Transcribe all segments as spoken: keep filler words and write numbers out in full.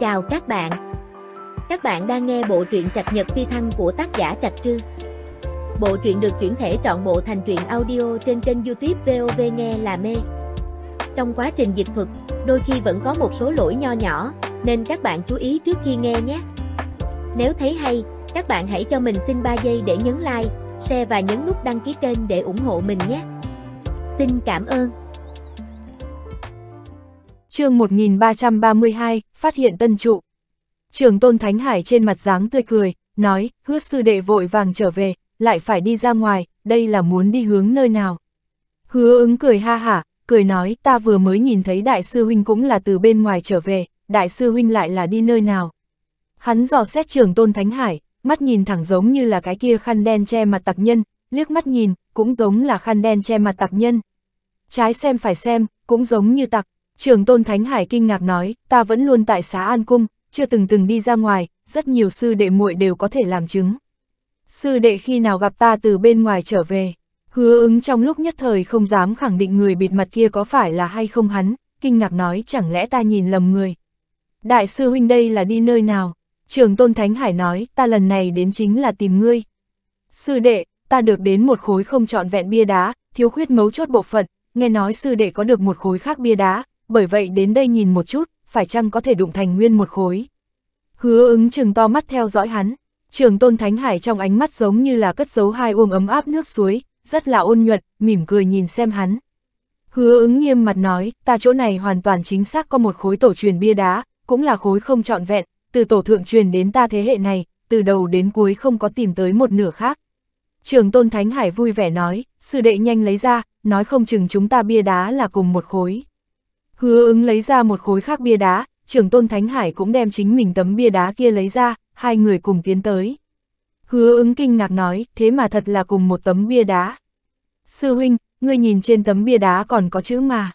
Chào các bạn. Các bạn đang nghe bộ truyện Trạch Nhật Phi Thăng của tác giả Trạch Trư. Bộ truyện được chuyển thể trọn bộ thành truyện audio trên kênh YouTube vê o vê Nghe Là Mê. Trong quá trình dịch thuật, đôi khi vẫn có một số lỗi nho nhỏ, nên các bạn chú ý trước khi nghe nhé. Nếu thấy hay, các bạn hãy cho mình xin ba giây để nhấn like, share và nhấn nút đăng ký kênh để ủng hộ mình nhé. Xin cảm ơn. Chương một nghìn ba trăm ba mươi hai, phát hiện tân trụ. Trưởng Tôn Thánh Hải trên mặt dáng tươi cười, nói, Hứa sư đệ vội vàng trở về, lại phải đi ra ngoài, đây là muốn đi hướng nơi nào? Hứa Ứng cười ha hả, cười nói, ta vừa mới nhìn thấy đại sư huynh cũng là từ bên ngoài trở về, đại sư huynh lại là đi nơi nào? Hắn dò xét Trưởng Tôn Thánh Hải, mắt nhìn thẳng giống như là cái kia khăn đen che mặt tặc nhân, liếc mắt nhìn, cũng giống là khăn đen che mặt tặc nhân. Trái xem phải xem, cũng giống như tặc. Trưởng Tôn Thánh Hải kinh ngạc nói, ta vẫn luôn tại Xá An Cung, chưa từng từng đi ra ngoài, rất nhiều sư đệ muội đều có thể làm chứng. Sư đệ khi nào gặp ta từ bên ngoài trở về? Hứa Ứng trong lúc nhất thời không dám khẳng định người bịt mặt kia có phải là hay không hắn, kinh ngạc nói chẳng lẽ ta nhìn lầm người. Đại sư huynh đây là đi nơi nào? Trưởng Tôn Thánh Hải nói, ta lần này đến chính là tìm ngươi. Sư đệ, ta được đến một khối không trọn vẹn bia đá, thiếu khuyết mấu chốt bộ phận, nghe nói sư đệ có được một khối khác bia đá. Bởi vậy đến đây nhìn một chút, phải chăng có thể đụng thành nguyên một khối. Hứa Ứng trừng to mắt theo dõi hắn. Trưởng Tôn Thánh Hải trong ánh mắt giống như là cất giấu hai uông ấm áp nước suối, rất là ôn nhuận, mỉm cười nhìn xem hắn. Hứa Ứng nghiêm mặt nói, ta chỗ này hoàn toàn chính xác có một khối tổ truyền bia đá, cũng là khối không trọn vẹn, từ tổ thượng truyền đến ta thế hệ này, từ đầu đến cuối không có tìm tới một nửa khác. Trưởng Tôn Thánh Hải vui vẻ nói, sư đệ nhanh lấy ra, nói không chừng chúng ta bia đá là cùng một khối. Hứa Ứng lấy ra một khối khác bia đá, Trưởng Tôn Thánh Hải cũng đem chính mình tấm bia đá kia lấy ra, hai người cùng tiến tới. Hứa Ứng kinh ngạc nói, thế mà thật là cùng một tấm bia đá. Sư huynh, ngươi nhìn trên tấm bia đá còn có chữ mà.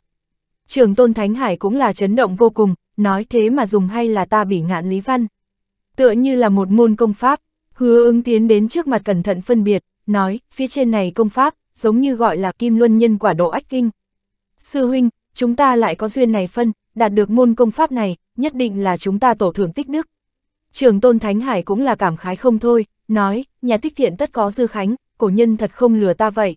Trưởng Tôn Thánh Hải cũng là chấn động vô cùng, nói thế mà dùng hay là ta bỉ ngạn lý văn. Tựa như là một môn công pháp, Hứa Ứng tiến đến trước mặt cẩn thận phân biệt, nói, phía trên này công pháp, giống như gọi là Kim Luân Nhân Quả Độ Ách Kinh. Sư huynh, chúng ta lại có duyên này phân, đạt được môn công pháp này, nhất định là chúng ta tổ thượng tích đức. Trưởng Tôn Thánh Hải cũng là cảm khái không thôi, nói, nhà tích thiện tất có dư khánh, cổ nhân thật không lừa ta vậy.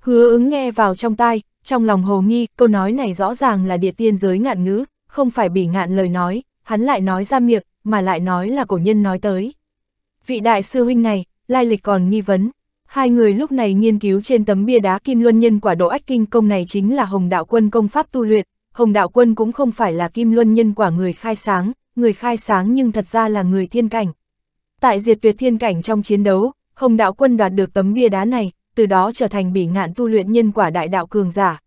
Hứa Ứng nghe vào trong tai, trong lòng hồ nghi, câu nói này rõ ràng là địa tiên giới ngạn ngữ, không phải bỉ ngạn lời nói, hắn lại nói ra miệng, mà lại nói là cổ nhân nói tới. Vị đại sư huynh này, lai lịch còn nghi vấn. Hai người lúc này nghiên cứu trên tấm bia đá Kim Luân Nhân Quả Độ Ách Kinh công này chính là Hồng Đạo Quân công pháp tu luyện, Hồng Đạo Quân cũng không phải là Kim Luân Nhân Quả người khai sáng, người khai sáng nhưng thật ra là người thiên cảnh. Tại diệt tuyệt thiên cảnh trong chiến đấu, Hồng Đạo Quân đoạt được tấm bia đá này, từ đó trở thành bỉ ngạn tu luyện nhân quả đại đạo cường giả.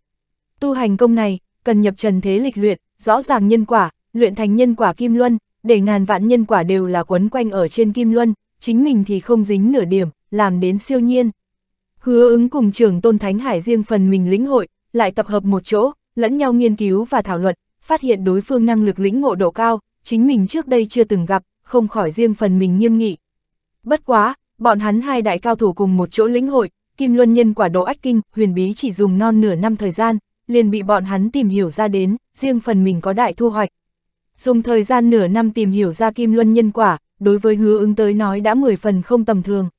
Tu hành công này, cần nhập trần thế lịch luyện, rõ ràng nhân quả, luyện thành nhân quả Kim Luân, để ngàn vạn nhân quả đều là quấn quanh ở trên Kim Luân, chính mình thì không dính nửa điểm. Làm đến siêu nhiên. Hứa Ứng cùng Trưởng Tôn Thánh Hải riêng phần mình lĩnh hội, lại tập hợp một chỗ, lẫn nhau nghiên cứu và thảo luận, phát hiện đối phương năng lực lĩnh ngộ độ cao, chính mình trước đây chưa từng gặp, không khỏi riêng phần mình nghiêm nghị. Bất quá, bọn hắn hai đại cao thủ cùng một chỗ lĩnh hội, Kim Luân Nhân Quả Độ Ách Kinh, huyền bí chỉ dùng non nửa năm thời gian, liền bị bọn hắn tìm hiểu ra đến, riêng phần mình có đại thu hoạch. Dùng thời gian nửa năm tìm hiểu ra Kim Luân Nhân Quả, đối với Hứa Ứng tới nói đã mười phần không tầm thường.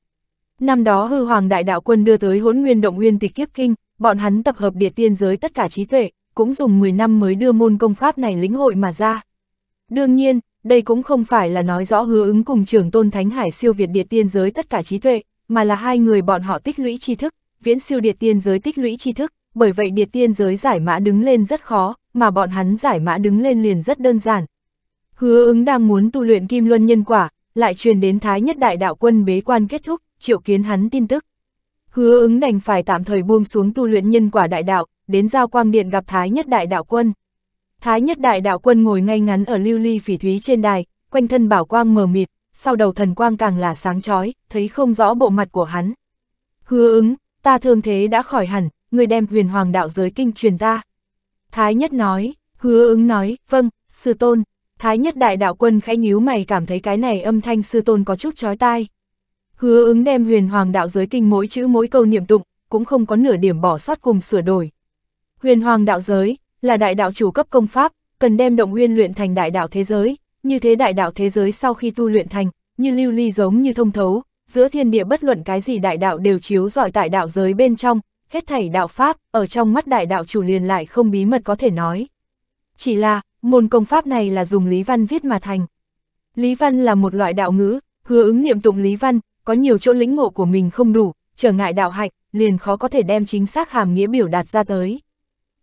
Năm đó Hư Hoàng Đại Đạo Quân đưa tới Hỗn Nguyên Động Nguyên Tịch Kiếp Kinh, bọn hắn tập hợp địa tiên giới tất cả trí tuệ, cũng dùng mười năm mới đưa môn công pháp này lĩnh hội mà ra. Đương nhiên, đây cũng không phải là nói rõ Hứa Ứng cùng Trưởng Tôn Thánh Hải siêu việt địa tiên giới tất cả trí tuệ, mà là hai người bọn họ tích lũy tri thức, viễn siêu địa tiên giới tích lũy tri thức, bởi vậy địa tiên giới giải mã đứng lên rất khó, mà bọn hắn giải mã đứng lên liền rất đơn giản. Hứa Ứng đang muốn tu luyện Kim Luân Nhân Quả, lại truyền đến Thái Nhất Đại Đạo Quân bế quan kết thúc, triệu kiến hắn tin tức. Hứa Ứng đành phải tạm thời buông xuống tu luyện nhân quả đại đạo, đến Giao Quang Điện gặp Thái Nhất Đại Đạo Quân. Thái Nhất Đại Đạo Quân ngồi ngay ngắn ở lưu ly phỉ thúy trên đài, quanh thân bảo quang mờ mịt, sau đầu thần quang càng là sáng chói, thấy không rõ bộ mặt của hắn. Hứa Ứng, ta thương thế đã khỏi hẳn, ngươi đem Huyền Hoàng Đạo Giới Kinh truyền ta. Thái Nhất nói. Hứa Ứng nói, vâng, sư tôn. Thái Nhất Đại Đạo Quân khẽ nhíu mày, cảm thấy cái này âm thanh sư tôn có chút chói tai. Hứa Ứng đem Huyền Hoàng Đạo Giới Kinh mỗi chữ mỗi câu niệm tụng, cũng không có nửa điểm bỏ sót cùng sửa đổi. Huyền Hoàng Đạo Giới là đại đạo chủ cấp công pháp, cần đem động nguyên luyện thành đại đạo thế giới, Như thế đại đạo thế giới sau khi tu luyện thành, như lưu ly giống như thông thấu, giữa thiên địa bất luận cái gì đại đạo đều chiếu rọi tại đạo giới bên trong, hết thảy đạo pháp, ở trong mắt đại đạo chủ liền lại không bí mật có thể nói. Chỉ là, môn công pháp này là dùng lý văn viết mà thành. Lý văn là một loại đạo ngữ, hứa ứng niệm tụng lý văn, có nhiều chỗ lĩnh ngộ của mình không đủ, trở ngại đạo hạnh, liền khó có thể đem chính xác hàm nghĩa biểu đạt ra tới.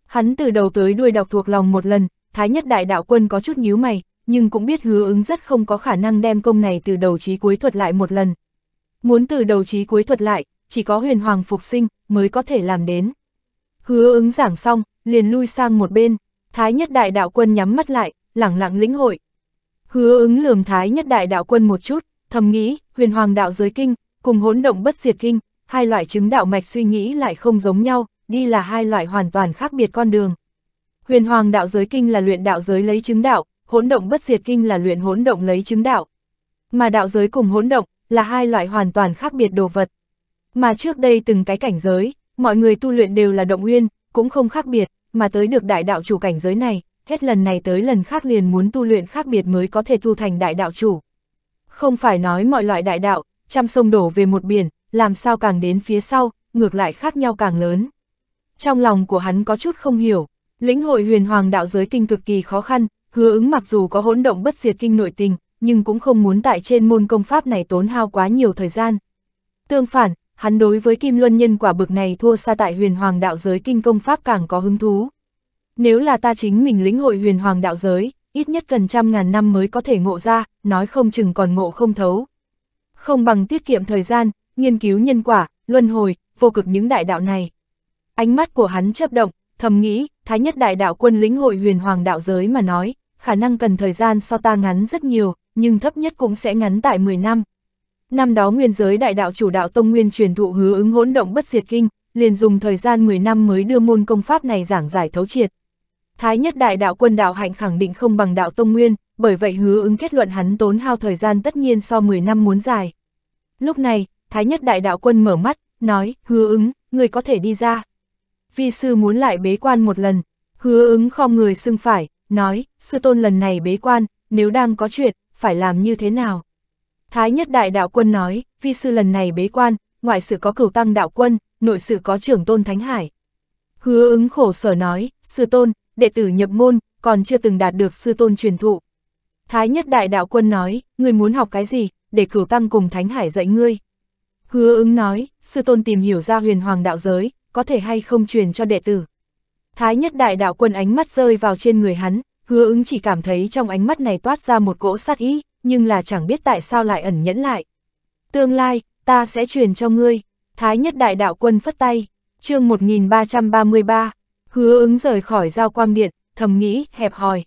Hắn từ đầu tới đuôi đọc thuộc lòng một lần, Thái Nhất Đại Đạo Quân có chút nhíu mày, nhưng cũng biết hứa ứng rất không có khả năng đem công này từ đầu chí cuối thuật lại một lần. Muốn từ đầu chí cuối thuật lại, chỉ có huyền hoàng phục sinh mới có thể làm đến. Hứa ứng giảng xong, liền lui sang một bên, Thái Nhất Đại Đạo Quân nhắm mắt lại, lẳng lặng lĩnh hội. Hứa ứng lườm Thái Nhất Đại Đạo Quân một chút, thầm nghĩ, huyền hoàng đạo giới kinh, cùng hỗn động bất diệt kinh, hai loại chứng đạo mạch suy nghĩ lại không giống nhau, đi là hai loại hoàn toàn khác biệt con đường. Huyền hoàng đạo giới kinh là luyện đạo giới lấy chứng đạo, hỗn động bất diệt kinh là luyện hỗn động lấy chứng đạo. Mà đạo giới cùng hỗn động là hai loại hoàn toàn khác biệt đồ vật. Mà trước đây từng cái cảnh giới, mọi người tu luyện đều là động uyên, cũng không khác biệt, mà tới được đại đạo chủ cảnh giới này, hết lần này tới lần khác liền muốn tu luyện khác biệt mới có thể tu thành đại đạo chủ. Không phải nói mọi loại đại đạo, trăm sông đổ về một biển, làm sao càng đến phía sau, ngược lại khác nhau càng lớn. Trong lòng của hắn có chút không hiểu, lĩnh hội huyền hoàng đạo giới kinh cực kỳ khó khăn, hứa ứng mặc dù có hỗn động bất diệt kinh nội tình, nhưng cũng không muốn tại trên môn công pháp này tốn hao quá nhiều thời gian. Tương phản, hắn đối với Kim Luân Nhân Quả bực này thua xa tại huyền hoàng đạo giới kinh công pháp càng có hứng thú. Nếu là ta chính mình lĩnh hội huyền hoàng đạo giới, ít nhất cần trăm ngàn năm mới có thể ngộ ra, nói không chừng còn ngộ không thấu. Không bằng tiết kiệm thời gian, nghiên cứu nhân quả, luân hồi, vô cực những đại đạo này. Ánh mắt của hắn chớp động, thầm nghĩ, Thái Nhất Đại Đạo Quân lĩnh hội huyền hoàng đạo giới mà nói, khả năng cần thời gian so ta ngắn rất nhiều, nhưng thấp nhất cũng sẽ ngắn tại mười năm. Năm đó nguyên giới đại đạo chủ đạo Tông Nguyên truyền thụ hứa ứng hỗn động bất diệt kinh, liền dùng thời gian mười năm mới đưa môn công pháp này giảng giải thấu triệt. Thái Nhất Đại Đạo Quân đạo hạnh khẳng định không bằng đạo Tông Nguyên, bởi vậy hứa ứng kết luận hắn tốn hao thời gian tất nhiên so mười năm muốn dài. Lúc này, Thái Nhất Đại Đạo Quân mở mắt, nói, hứa ứng, người có thể đi ra. Vi sư muốn lại bế quan một lần, hứa ứng khom người xưng phải, nói, sư tôn lần này bế quan, nếu đang có chuyện, phải làm như thế nào? Thái Nhất Đại Đạo Quân nói, vi sư lần này bế quan, ngoại sự có Cửu Tăng Đạo Quân, nội sự có Trưởng Tôn Thánh Hải. Hứa ứng khổ sở nói, sư tôn, đệ tử nhập môn, còn chưa từng đạt được sư tôn truyền thụ. Thái Nhất Đại Đạo Quân nói, ngươi muốn học cái gì, để Cửu Tăng cùng Thánh Hải dạy ngươi. Hứa ứng nói, sư tôn tìm hiểu ra huyền hoàng đạo giới, có thể hay không truyền cho đệ tử. Thái Nhất Đại Đạo Quân ánh mắt rơi vào trên người hắn, hứa ứng chỉ cảm thấy trong ánh mắt này toát ra một cỗ sát ý, nhưng là chẳng biết tại sao lại ẩn nhẫn lại. Tương lai, ta sẽ truyền cho ngươi. Thái Nhất Đại Đạo Quân phất tay. Chương một nghìn ba trăm ba mươi ba, hứa ứng rời khỏi Giao Quang Điện, thầm nghĩ, hẹp hòi.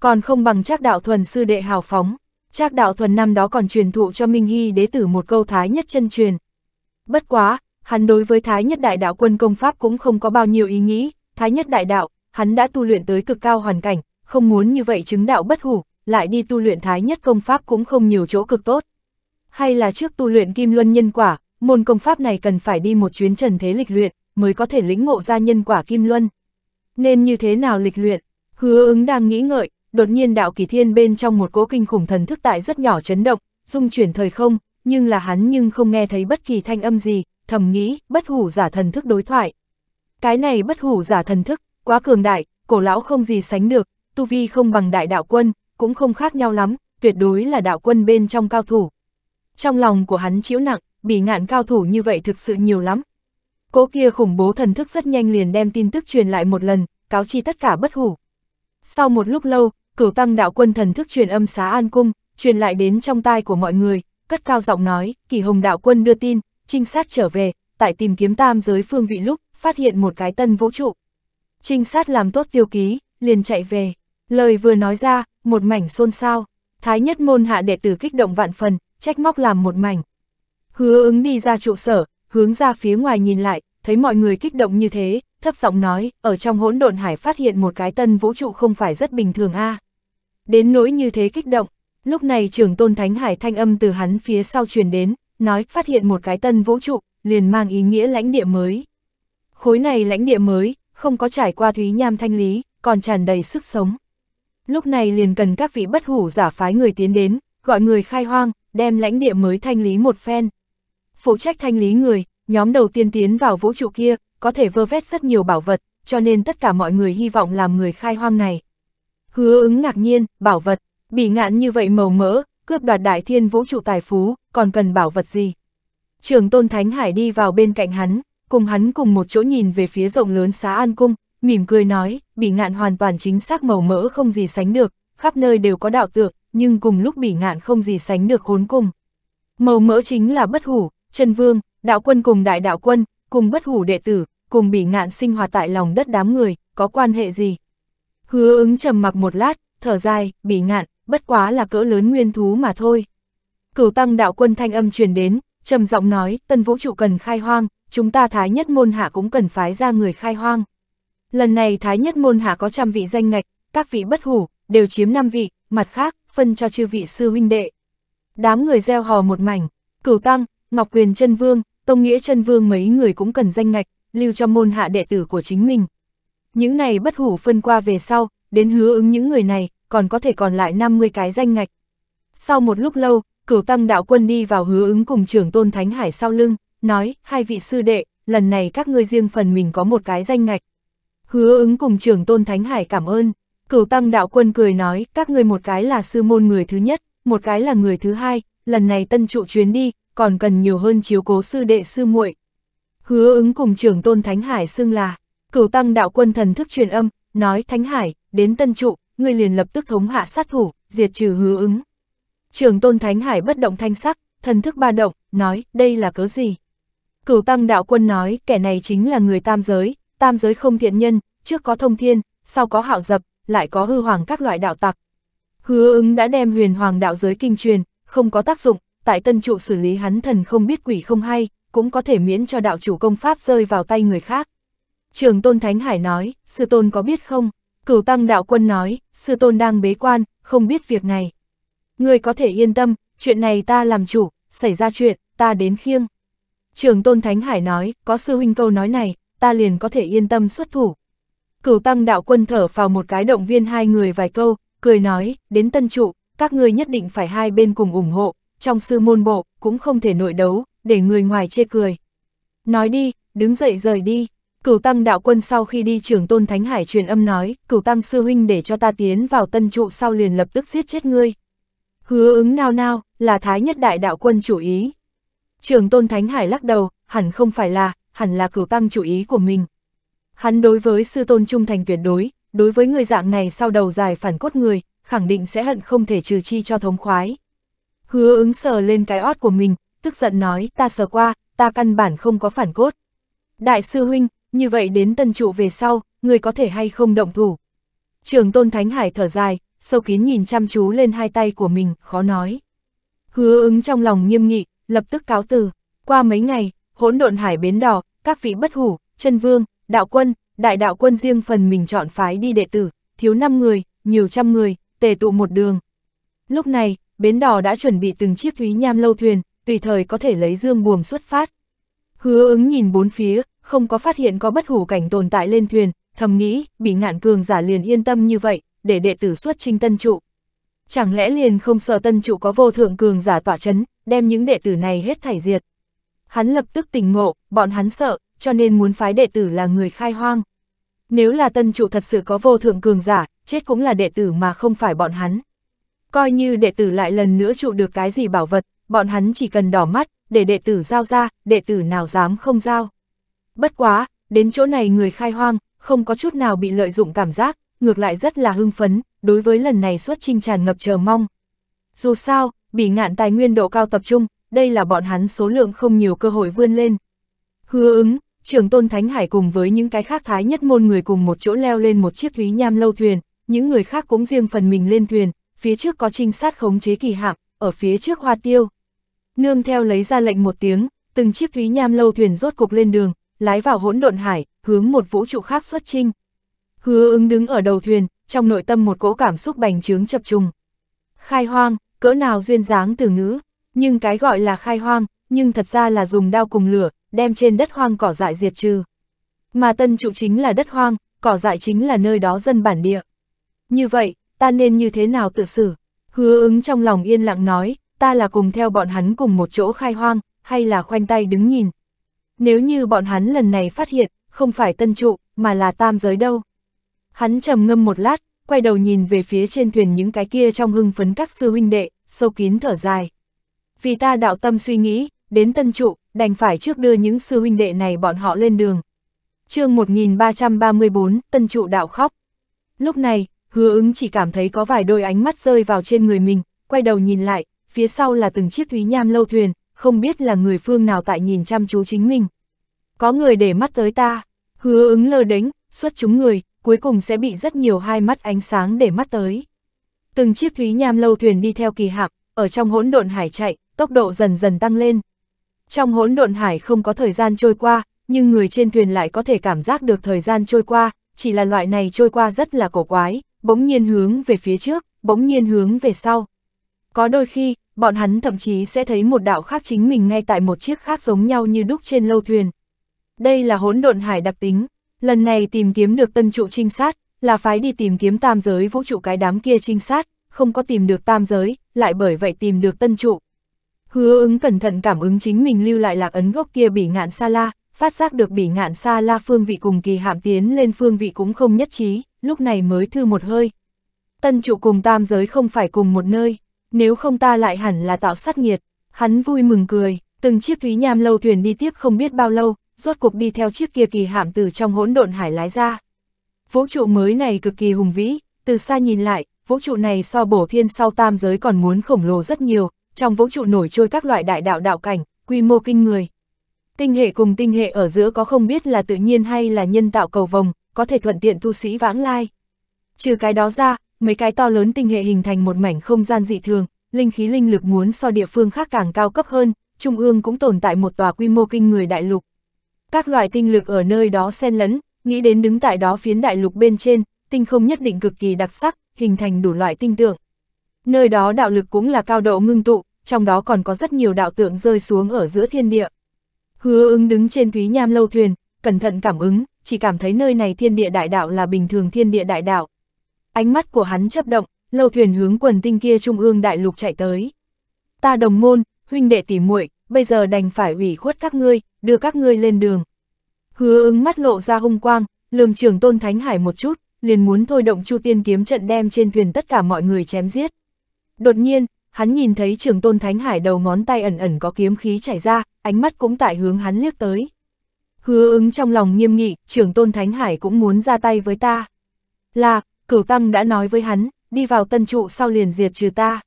Còn không bằng Trác Đạo Thuần sư đệ hào phóng. Trác Đạo Thuần năm đó còn truyền thụ cho Minh Hy đế tử một câu Thái Nhất chân truyền. Bất quá, hắn đối với Thái Nhất Đại Đạo Quân công pháp cũng không có bao nhiêu ý nghĩ. Thái Nhất Đại Đạo, hắn đã tu luyện tới cực cao hoàn cảnh, không muốn như vậy chứng đạo bất hủ, lại đi tu luyện Thái Nhất công pháp cũng không nhiều chỗ cực tốt. Hay là trước tu luyện Kim Luân Nhân Quả, môn công pháp này cần phải đi một chuyến trần thế lịch luyện, mới có thể lĩnh ngộ ra nhân quả Kim Luân. Nên như thế nào lịch luyện? Hứa ứng đang nghĩ ngợi, đột nhiên đạo kỳ thiên bên trong một cỗ kinh khủng thần thức tại rất nhỏ chấn động, dung chuyển thời không, nhưng là hắn nhưng không nghe thấy bất kỳ thanh âm gì, thầm nghĩ, bất hủ giả thần thức đối thoại. Cái này bất hủ giả thần thức, quá cường đại, cổ lão không gì sánh được, tu vi không bằng Đại Đạo Quân, cũng không khác nhau lắm, tuyệt đối là đạo quân bên trong cao thủ. Trong lòng của hắn chịu nặng, bỉ ngạn cao thủ như vậy thực sự nhiều lắm. Cỗ kia khủng bố thần thức rất nhanh liền đem tin tức truyền lại một lần, cáo chi tất cả bất hủ. Sau một lúc lâu, Cửu Tăng Đạo Quân thần thức truyền âm Xá An Cung, truyền lại đến trong tai của mọi người, cất cao giọng nói, Kỳ Hồng Đạo Quân đưa tin, trinh sát trở về, tại tìm kiếm tam giới phương vị lúc, phát hiện một cái tân vũ trụ. Trinh sát làm tốt tiêu ký, liền chạy về. Lời vừa nói ra, một mảnh xôn xao, Thái Nhất môn hạ đệ tử kích động vạn phần, trách móc làm một mảnh. Hứa ứng đi ra trụ sở, hướng ra phía ngoài nhìn lại, thấy mọi người kích động như thế, thấp giọng nói, ở trong hỗn độn hải phát hiện một cái tân vũ trụ không phải rất bình thường a. À. Đến nỗi như thế kích động, lúc này Trưởng Tôn Thánh Hải thanh âm từ hắn phía sau truyền đến, nói phát hiện một cái tân vũ trụ, liền mang ý nghĩa lãnh địa mới. Khối này lãnh địa mới, không có trải qua Thúy Nham thanh lý, còn tràn đầy sức sống. lúc này liền cần các vị bất hủ giả phái người tiến đến, gọi người khai hoang, đem lãnh địa mới thanh lý một phen. Phụ trách thanh lý người, nhóm đầu tiên tiến vào vũ trụ kia, có thể vơ vét rất nhiều bảo vật, cho nên tất cả mọi người hy vọng làm người khai hoang này. Hứa Ứng ngạc nhiên, bảo vật, Bỉ Ngạn như vậy màu mỡ, cướp đoạt đại thiên vũ trụ tài phú, còn cần bảo vật gì? Trưởng Tôn Thánh Hải đi vào bên cạnh hắn, cùng hắn cùng một chỗ nhìn về phía rộng lớn Xá An Cung, mỉm cười nói, Bỉ Ngạn hoàn toàn chính xác màu mỡ không gì sánh được, khắp nơi đều có đạo tượng, nhưng cùng lúc Bỉ Ngạn không gì sánh được khốn cùng. Màu mỡ chính là bất hủ, Chân Vương, đạo quân cùng đại đạo quân, cùng bất hủ đệ tử, cùng Bỉ Ngạn sinh hoạt tại lòng đất đám người, có quan hệ gì? Hứa Ứng trầm mặc một lát, thở dài, Bỉ Ngạn, bất quá là cỡ lớn nguyên thú mà thôi. Cửu Tăng đạo quân thanh âm truyền đến, trầm giọng nói, tân vũ trụ cần khai hoang, chúng ta Thái Nhất Môn Hạ cũng cần phái ra người khai hoang. Lần này Thái Nhất Môn Hạ có trăm vị danh ngạch, các vị bất hủ, đều chiếm năm vị, mặt khác, phân cho chư vị sư huynh đệ. Đám người gieo hò một mảnh, Cửu Tăng, Ngọc Quyền Chân Vương, Tông Nghĩa Chân Vương mấy người cũng cần danh ngạch, lưu cho môn hạ đệ tử của chính mình. Những này bất hủ phân qua về sau, đến Hứa Ứng những người này, còn có thể còn lại năm mươi cái danh ngạch. Sau một lúc lâu, Cửu Tăng đạo quân đi vào Hứa Ứng cùng Trưởng Tôn Thánh Hải sau lưng, nói, hai vị sư đệ, lần này các ngươi riêng phần mình có một cái danh ngạch. Hứa Ứng cùng Trưởng Tôn Thánh Hải cảm ơn. Cửu Tăng đạo quân cười nói, các ngươi một cái là sư môn người thứ nhất, một cái là người thứ hai, lần này tân trụ chuyến đi, còn cần nhiều hơn chiếu cố sư đệ sư muội. Hứa Ứng cùng Trưởng Tôn Thánh Hải xưng là. Cửu Tăng đạo quân thần thức truyền âm, nói, Thánh Hải, đến tân trụ, ngươi liền lập tức thống hạ sát thủ, diệt trừ Hứa Ứng. Trưởng Tôn Thánh Hải bất động thanh sắc, thần thức ba động, nói, đây là cớ gì? Cửu Tăng đạo quân nói, kẻ này chính là người tam giới, tam giới không thiện nhân, trước có thông thiên, sau có hạo dập, lại có hư hoàng các loại đạo tặc. Hứa Ứng đã đem huyền hoàng đạo giới kinh truyền, không có tác dụng, tại tân trụ xử lý hắn thần không biết quỷ không hay, cũng có thể miễn cho đạo chủ công pháp rơi vào tay người khác. Trưởng Tôn Thánh Hải nói, sư tôn có biết không? Cửu Tăng đạo quân nói, sư tôn đang bế quan, không biết việc này. Ngươi có thể yên tâm, chuyện này ta làm chủ, xảy ra chuyện, ta đến khiêng. Trưởng Tôn Thánh Hải nói, có sư huynh câu nói này, ta liền có thể yên tâm xuất thủ. Cửu Tăng đạo quân thở vào một cái động viên hai người vài câu, cười nói, đến tân trụ, các ngươi nhất định phải hai bên cùng ủng hộ, trong sư môn bộ, cũng không thể nội đấu, để người ngoài chê cười. Nói đi, đứng dậy rời đi. Cửu Tăng đạo quân sau khi đi, Trưởng Tôn Thánh Hải truyền âm nói, Cửu Tăng sư huynh để cho ta tiến vào tân trụ sau liền lập tức giết chết ngươi. Hứa Ứng nao nao, là Thái Nhất đại đạo quân chủ ý. Trưởng Tôn Thánh Hải lắc đầu, hẳn không phải là, hẳn là Cửu Tăng chủ ý của mình. Hắn đối với sư tôn trung thành tuyệt đối, đối với người dạng này sau đầu dài phản cốt người, khẳng định sẽ hận không thể trừ chi cho thống khoái. Hứa Ứng sờ lên cái ót của mình, tức giận nói, ta sờ qua, ta căn bản không có phản cốt. Đại sư huynh, như vậy đến tân trụ về sau, người có thể hay không động thủ? Trưởng Tôn Thánh Hải thở dài, sâu kín nhìn chăm chú lên hai tay của mình, khó nói. Hứa Ứng trong lòng nghiêm nghị, lập tức cáo từ. Qua mấy ngày, hỗn độn hải bến đỏ, các vị bất hủ, Chân Vương, đạo quân, đại đạo quân riêng phần mình chọn phái đi đệ tử, thiếu năm người, nhiều trăm người, tề tụ một đường. Lúc này, bến đỏ đã chuẩn bị từng chiếc Thúy Nham lâu thuyền, tùy thời có thể lấy dương buồm xuất phát. Hứa Ứng nhìn bốn phía, không có phát hiện có bất hủ cảnh tồn tại lên thuyền, thầm nghĩ, Bỉ Ngạn cường giả liền yên tâm như vậy, để đệ tử xuất chinh tân trụ. Chẳng lẽ liền không sợ tân trụ có vô thượng cường giả tỏa chấn, đem những đệ tử này hết thảy diệt. Hắn lập tức tỉnh ngộ, bọn hắn sợ, cho nên muốn phái đệ tử là người khai hoang. Nếu là tân trụ thật sự có vô thượng cường giả, chết cũng là đệ tử mà không phải bọn hắn. Coi như đệ tử lại lần nữa trụ được cái gì bảo vật, bọn hắn chỉ cần đỏ mắt, để đệ tử giao ra, đệ tử nào dám không giao. Bất quá, đến chỗ này người khai hoang, không có chút nào bị lợi dụng cảm giác, ngược lại rất là hưng phấn, đối với lần này xuất chinh tràn ngập chờ mong. Dù sao, Bỉ Ngạn tài nguyên độ cao tập trung, đây là bọn hắn số lượng không nhiều cơ hội vươn lên. Hứa Ứng, Trưởng Tôn Thánh Hải cùng với những cái khác Thái Nhất Môn người cùng một chỗ leo lên một chiếc Thúy Nham lâu thuyền, những người khác cũng riêng phần mình lên thuyền, phía trước có trinh sát khống chế kỳ hạm, ở phía trước Hoa Tiêu. Nương theo lấy ra lệnh một tiếng, từng chiếc Thúy Nham lâu thuyền rốt cục lên đường, lái vào hỗn độn hải, hướng một vũ trụ khác xuất chinh. Hứa Ứng đứng ở đầu thuyền, trong nội tâm một cỗ cảm xúc bành trướng chập trùng. Khai hoang, cỡ nào duyên dáng từ ngữ, nhưng cái gọi là khai hoang, nhưng thật ra là dùng đao cùng lửa, đem trên đất hoang cỏ dại diệt trừ. Mà tân trụ chính là đất hoang, cỏ dại chính là nơi đó dân bản địa. Như vậy, ta nên như thế nào tự xử? Hứa Ứng trong lòng yên lặng nói, ta là cùng theo bọn hắn cùng một chỗ khai hoang, hay là khoanh tay đứng nhìn? Nếu như bọn hắn lần này phát hiện, không phải Tân Trụ, mà là tam giới đâu? Hắn trầm ngâm một lát, quay đầu nhìn về phía trên thuyền những cái kia trong hưng phấn các sư huynh đệ, sâu kín thở dài. Vì ta đạo tâm suy nghĩ, đến Tân Trụ, đành phải trước đưa những sư huynh đệ này bọn họ lên đường. Chương một nghìn ba trăm ba mươi tư, Tân Trụ đạo khóc. Lúc này, Hứa Ứng chỉ cảm thấy có vài đôi ánh mắt rơi vào trên người mình, quay đầu nhìn lại, phía sau là từng chiếc Thúy Nham lâu thuyền, không biết là người phương nào tại nhìn chăm chú chính mình. Có người để mắt tới ta, Hứa Ứng lơ đễnh, xuất chúng người, cuối cùng sẽ bị rất nhiều hai mắt ánh sáng để mắt tới. Từng chiếc Thúy Nham lâu thuyền đi theo kỳ hạm, ở trong hỗn độn hải chạy, tốc độ dần dần tăng lên. Trong hỗn độn hải không có thời gian trôi qua, nhưng người trên thuyền lại có thể cảm giác được thời gian trôi qua, chỉ là loại này trôi qua rất là cổ quái, bỗng nhiên hướng về phía trước, bỗng nhiên hướng về sau. Có đôi khi, bọn hắn thậm chí sẽ thấy một đạo khác chính mình ngay tại một chiếc khác giống nhau như đúc trên lâu thuyền. Đây là hỗn độn hải đặc tính, lần này tìm kiếm được Tân Trụ trinh sát, là phái đi tìm kiếm tam giới vũ trụ cái đám kia trinh sát, không có tìm được tam giới, lại bởi vậy tìm được Tân Trụ. Hứa Ứng cẩn thận cảm ứng chính mình lưu lại lạc ấn gốc kia Bỉ Ngạn Sa La, phát giác được Bỉ Ngạn Sa La phương vị cùng kỳ hạm tiến lên phương vị cũng không nhất trí, lúc này mới thư một hơi. Tân Trụ cùng tam giới không phải cùng một nơi, nếu không ta lại hẳn là tạo sát nghiệt. Hắn vui mừng cười, từng chiếc Thúy Nham lâu thuyền đi tiếp không biết bao lâu, rốt cuộc đi theo chiếc kia kỳ hạm từ trong hỗn độn hải lái ra. Vũ trụ mới này cực kỳ hùng vĩ, từ xa nhìn lại, vũ trụ này so bổ thiên sau tam giới còn muốn khổng lồ rất nhiều, trong vũ trụ nổi trôi các loại đại đạo đạo cảnh, quy mô kinh người. Tinh hệ cùng tinh hệ ở giữa có không biết là tự nhiên hay là nhân tạo cầu vồng, có thể thuận tiện tu sĩ vãng lai. Trừ cái đó ra, mấy cái to lớn tinh hệ hình thành một mảnh không gian dị thường, linh khí linh lực muốn so địa phương khác càng cao cấp hơn, trung ương cũng tồn tại một tòa quy mô kinh người đại lục. Các loại tinh lực ở nơi đó xen lẫn, nghĩ đến đứng tại đó phiến đại lục bên trên, tinh không nhất định cực kỳ đặc sắc, hình thành đủ loại tinh tượng. Nơi đó đạo lực cũng là cao độ ngưng tụ, trong đó còn có rất nhiều đạo tượng rơi xuống ở giữa thiên địa. Hứa Ứng đứng trên Thúy Nham lâu thuyền, cẩn thận cảm ứng, chỉ cảm thấy nơi này thiên địa đại đạo là bình thường thiên địa đại đạo. Ánh mắt của hắn chớp động, lâu thuyền hướng quần tinh kia trung ương đại lục chạy tới. Ta đồng môn, huynh đệ tỉ muội, bây giờ đành phải ủy khuất các ngươi, đưa các ngươi lên đường. Hứa Ứng mắt lộ ra hung quang, lườm Trưởng Tôn Thánh Hải một chút, liền muốn thôi động Chu Tiên kiếm trận đem trên thuyền tất cả mọi người chém giết. Đột nhiên, hắn nhìn thấy Trưởng Tôn Thánh Hải đầu ngón tay ẩn ẩn có kiếm khí chảy ra, ánh mắt cũng tại hướng hắn liếc tới. Hứa Ứng trong lòng nghiêm nghị, Trưởng Tôn Thánh Hải cũng muốn ra tay với ta. Là, Cửu Tăng đã nói với hắn, đi vào Tân Trụ sau liền diệt trừ ta.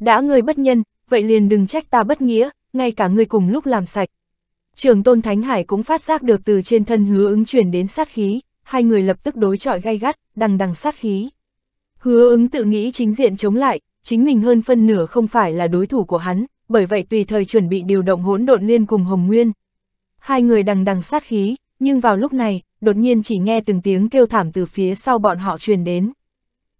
Đã ngươi bất nhân, vậy liền đừng trách ta bất nghĩa, ngay cả ngươi cùng lúc làm sạch. Trưởng Tôn Thánh Hải cũng phát giác được từ trên thân Hứa Ứng chuyển đến sát khí, hai người lập tức đối chọi gay gắt, đằng đằng sát khí. Hứa Ứng tự nghĩ chính diện chống lại, chính mình hơn phân nửa không phải là đối thủ của hắn, bởi vậy tùy thời chuẩn bị điều động Hỗn Độn Liên cùng Hồng Nguyên. Hai người đằng đằng sát khí, nhưng vào lúc này, đột nhiên chỉ nghe từng tiếng kêu thảm từ phía sau bọn họ truyền đến.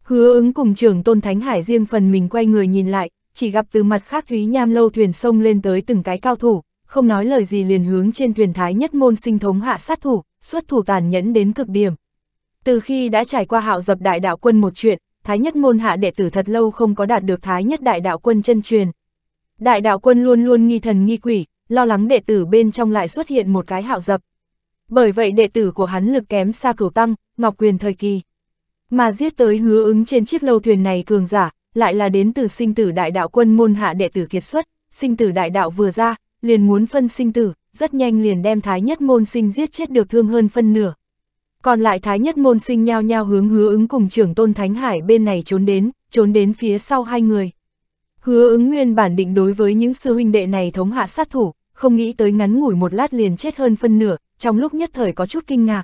Hứa Ứng cùng Trưởng Tôn Thánh Hải riêng phần mình quay người nhìn lại, chỉ gặp từ mặt khác Thúy Nham lâu thuyền sông lên tới từng cái cao thủ, không nói lời gì liền hướng trên thuyền Thái Nhất Môn Sinh Thống hạ sát thủ, xuất thủ tàn nhẫn đến cực điểm. Từ khi đã trải qua Hạo Dập Đại Đạo Quân một chuyện, Thái Nhất Môn hạ đệ tử thật lâu không có đạt được Thái Nhất Đại Đạo Quân chân truyền. Đại Đạo Quân luôn luôn nghi thần nghi quỷ, lo lắng đệ tử bên trong lại xuất hiện một cái Hạo Dập. Bởi vậy đệ tử của hắn lực kém xa Cửu Tăng, Ngọc Quyền thời kỳ. Mà giết tới Hứa Ứng trên chiếc lâu thuyền này cường giả, lại là đến từ Sinh Tử Đại Đạo Quân môn hạ đệ tử kiệt xuất. Sinh Tử Đại Đạo vừa ra, liền muốn phân sinh tử, rất nhanh liền đem Thái Nhất Môn Sinh giết chết được thương hơn phân nửa. Còn lại Thái Nhất Môn Sinh nhao nhao hướng Hứa Ứng cùng Trưởng Tôn Thánh Hải bên này trốn đến, trốn đến phía sau hai người. Hứa Ứng nguyên bản định đối với những sư huynh đệ này thống hạ sát thủ, không nghĩ tới ngắn ngủi một lát liền chết hơn phân nửa, trong lúc nhất thời có chút kinh ngạc.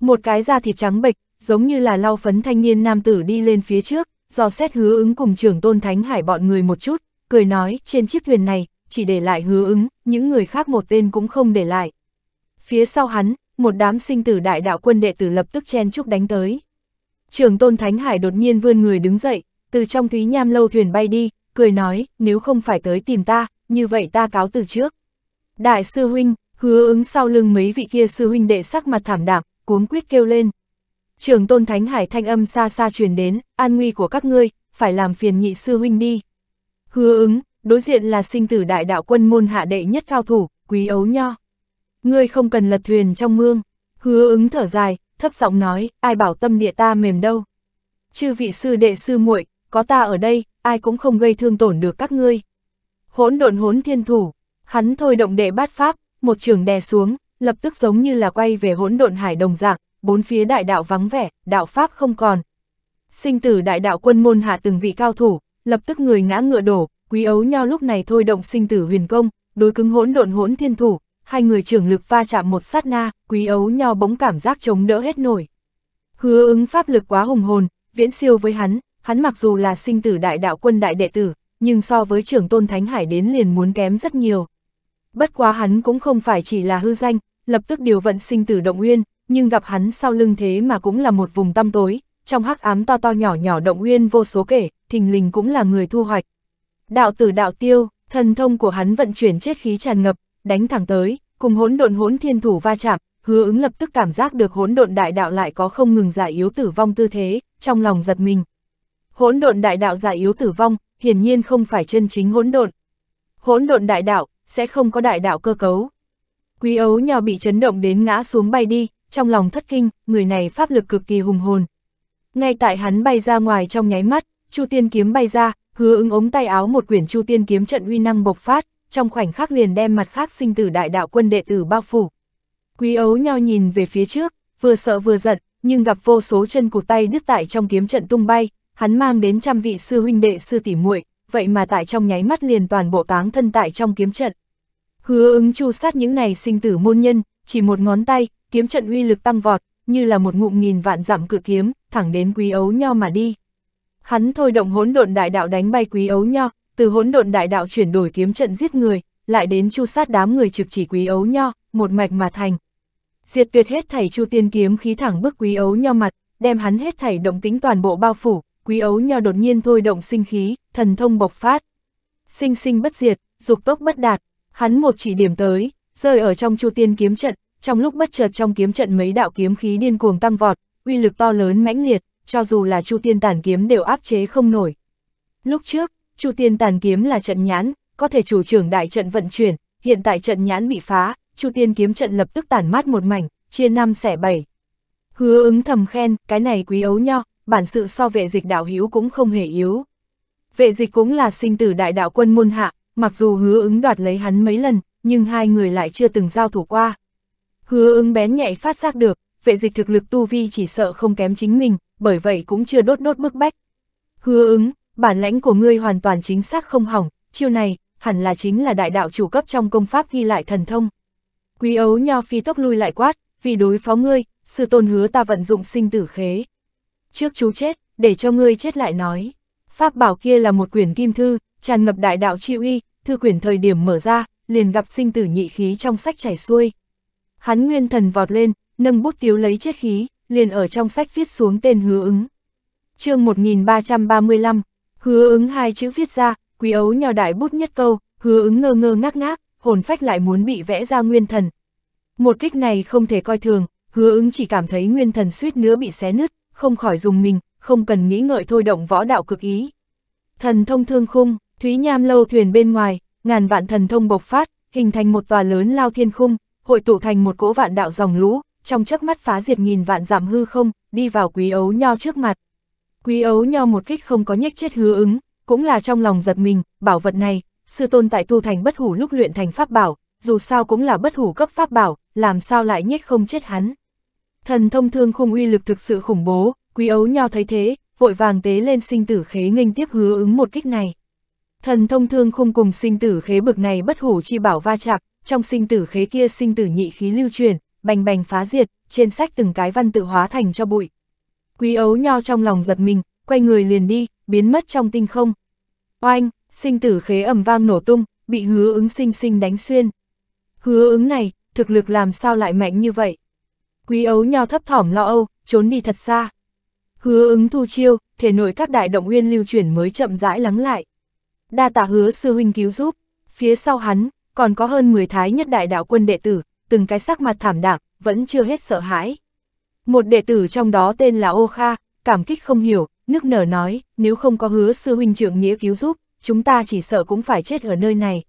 Một cái da thịt trắng bệch, giống như là lau phấn thanh niên nam tử đi lên phía trước, dò xét Hứa Ứng cùng Trưởng Tôn Thánh Hải bọn người một chút, cười nói, trên chiếc thuyền này chỉ để lại Hứa Ứng, những người khác một tên cũng không để lại. Phía sau hắn, một đám Sinh Tử Đại Đạo Quân đệ tử lập tức chen chúc đánh tới. Trưởng Tôn Thánh Hải đột nhiên vươn người đứng dậy, từ trong Thúy Nham lâu thuyền bay đi, cười nói, nếu không phải tới tìm ta, như vậy ta cáo từ trước. Đại sư huynh. Hứa Ứng sau lưng mấy vị kia sư huynh đệ sắc mặt thảm đạm, cuống quýt kêu lên. Trưởng tôn Thánh Hải thanh âm xa xa truyền đến, an nguy của các ngươi, phải làm phiền nhị sư huynh đi. Hứa Ứng, đối diện là sinh tử đại đạo quân môn hạ đệ nhất cao thủ, Quý Ấu Nho. Ngươi không cần lật thuyền trong mương. Hứa Ứng thở dài, thấp giọng nói, ai bảo tâm địa ta mềm đâu. Chư vị sư đệ sư muội, có ta ở đây, ai cũng không gây thương tổn được các ngươi. Hỗn độn hỗn thiên thủ, hắn thôi động đệ bát pháp, một trường đè xuống, lập tức giống như là quay về hỗn độn hải đồng dạng, bốn phía đại đạo vắng vẻ, đạo pháp không còn. Sinh tử đại đạo quân môn hạ từng vị cao thủ, lập tức người ngã ngựa đổ. Quý Ấu Nho lúc này thôi động sinh tử huyền công, đối cứng hỗn độn hỗn thiên thủ, hai người trưởng lực va chạm một sát na, Quý Ấu Nho bỗng cảm giác chống đỡ hết nổi. Hứa Ứng pháp lực quá hùng hồn, viễn siêu với hắn, hắn mặc dù là sinh tử đại đạo quân đại đệ tử, nhưng so với trưởng tôn Thánh Hải đến liền muốn kém rất nhiều. Bất quá hắn cũng không phải chỉ là hư danh, lập tức điều vận sinh tử động uyên, nhưng gặp hắn sau lưng thế mà cũng là một vùng tăm tối, trong hắc ám to to nhỏ nhỏ động uyên vô số kể, thình lình cũng là người thu hoạch. Đạo tử đạo tiêu, thần thông của hắn vận chuyển chết khí tràn ngập, đánh thẳng tới, cùng hỗn độn hỗn thiên thủ va chạm, Hứa Ứng lập tức cảm giác được hỗn độn đại đạo lại có không ngừng giải yếu tử vong tư thế, trong lòng giật mình. Hỗn độn đại đạo giải yếu tử vong, hiển nhiên không phải chân chính hỗn độn. Hỗn độn đại đạo sẽ không có đại đạo cơ cấu. Quý Ấu Nho bị chấn động đến ngã xuống bay đi, trong lòng thất kinh, người này pháp lực cực kỳ hùng hồn. Ngay tại hắn bay ra ngoài trong nháy mắt, Chu Tiên kiếm bay ra, Hứa Ứng ống tay áo một quyển Chu Tiên kiếm trận uy năng bộc phát, trong khoảnh khắc liền đem mặt khác sinh tử đại đạo quân đệ tử bao phủ. Quý Ấu Nho nhìn về phía trước, vừa sợ vừa giận, nhưng gặp vô số chân cụt tay đứt tại trong kiếm trận tung bay, hắn mang đến trăm vị sư huynh đệ sư tỷ muội, vậy mà tại trong nháy mắt liền toàn bộ táng thân tại trong kiếm trận. Hứa Ứng chu sát những này sinh tử môn nhân, chỉ một ngón tay, kiếm trận uy lực tăng vọt, như là một ngụm nghìn vạn dặm cự kiếm, thẳng đến Quý Ấu Nho mà đi. Hắn thôi động hỗn độn đại đạo đánh bay Quý Ấu Nho, từ hỗn độn đại đạo chuyển đổi kiếm trận giết người, lại đến chu sát đám người trực chỉ Quý Ấu Nho, một mạch mà thành. Diệt tuyệt hết thảy Chu Tiên kiếm khí thẳng bức Quý Ấu Nho mặt, đem hắn hết thảy động tính toàn bộ bao phủ. Quý Ấu Nho đột nhiên thôi động sinh khí, thần thông bộc phát. Sinh sinh bất diệt, dục tốc bất đạt, hắn một chỉ điểm tới, rơi ở trong Chu Tiên kiếm trận, trong lúc bất chợt trong kiếm trận mấy đạo kiếm khí điên cuồng tăng vọt, uy lực to lớn mãnh liệt. Cho dù là Chu Tiên Tàn kiếm đều áp chế không nổi. Lúc trước, Chu Tiên Tàn kiếm là trận nhãn, có thể chủ trưởng đại trận vận chuyển, hiện tại trận nhãn bị phá, Chu Tiên kiếm trận lập tức tàn mát một mảnh, chia năm xẻ bảy. Hứa Ứng thầm khen, cái này Quý Ấu Nho, bản sự so Vệ Dịch đạo hữu cũng không hề yếu. Vệ Dịch cũng là sinh tử đại đạo quân môn hạ, mặc dù Hứa Ứng đoạt lấy hắn mấy lần, nhưng hai người lại chưa từng giao thủ qua. Hứa Ứng bén nhạy phát giác được, Vệ Dịch thực lực tu vi chỉ sợ không kém chính mình. Bởi vậy cũng chưa đốt đốt bức bách. Hứa Ứng, bản lãnh của ngươi hoàn toàn chính xác không hỏng, chiêu này hẳn là chính là đại đạo chủ cấp trong công pháp ghi lại thần thông. Quý Ấu Nho phi tốc lui lại quát, vì đối phó ngươi, sư tôn hứa ta vận dụng sinh tử khế. Trước chú chết, để cho ngươi chết lại nói. Pháp bảo kia là một quyển kim thư, tràn ngập đại đạo chi uy, thư quyển thời điểm mở ra, liền gặp sinh tử nhị khí trong sách chảy xuôi. Hắn nguyên thần vọt lên, nâng bút tiếu lấy chết khí, liền ở trong sách viết xuống tên Hứa Ứng. Chương một nghìn ba trăm ba mươi lăm, Hứa Ứng hai chữ viết ra, Quý Ấu Nho đại bút nhất câu, Hứa Ứng ngơ ngơ ngác ngác, hồn phách lại muốn bị vẽ ra nguyên thần. Một kích này không thể coi thường, Hứa Ứng chỉ cảm thấy nguyên thần suýt nữa bị xé nứt, không khỏi dùng mình, không cần nghĩ ngợi thôi động võ đạo cực ý. Thần thông thương khung, Thúy Nham lâu thuyền bên ngoài, ngàn vạn thần thông bộc phát, hình thành một tòa lớn lao thiên khung, hội tụ thành một cỗ vạn đạo dòng lũ. Trong chớp mắt phá diệt nghìn vạn giảm hư không, đi vào Quý Ấu Nho trước mặt. Quý Ấu Nho một kích không có nhếch chết Hứa Ứng, cũng là trong lòng giật mình, bảo vật này, sư tôn tại tu thành bất hủ lúc luyện thành pháp bảo, dù sao cũng là bất hủ cấp pháp bảo, làm sao lại nhếch không chết hắn. Thần thông thương khung uy lực thực sự khủng bố, Quý Ấu Nho thấy thế, vội vàng tế lên sinh tử khế nghênh tiếp Hứa Ứng một kích này. Thần thông thương khung cùng sinh tử khế bực này bất hủ chi bảo va chạm, trong sinh tử khế kia sinh tử nhị khí lưu truyền. Bành bành phá diệt, trên sách từng cái văn tự hóa thành cho bụi. Quý Ấu Nho trong lòng giật mình, quay người liền đi, biến mất trong tinh không. Oanh, sinh tử khế ầm vang nổ tung, bị Hứa Ứng sinh sinh đánh xuyên. Hứa Ứng này, thực lực làm sao lại mạnh như vậy? Quý Ấu Nho thấp thỏm lo âu, trốn đi thật xa. Hứa Ứng thu chiêu, thể nội các đại động nguyên lưu chuyển mới chậm rãi lắng lại. Đa tạ Hứa sư huynh cứu giúp, phía sau hắn, còn có hơn mười thái nhất đại đạo quân đệ tử. Từng cái sắc mặt thảm đạm, vẫn chưa hết sợ hãi. Một đệ tử trong đó tên là Ô Kha, cảm kích không hiểu, nức nở nói, nếu không có Hứa sư huynh trưởng nghĩa cứu giúp, chúng ta chỉ sợ cũng phải chết ở nơi này.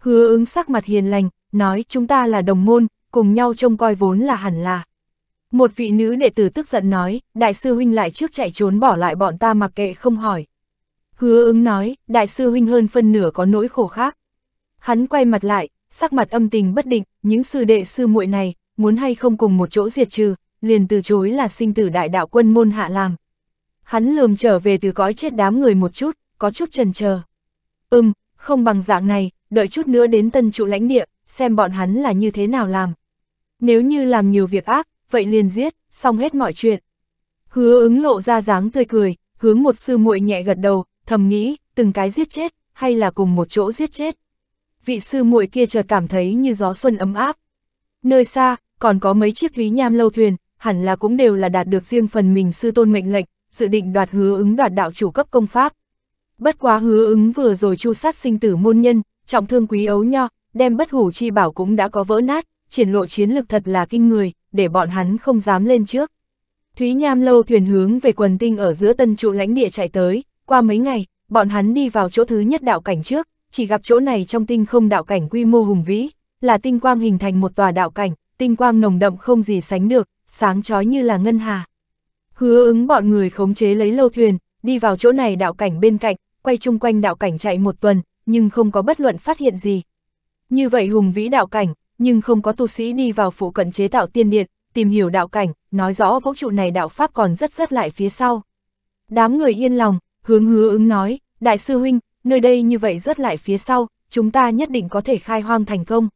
Hứa Ứng sắc mặt hiền lành, nói chúng ta là đồng môn, cùng nhau trông coi vốn là hẳn là. Một vị nữ đệ tử tức giận nói, đại sư huynh lại trước chạy trốn bỏ lại bọn ta mặc kệ không hỏi. Hứa Ứng nói, đại sư huynh hơn phân nửa có nỗi khổ khác. Hắn quay mặt lại, sắc mặt âm tình bất định, những sư đệ sư muội này, muốn hay không cùng một chỗ diệt trừ, liền từ chối là sinh tử đại đạo quân môn hạ làm. Hắn lườm trở về từ cõi chết đám người một chút, có chút chần chờ. Ừm, không bằng dạng này, đợi chút nữa đến Tân Trụ lãnh địa, xem bọn hắn là như thế nào làm. Nếu như làm nhiều việc ác, vậy liền giết, xong hết mọi chuyện. Hứa Ứng lộ ra dáng tươi cười, hướng một sư muội nhẹ gật đầu, thầm nghĩ, từng cái giết chết, hay là cùng một chỗ giết chết. Vị sư muội kia chợt cảm thấy như gió xuân ấm áp. Nơi xa, còn có mấy chiếc Thúy Nham lâu thuyền, hẳn là cũng đều là đạt được riêng phần mình sư tôn mệnh lệnh, dự định đoạt Hứa Ứng đoạt đạo chủ cấp công pháp. Bất quá Hứa Ứng vừa rồi chu sát sinh tử môn nhân, trọng thương Quý Ấu Nho, đem bất hủ chi bảo cũng đã có vỡ nát, triển lộ chiến lực thật là kinh người, để bọn hắn không dám lên trước. Thúy Nham lâu thuyền hướng về quần tinh ở giữa Tân Trụ lãnh địa chạy tới, qua mấy ngày, bọn hắn đi vào chỗ thứ nhất đạo cảnh trước, chỉ gặp chỗ này trong tinh không đạo cảnh quy mô hùng vĩ, là tinh quang hình thành một tòa đạo cảnh, tinh quang nồng đậm không gì sánh được, sáng chói như là ngân hà. Hứa Ứng bọn người khống chế lấy lâu thuyền, đi vào chỗ này đạo cảnh bên cạnh, quay chung quanh đạo cảnh chạy một tuần, nhưng không có bất luận phát hiện gì. Như vậy hùng vĩ đạo cảnh, nhưng không có tu sĩ đi vào phụ cận chế tạo tiên điện, tìm hiểu đạo cảnh, nói rõ vũ trụ này đạo pháp còn rất rất lại phía sau. Đám người yên lòng, hướng Hứa Ứng nói, đại sư huynh, nơi đây như vậy rất lại phía sau, chúng ta nhất định có thể khai hoang thành công.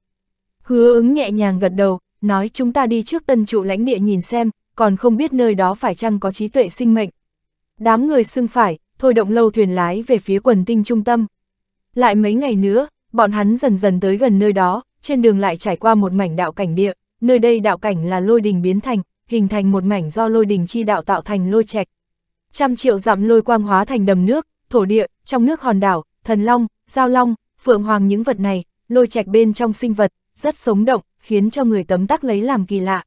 Hứa Ứng nhẹ nhàng gật đầu, nói chúng ta đi trước Tân Trụ lãnh địa nhìn xem, còn không biết nơi đó phải chăng có trí tuệ sinh mệnh. Đám người xưng phải, thôi động lâu thuyền lái về phía quần tinh trung tâm. Lại mấy ngày nữa, bọn hắn dần dần tới gần nơi đó, trên đường lại trải qua một mảnh đạo cảnh địa, nơi đây đạo cảnh là lôi đình biến thành, hình thành một mảnh do lôi đình chi đạo tạo thành lôi trạch. Trăm triệu dặm lôi quang hóa thành đầm nước, thổ địa, trong nước hòn đảo, thần long, giao long, phượng hoàng những vật này, lôi trạch bên trong sinh vật, rất sống động, khiến cho người tấm tắc lấy làm kỳ lạ.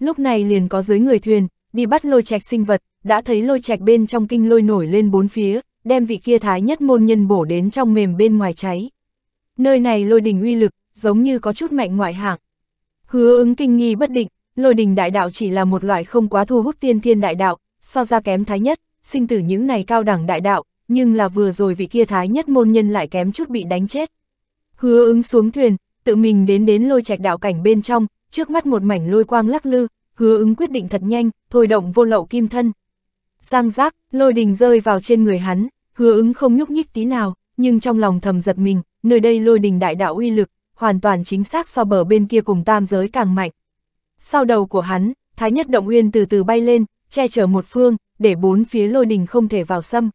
Lúc này liền có dưới người thuyền, đi bắt lôi trạch sinh vật, đã thấy lôi trạch bên trong kinh lôi nổi lên bốn phía, đem vị kia thái nhất môn nhân bổ đến trong mềm bên ngoài cháy. Nơi này lôi đình uy lực, giống như có chút mạnh ngoại hạng. Hứa Ứng kinh nghi bất định, lôi đình đại đạo chỉ là một loại không quá thu hút tiên thiên đại đạo, so ra kém thái nhất, sinh tử những này cao đẳng đại đạo, nhưng là vừa rồi vị kia thái nhất môn nhân lại kém chút bị đánh chết. Hứa Ứng xuống thuyền, tự mình đến đến lôi trạch đạo cảnh bên trong, trước mắt một mảnh lôi quang lắc lư, Hứa Ứng quyết định thật nhanh, thôi động vô lậu kim thân. Giang giác, lôi đình rơi vào trên người hắn, Hứa Ứng không nhúc nhích tí nào, nhưng trong lòng thầm giật mình, nơi đây lôi đình đại đạo uy lực, hoàn toàn chính xác so bờ bên kia cùng tam giới càng mạnh. Sau đầu của hắn, Thái Nhất Động Uyên từ từ bay lên, che chở một phương, để bốn phía lôi đình không thể vào xâm.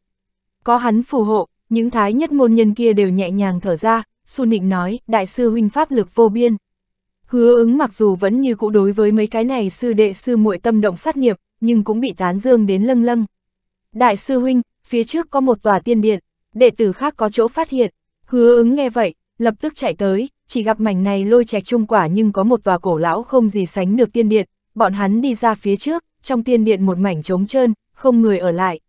Có hắn phù hộ, những Thái Nhất môn nhân kia đều nhẹ nhàng thở ra, Xu Nịnh nói, đại sư huynh pháp lực vô biên. Hứa Ứng mặc dù vẫn như cũ đối với mấy cái này sư đệ sư muội tâm động sát nghiệp, nhưng cũng bị tán dương đến lâng lâng. Đại sư huynh, phía trước có một tòa tiên điện, đệ tử khác có chỗ phát hiện. Hứa Ứng nghe vậy, lập tức chạy tới, chỉ gặp mảnh này lôi trạch trung quả nhưng có một tòa cổ lão không gì sánh được tiên điện, bọn hắn đi ra phía trước, trong tiên điện một mảnh trống trơn, không người ở lại.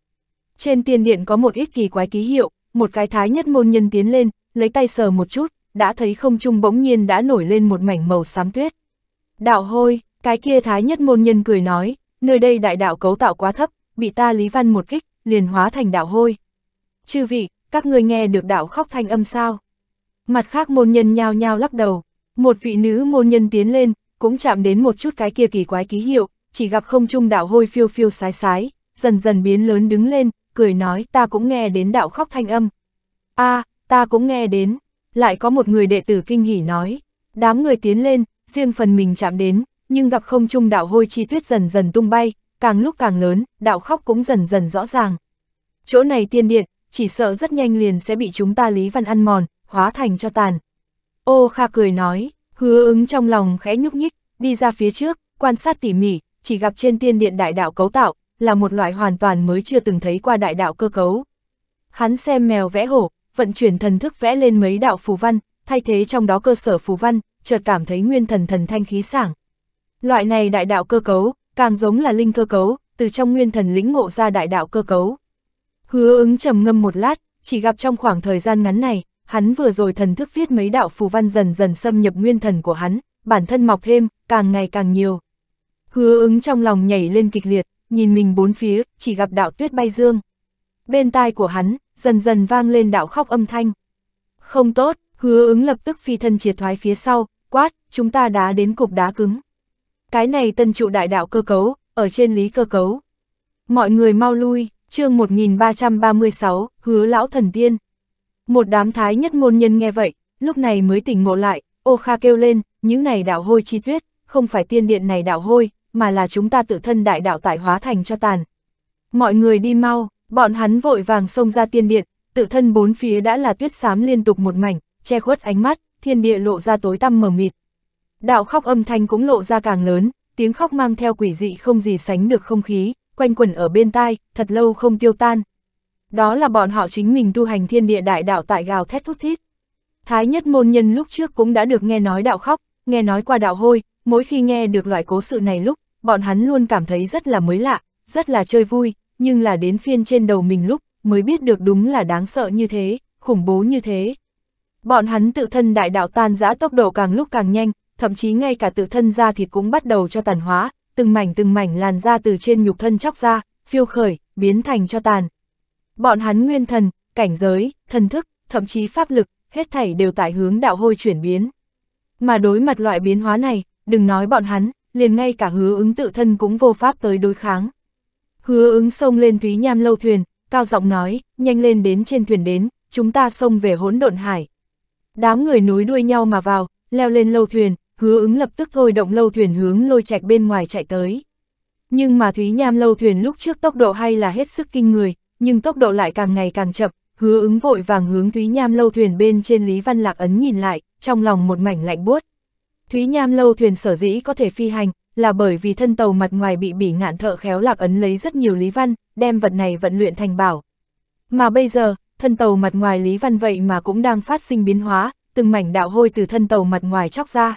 Trên tiên điện có một ít kỳ quái ký hiệu, một cái thái nhất môn nhân tiến lên, lấy tay sờ một chút, đã thấy không trung bỗng nhiên đã nổi lên một mảnh màu xám tuyết. Đạo hôi, cái kia thái nhất môn nhân cười nói, nơi đây đại đạo cấu tạo quá thấp, bị ta Lý Văn một kích, liền hóa thành đạo hôi. Chư vị, các ngươi nghe được đạo khóc thanh âm sao? Mặt khác môn nhân nhao nhao lắc đầu, một vị nữ môn nhân tiến lên, cũng chạm đến một chút cái kia kỳ quái ký hiệu, chỉ gặp không trung đạo hôi phiêu phiêu sái sái, dần dần biến lớn đứng lên, cười nói ta cũng nghe đến đạo khóc thanh âm. A, à, ta cũng nghe đến, lại có một người đệ tử kinh hỉ nói, đám người tiến lên, riêng phần mình chạm đến, nhưng gặp không trung đạo hôi chi tuyết dần dần tung bay, càng lúc càng lớn, đạo khóc cũng dần dần rõ ràng. Chỗ này tiên điện, chỉ sợ rất nhanh liền sẽ bị chúng ta Lý Văn ăn mòn, hóa thành cho tàn. Ô Kha cười nói, Hứa Ứng trong lòng khẽ nhúc nhích, đi ra phía trước, quan sát tỉ mỉ, chỉ gặp trên tiên điện đại đạo cấu tạo, là một loại hoàn toàn mới chưa từng thấy qua đại đạo cơ cấu. Hắn xem mèo vẽ hổ, vận chuyển thần thức vẽ lên mấy đạo phù văn, thay thế trong đó cơ sở phù văn, chợt cảm thấy nguyên thần thần thanh khí sảng. Loại này đại đạo cơ cấu, càng giống là linh cơ cấu, từ trong nguyên thần lĩnh ngộ ra đại đạo cơ cấu. Hứa Ứng trầm ngâm một lát, chỉ gặp trong khoảng thời gian ngắn này, hắn vừa rồi thần thức viết mấy đạo phù văn dần dần xâm nhập nguyên thần của hắn, bản thân mọc thêm, càng ngày càng nhiều. Hứa Ứng trong lòng nhảy lên kịch liệt, nhìn mình bốn phía, chỉ gặp đạo tuyết bay dương. Bên tai của hắn, dần dần vang lên đạo khóc âm thanh. Không tốt, Hứa Ứng lập tức phi thân triệt thoái phía sau, quát, chúng ta đá đến cục đá cứng. Cái này tân trụ đại đạo cơ cấu, ở trên lý cơ cấu. Mọi người mau lui, chương một nghìn ba trăm ba mươi sáu, Hứa lão thần tiên. Một đám thái nhất môn nhân nghe vậy, lúc này mới tỉnh ngộ lại, ô kha kêu lên, những này đạo hôi chi tuyết, không phải tiên điện này đạo hôi, mà là chúng ta tự thân đại đạo tải hóa thành cho tàn. Mọi người đi mau, bọn hắn vội vàng xông ra tiên điện, tự thân bốn phía đã là tuyết xám liên tục một mảnh, che khuất ánh mắt, thiên địa lộ ra tối tăm mờ mịt. Đạo khóc âm thanh cũng lộ ra càng lớn, tiếng khóc mang theo quỷ dị không gì sánh được không khí, quanh quẩn ở bên tai, thật lâu không tiêu tan. Đó là bọn họ chính mình tu hành thiên địa đại đạo tại gào thét thút thít. Thái nhất môn nhân lúc trước cũng đã được nghe nói đạo khóc, nghe nói qua đạo hôi, mỗi khi nghe được loại cố sự này lúc, bọn hắn luôn cảm thấy rất là mới lạ, rất là chơi vui, nhưng là đến phiên trên đầu mình lúc, mới biết được đúng là đáng sợ như thế, khủng bố như thế. Bọn hắn tự thân đại đạo tan rã tốc độ càng lúc càng nhanh, thậm chí ngay cả tự thân da thịt cũng bắt đầu cho tàn hóa, từng mảnh từng mảnh làn da từ trên nhục thân chóc ra, phiêu khởi, biến thành cho tàn. Bọn hắn nguyên thần, cảnh giới, thần thức, thậm chí pháp lực, hết thảy đều tại hướng đạo hôi chuyển biến. Mà đối mặt loại biến hóa này, đừng nói bọn hắn, liền ngay cả Hứa Ứng tự thân cũng vô pháp tới đối kháng. Hứa Ứng xông lên Thúy Nham lâu thuyền, cao giọng nói, nhanh lên đến trên thuyền đến, chúng ta xông về hỗn độn hải. Đám người nối đuôi nhau mà vào, leo lên lâu thuyền, Hứa Ứng lập tức thôi động lâu thuyền hướng Lôi Trạch bên ngoài chạy tới. Nhưng mà Thúy Nham lâu thuyền lúc trước tốc độ hay là hết sức kinh người, nhưng tốc độ lại càng ngày càng chậm, Hứa Ứng vội vàng hướng Thúy Nham lâu thuyền bên trên Lý Văn Lạc ấn nhìn lại, trong lòng một mảnh lạnh buốt. Thúy Nham lâu thuyền sở dĩ có thể phi hành, là bởi vì thân tàu mặt ngoài bị Bỉ Ngạn thợ khéo lạc ấn lấy rất nhiều lý văn, đem vật này vận luyện thành bảo. Mà bây giờ, thân tàu mặt ngoài lý văn vậy mà cũng đang phát sinh biến hóa, từng mảnh đạo hôi từ thân tàu mặt ngoài chóc ra.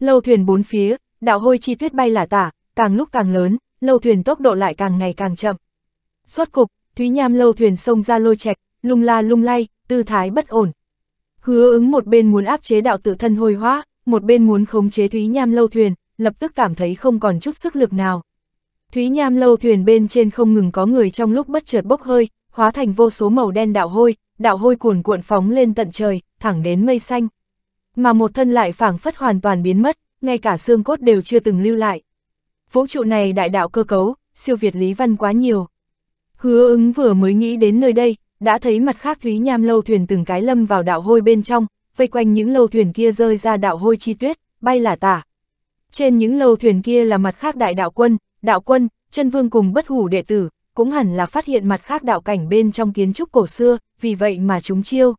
Lâu thuyền bốn phía, đạo hôi chi tuyết bay lả tả, càng lúc càng lớn, lâu thuyền tốc độ lại càng ngày càng chậm. Rốt cục, Thúy Nham lâu thuyền xông ra Lôi Trạch, lung la lung lay, tư thái bất ổn. Hứa Ứng một bên muốn áp chế đạo tự thân hồi hóa, một bên muốn khống chế Thúy Nham lâu thuyền, lập tức cảm thấy không còn chút sức lực nào. Thúy Nham lâu thuyền bên trên không ngừng có người trong lúc bất chợt bốc hơi, hóa thành vô số màu đen đạo hôi, đạo hôi cuồn cuộn phóng lên tận trời, thẳng đến mây xanh. Mà một thân lại phảng phất hoàn toàn biến mất, ngay cả xương cốt đều chưa từng lưu lại. Vũ trụ này đại đạo cơ cấu, siêu việt lý văn quá nhiều. Hứa Ứng vừa mới nghĩ đến nơi đây, đã thấy mặt khác Thúy Nham lâu thuyền từng cái lâm vào đạo hôi bên trong, vây quanh những lâu thuyền kia rơi ra đạo hôi chi tuyết, bay lả tả. Trên những lâu thuyền kia là mặt khác đại đạo quân, đạo quân, chân vương cùng bất hủ đệ tử, cũng hẳn là phát hiện mặt khác đạo cảnh bên trong kiến trúc cổ xưa, vì vậy mà chúng chiêu.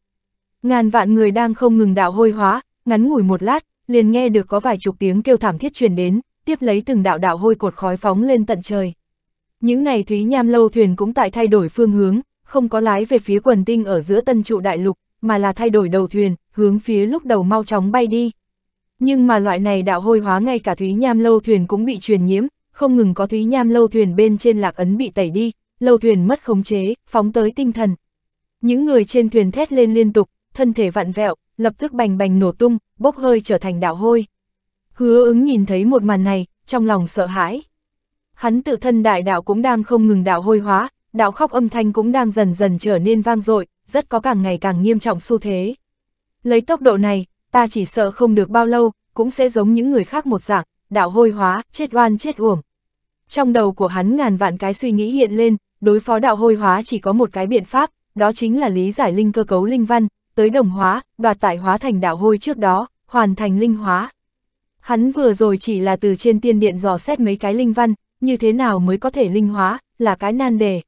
Ngàn vạn người đang không ngừng đạo hôi hóa, ngắn ngủi một lát, liền nghe được có vài chục tiếng kêu thảm thiết truyền đến, tiếp lấy từng đạo đạo hôi cột khói phóng lên tận trời. Những này Thúy Nham lâu thuyền cũng tại thay đổi phương hướng, không có lái về phía quần tinh ở giữa tân trụ đại lục, mà là thay đổi đầu thuyền, hướng phía lúc đầu mau chóng bay đi. Nhưng mà loại này đạo hôi hóa ngay cả Thúy Nham lâu thuyền cũng bị truyền nhiễm, không ngừng có Thúy Nham lâu thuyền bên trên lạc ấn bị tẩy đi, lâu thuyền mất khống chế, phóng tới tinh thần. Những người trên thuyền thét lên liên tục, thân thể vặn vẹo, lập tức bành bành nổ tung, bốc hơi trở thành đạo hôi. Hứa Ứng nhìn thấy một màn này, trong lòng sợ hãi. Hắn tự thân đại đạo cũng đang không ngừng đạo hôi hóa, đạo khóc âm thanh cũng đang dần dần trở nên vang dội, rất có càng ngày càng nghiêm trọng xu thế. Lấy tốc độ này, ta chỉ sợ không được bao lâu, cũng sẽ giống những người khác một dạng, đạo hôi hóa, chết oan chết uổng. Trong đầu của hắn ngàn vạn cái suy nghĩ hiện lên, đối phó đạo hôi hóa chỉ có một cái biện pháp, đó chính là lý giải linh cơ cấu linh văn, tới đồng hóa, đoạt tại hóa thành đạo hôi trước đó, hoàn thành linh hóa. Hắn vừa rồi chỉ là từ trên tiên điện dò xét mấy cái linh văn, như thế nào mới có thể linh hóa, là cái nan đề.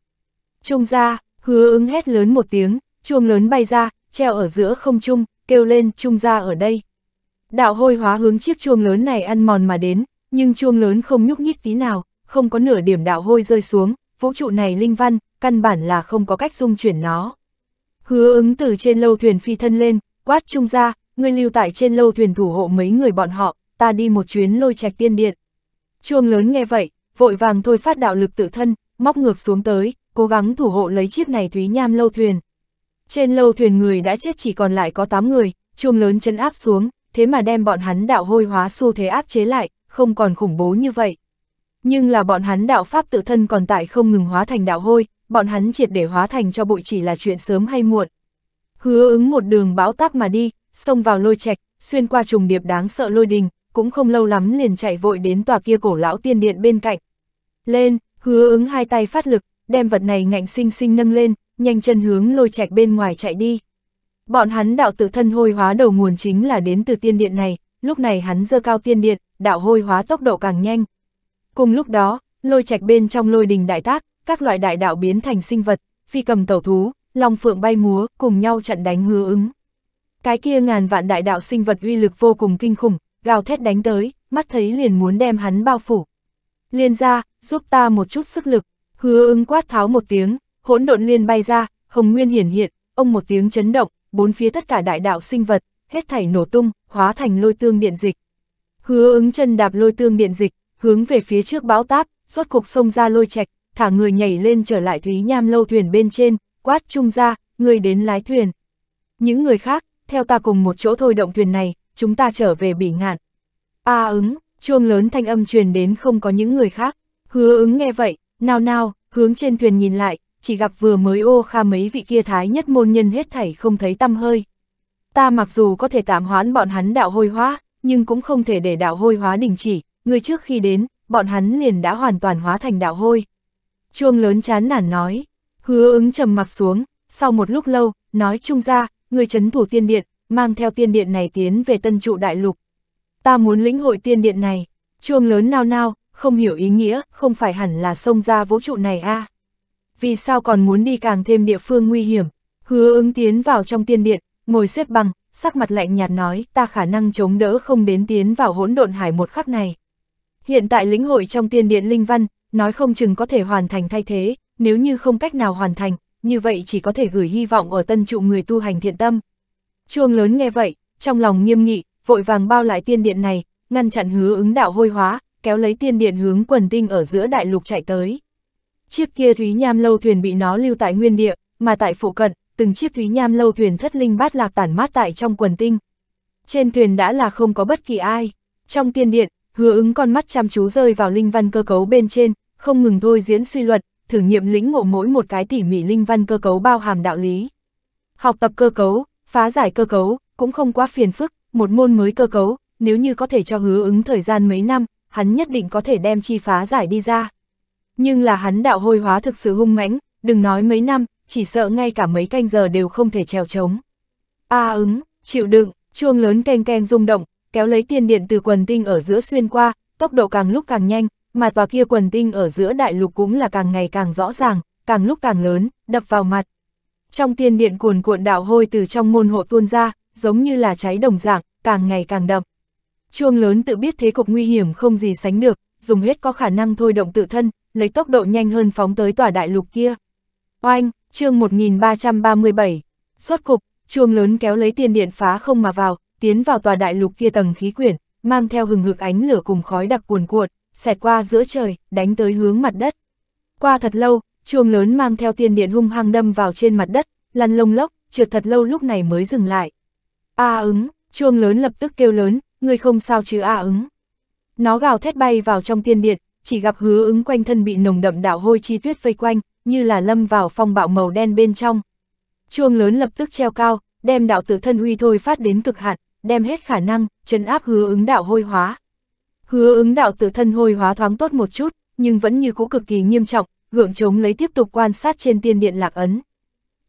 Trung ra, Hứa Ứng hét lớn một tiếng, chuông lớn bay ra, treo ở giữa không trung, kêu lên Trung ra ở đây. Đạo hôi hóa hướng chiếc chuông lớn này ăn mòn mà đến, nhưng chuông lớn không nhúc nhích tí nào, không có nửa điểm đạo hôi rơi xuống, vũ trụ này linh văn, căn bản là không có cách dung chuyển nó. Hứa Ứng từ trên lâu thuyền phi thân lên, quát Trung ra, ngươi lưu tại trên lâu thuyền thủ hộ mấy người bọn họ, ta đi một chuyến Lôi Trạch tiên điện. Chuông lớn nghe vậy, vội vàng thôi phát đạo lực tự thân, móc ngược xuống tới, cố gắng thủ hộ lấy chiếc này Thúy Nham lâu thuyền. Trên lâu thuyền người đã chết chỉ còn lại có tám người, chuông lớn chấn áp xuống, thế mà đem bọn hắn đạo hôi hóa xu thế áp chế lại, không còn khủng bố như vậy. Nhưng là bọn hắn đạo pháp tự thân còn tại không ngừng hóa thành đạo hôi, bọn hắn triệt để hóa thành cho bụi chỉ là chuyện sớm hay muộn. Hứa Ứng một đường bão táp mà đi, xông vào Lôi Trạch, xuyên qua trùng điệp đáng sợ lôi đình, cũng không lâu lắm liền chạy vội đến tòa kia cổ lão tiên điện bên cạnh. Lên, Hứa Ứng hai tay phát lực, đem vật này ngạnh sinh sinh nâng lên, nhanh chân hướng Lôi Trạch bên ngoài chạy đi. Bọn hắn đạo tự thân hôi hóa đầu nguồn chính là đến từ tiên điện này, lúc này hắn giơ cao tiên điện, đạo hôi hóa tốc độ càng nhanh. Cùng lúc đó, Lôi Trạch bên trong lôi đình đại tác, các loại đại đạo biến thành sinh vật, phi cầm tẩu thú, long phượng bay múa, cùng nhau chặn đánh Hứa Ứng. Cái kia ngàn vạn đại đạo sinh vật uy lực vô cùng kinh khủng, gào thét đánh tới, mắt thấy liền muốn đem hắn bao phủ. Liên ra, giúp ta một chút sức lực, Hứa Ứng quát tháo một tiếng, hỗn độn liên bay ra, hồng nguyên hiển hiện, ông một tiếng chấn động, bốn phía tất cả đại đạo sinh vật, hết thảy nổ tung, hóa thành lôi tương điện dịch. Hứa Ứng chân đạp lôi tương điện dịch, hướng về phía trước bão táp, rốt cục xông ra Lôi Trạch, thả người nhảy lên trở lại Thúy Nham lâu thuyền bên trên, quát chung ra, người đến lái thuyền. Những người khác, theo ta cùng một chỗ thôi động thuyền này, chúng ta trở về Bỉ Ngạn. A Ứng, chuông lớn thanh âm truyền đến không có những người khác. Hứa Ứng nghe vậy, nào nào, hướng trên thuyền nhìn lại, chỉ gặp vừa mới ô kha mấy vị kia thái nhất môn nhân hết thảy không thấy tăm hơi. Ta mặc dù có thể tạm hoãn bọn hắn đạo hôi hóa, nhưng cũng không thể để đạo hôi hóa đình chỉ, người trước khi đến, bọn hắn liền đã hoàn toàn hóa thành đạo hôi. Chuông lớn chán nản nói. Hứa Ứng trầm mặc xuống, sau một lúc lâu, nói chung ra, người trấn thủ tiên điện, mang theo tiên điện này tiến về Tân Trụ đại lục. Ta muốn lĩnh hội tiên điện này. Chuông lớn nao nao, không hiểu ý nghĩa, không phải hẳn là xông ra vũ trụ này a à. Vì sao còn muốn đi càng thêm địa phương nguy hiểm? Hứa Ứng tiến vào trong tiên điện, ngồi xếp bằng, sắc mặt lạnh nhạt nói, ta khả năng chống đỡ không đến tiến vào hỗn độn hải một khắc này. Hiện tại lĩnh hội trong tiên điện linh văn, nói không chừng có thể hoàn thành thay thế, nếu như không cách nào hoàn thành, như vậy chỉ có thể gửi hy vọng ở Tân Trụ người tu hành thiện tâm. Chuông lớn nghe vậy, trong lòng nghiêm nghị, vội vàng bao lại tiên điện này, ngăn chặn Hứa Ứng đạo hôi hóa, kéo lấy tiên điện hướng quần tinh ở giữa đại lục chạy tới. Chiếc kia Thúy Nham lâu thuyền bị nó lưu tại nguyên địa, mà tại phụ cận, từng chiếc Thúy Nham lâu thuyền thất linh bát lạc tản mát tại trong quần tinh. Trên thuyền đã là không có bất kỳ ai. Trong tiên điện, Hứa Ứng con mắt chăm chú rơi vào linh văn cơ cấu bên trên, không ngừng thôi diễn suy luận, thử nghiệm lĩnh ngộ mỗi một cái tỉ mỉ linh văn cơ cấu bao hàm đạo lý. Học tập cơ cấu, phá giải cơ cấu, cũng không quá phiền phức, một môn mới cơ cấu, nếu như có thể cho Hứa Ứng thời gian mấy năm, hắn nhất định có thể đem chi phá giải đi ra. Nhưng là hắn đạo hôi hóa thực sự hung mãnh, đừng nói mấy năm, chỉ sợ ngay cả mấy canh giờ đều không thể trèo trống. A Ứng, chịu đựng, chuông lớn keng keng rung động, kéo lấy tiên điện từ quần tinh ở giữa xuyên qua, tốc độ càng lúc càng nhanh, mà tòa kia quần tinh ở giữa đại lục cũng là càng ngày càng rõ ràng, càng lúc càng lớn, đập vào mặt. Trong tiên điện cuồn cuộn đạo hôi từ trong môn hộ tuôn ra, giống như là cháy đồng dạng, càng ngày càng đậm. Chuông lớn tự biết thế cục nguy hiểm không gì sánh được, dùng hết có khả năng thôi động tự thân, lấy tốc độ nhanh hơn phóng tới tòa đại lục kia. Oanh, chương một nghìn ba trăm ba mươi bảy, rốt cục, chuông lớn kéo lấy tiên điện phá không mà vào, tiến vào tòa đại lục kia tầng khí quyển, mang theo hừng hực ánh lửa cùng khói đặc cuồn cuộn, xẹt qua giữa trời, đánh tới hướng mặt đất. Qua thật lâu, chuông lớn mang theo tiên điện hung hăng đâm vào trên mặt đất, lăn lông lốc, trượt thật lâu lúc này mới dừng lại. A Ứng, chuông lớn lập tức kêu lớn, ngươi không sao chứ A Ứng. Nó gào thét bay vào trong tiên điện, chỉ gặp Hứa Ứng quanh thân bị nồng đậm đạo hôi chi tuyết vây quanh, như là lâm vào phong bạo màu đen bên trong. Chuông lớn lập tức treo cao, đem đạo tự thân uy thôi phát đến cực hạn, đem hết khả năng trấn áp Hứa Ứng đạo hôi hóa. Hứa Ứng đạo tự thân hôi hóa thoáng tốt một chút, nhưng vẫn như cũ cực kỳ nghiêm trọng, gượng chống lấy tiếp tục quan sát trên tiên điện lạc ấn.